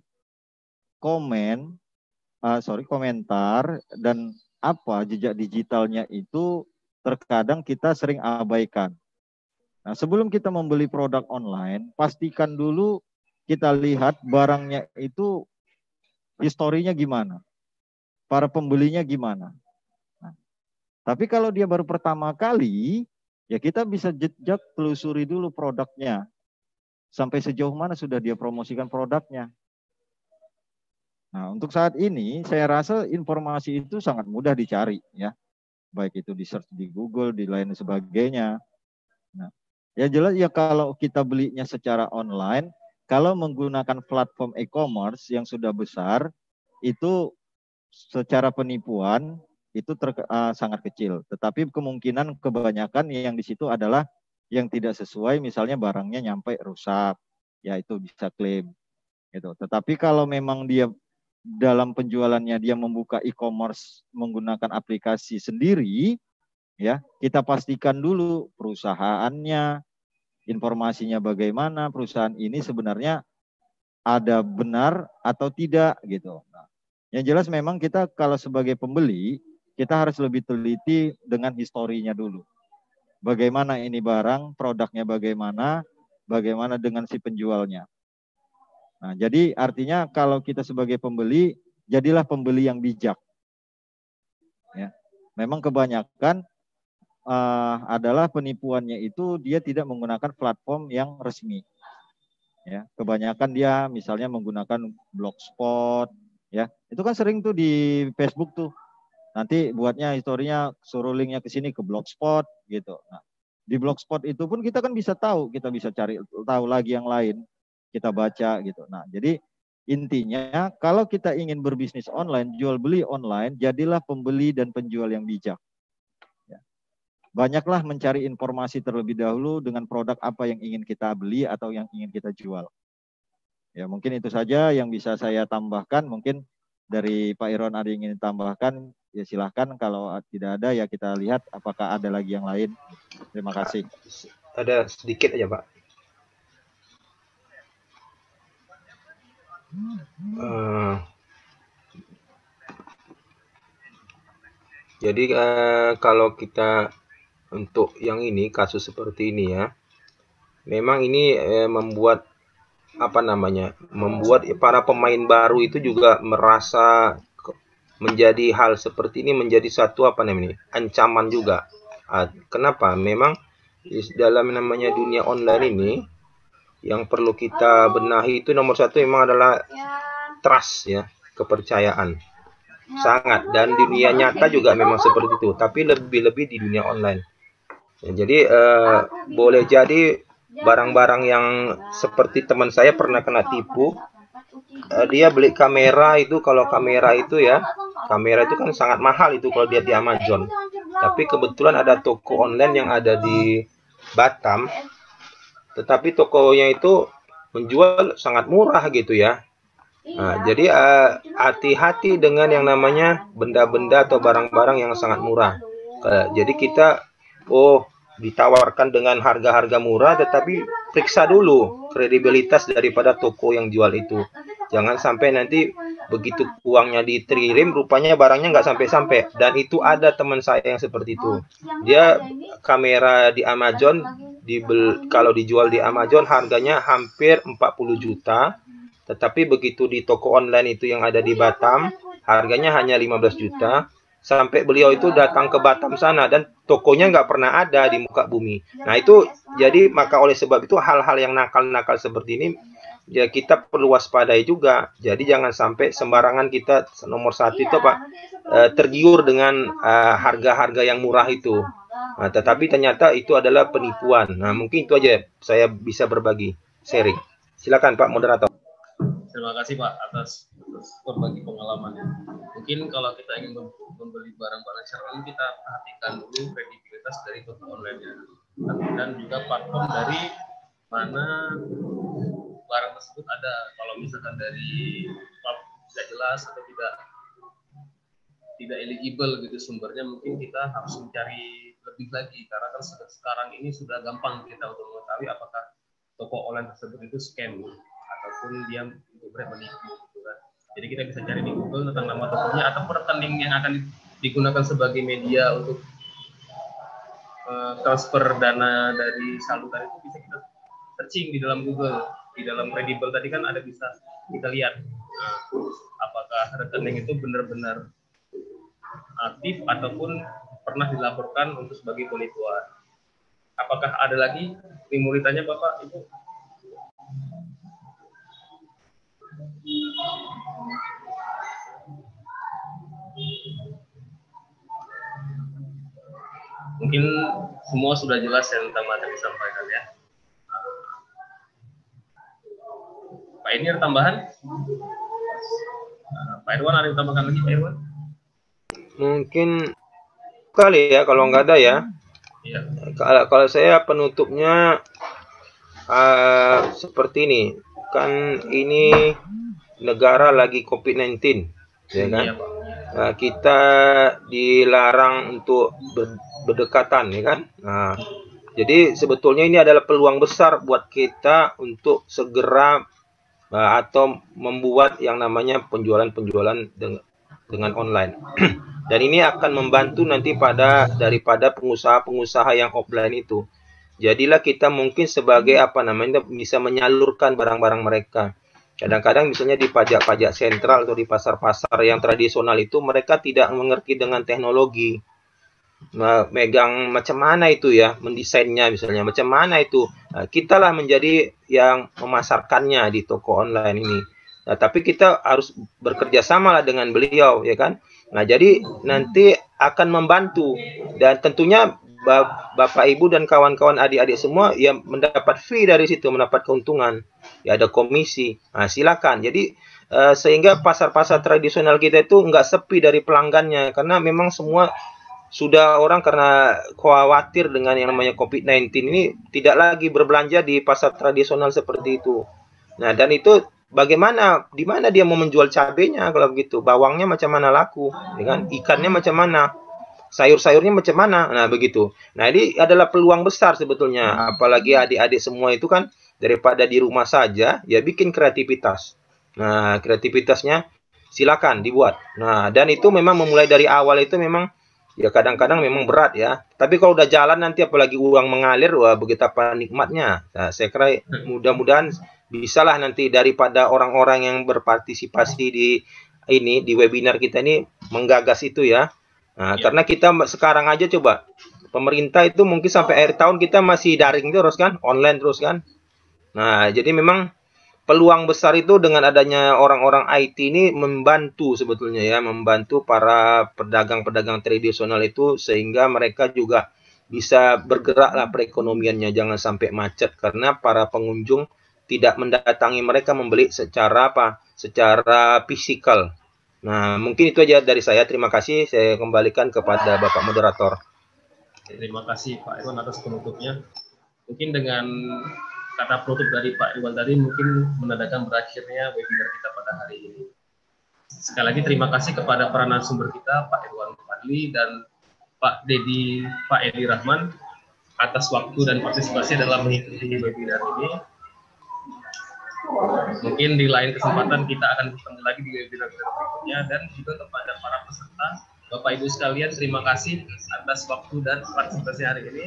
komentar dan apa jejak digitalnya itu terkadang kita sering abaikan. Nah, sebelum kita membeli produk online, pastikan dulu kita lihat barangnya itu historinya gimana, para pembelinya gimana. Nah, tapi kalau dia baru pertama kali, ya kita bisa jejak telusuri dulu produknya, sampai sejauh mana sudah dia promosikan produknya. Nah, untuk saat ini saya rasa informasi itu sangat mudah dicari ya. Baik itu di search di Google, di lain sebagainya. Nah, ya jelas ya kalau kita belinya secara online, kalau menggunakan platform e-commerce yang sudah besar, itu secara penipuan itu sangat kecil. Tetapi kemungkinan kebanyakan yang di situ adalah yang tidak sesuai, misalnya barangnya nyampe rusak, ya itu bisa klaim gitu. Tetapi kalau memang dia dalam penjualannya dia membuka e-commerce menggunakan aplikasi sendiri, ya kita pastikan dulu perusahaannya, informasinya bagaimana, perusahaan ini sebenarnya ada benar atau tidak gitu. Nah, yang jelas memang kita kalau sebagai pembeli kita harus lebih teliti dengan historinya dulu. Bagaimana ini barang, produknya bagaimana, bagaimana dengan si penjualnya. Nah, jadi artinya kalau kita sebagai pembeli, jadilah pembeli yang bijak. Ya. Memang kebanyakan adalah penipuannya itu dia tidak menggunakan platform yang resmi. Ya. Kebanyakan dia misalnya menggunakan blogspot, ya. Itu kan sering tuh di Facebook tuh. Nanti buatnya historinya, suruh linknya ke sini ke blogspot gitu. Nah, di blogspot itu pun kita kan bisa tahu, kita bisa cari tahu lagi yang lain, kita baca gitu. Nah, jadi intinya kalau kita ingin berbisnis online, jual beli online, jadilah pembeli dan penjual yang bijak. Ya. Banyaklah mencari informasi terlebih dahulu dengan produk apa yang ingin kita beli atau yang ingin kita jual. Ya, mungkin itu saja yang bisa saya tambahkan. Mungkin dari Pak Irwan ada yang ingin ditambahkan, ya silahkan. Kalau tidak ada, ya kita lihat apakah ada lagi yang lain. Terima kasih. Ada sedikit aja, Pak. Jadi kalau kita untuk yang ini kasus seperti ini ya, memang ini membuat membuat para pemain baru itu juga merasa menjadi hal seperti ini menjadi satu ancaman juga. Kenapa? Memang dalam namanya dunia online ini, yang perlu kita benahi itu nomor satu memang adalah trust ya, kepercayaan. Sangat, dan dunia nyata juga memang seperti itu, tapi lebih-lebih di dunia online. Ya, jadi boleh jadi barang-barang yang seperti teman saya pernah kena tipu. Dia beli kamera itu, kalau kamera itu ya, kamera itu kan sangat mahal itu kalau dia di Amazon. Tapi kebetulan ada toko online yang ada di Batam, tetapi tokonya itu menjual sangat murah gitu ya. Nah, jadi hati-hati dengan yang namanya benda-benda atau barang-barang yang sangat murah. Jadi kita ditawarkan dengan harga-harga murah, tetapi periksa dulu kredibilitas daripada toko yang jual itu. Jangan sampai nanti begitu uangnya dikirim, rupanya barangnya nggak sampai-sampai. Dan itu ada teman saya yang seperti itu. Dia kamera di Amazon, kalau dijual di Amazon harganya hampir 40 juta. Tetapi begitu di toko online itu yang ada di Batam, harganya hanya 15 juta. Sampai beliau itu datang ke Batam sana dan tokonya nggak pernah ada di muka bumi. Nah itu, jadi maka oleh sebab itu hal-hal yang nakal-nakal seperti ini, ya kita perlu waspadai juga. Jadi jangan sampai sembarangan kita nomor satu itu Pak, tergiur dengan harga-harga yang murah itu. Nah, tetapi ternyata itu adalah penipuan. Nah mungkin itu aja saya bisa berbagi, sharing. Silakan Pak Moderator. Terima kasih Pak atas berbagi pengalamannya. Mungkin kalau kita ingin membeli barang-barang secara online, kita perhatikan dulu kredibilitas dari toko online-nya dan juga platform dari mana barang tersebut ada. Kalau misalkan dari platform tidak jelas atau tidak eligible gitu sumbernya, mungkin kita harus mencari lebih lagi, karena kan sekarang ini sudah gampang kita untuk mengetahui apakah toko online tersebut itu scam ataupun dia menipu. Jadi kita bisa cari di Google tentang nama tokonya atau rekening yang akan digunakan sebagai media untuk transfer dana dari saluran itu, bisa kita searching di dalam Google. Di dalam Credible tadi kan ada, bisa kita lihat apakah rekening itu benar-benar aktif ataupun pernah dilaporkan untuk sebagai penipuan. Apakah ada lagi muridannya Bapak Ibu? Mungkin semua sudah jelas yang tadi disampaikan ya. Pak Ini ada tambahan? Pak Irwan ada yang tambahkan lagi Pak Irwan? Mungkin kali ya, kalau nggak ada ya. Iya. Kalau saya penutupnya seperti ini. Kan ini negara lagi COVID-19, ya kan? Nah, kita dilarang untuk berdekatan, ya kan? Nah, jadi sebetulnya ini adalah peluang besar buat kita untuk segera atau membuat yang namanya penjualan-penjualan dengan online. Dan ini akan membantu nanti daripada pengusaha-pengusaha yang offline itu. Jadilah kita mungkin sebagai bisa menyalurkan barang-barang mereka. Kadang-kadang misalnya di pajak-pajak sentral atau di pasar-pasar yang tradisional itu, mereka tidak mengerti dengan teknologi. Megang macam mana itu ya, mendesainnya misalnya, macam mana itu. Nah, kitalah menjadi yang memasarkannya di toko online ini. Nah, tapi kita harus bekerja samalah dengan beliau, ya kan? Nah, jadi nanti akan membantu. Dan tentunya Bapak, Ibu, dan kawan-kawan adik-adik semua yang mendapat fee dari situ, mendapat keuntungan, ya ada komisi. Nah, silakan. Jadi sehingga pasar-pasar tradisional kita itu nggak sepi dari pelanggannya, karena memang semua sudah orang karena khawatir dengan yang namanya COVID-19 ini tidak lagi berbelanja di pasar tradisional seperti itu. Nah, dan itu bagaimana, di mana dia mau menjual cabenya kalau begitu, bawangnya macam mana laku, dengan ikannya macam mana, sayur-sayurnya macam mana, nah begitu. Nah ini adalah peluang besar sebetulnya, apalagi adik-adik semua itu kan daripada di rumah saja, ya bikin kreativitas. Nah kreativitasnya silakan dibuat. Nah dan itu memang memulai dari awal itu memang ya kadang-kadang memang berat ya. Tapi kalau udah jalan nanti apalagi uang mengalir, wah begitu apa nikmatnya. Nah, saya kira mudah-mudahan bisalah nanti daripada orang-orang yang berpartisipasi di webinar kita ini menggagas itu ya. Nah, ya. Karena kita sekarang aja coba, pemerintah itu mungkin sampai akhir tahun kita masih daring terus kan, online terus kan. Nah, jadi memang peluang besar itu dengan adanya orang-orang IT ini membantu sebetulnya ya, membantu para pedagang-pedagang tradisional itu sehingga mereka juga bisa bergeraklah perekonomiannya, jangan sampai macet karena para pengunjung tidak mendatangi mereka membeli secara apa? Secara fisikal. Nah, mungkin itu aja dari saya. Terima kasih. Saya kembalikan kepada Bapak Moderator. Terima kasih Pak Irwan atas penutupnya. Mungkin dengan kata penutup dari Pak Irwan tadi mungkin menandakan berakhirnya webinar kita pada hari ini. Sekali lagi terima kasih kepada para narasumber kita, Pak Irwan Padli dan Pak Edy Rahman atas waktu dan partisipasi dalam mengikuti webinar ini. Mungkin di lain kesempatan kita akan bertemu lagi di webinar berikutnya, dan juga kepada para peserta, Bapak Ibu sekalian, terima kasih atas waktu dan partisipasi hari ini.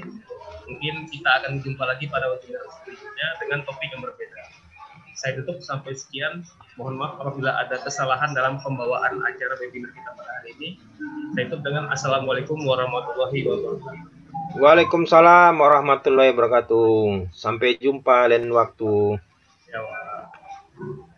Mungkin kita akan berjumpa lagi pada webinar berikutnya dengan topik yang berbeda. Saya tutup sampai sekian. Mohon maaf apabila ada kesalahan dalam pembawaan acara webinar kita pada hari ini. Saya tutup dengan Assalamualaikum warahmatullahi wabarakatuh. Waalaikumsalam warahmatullahi wabarakatuh. Sampai jumpa lain waktu. Jawa.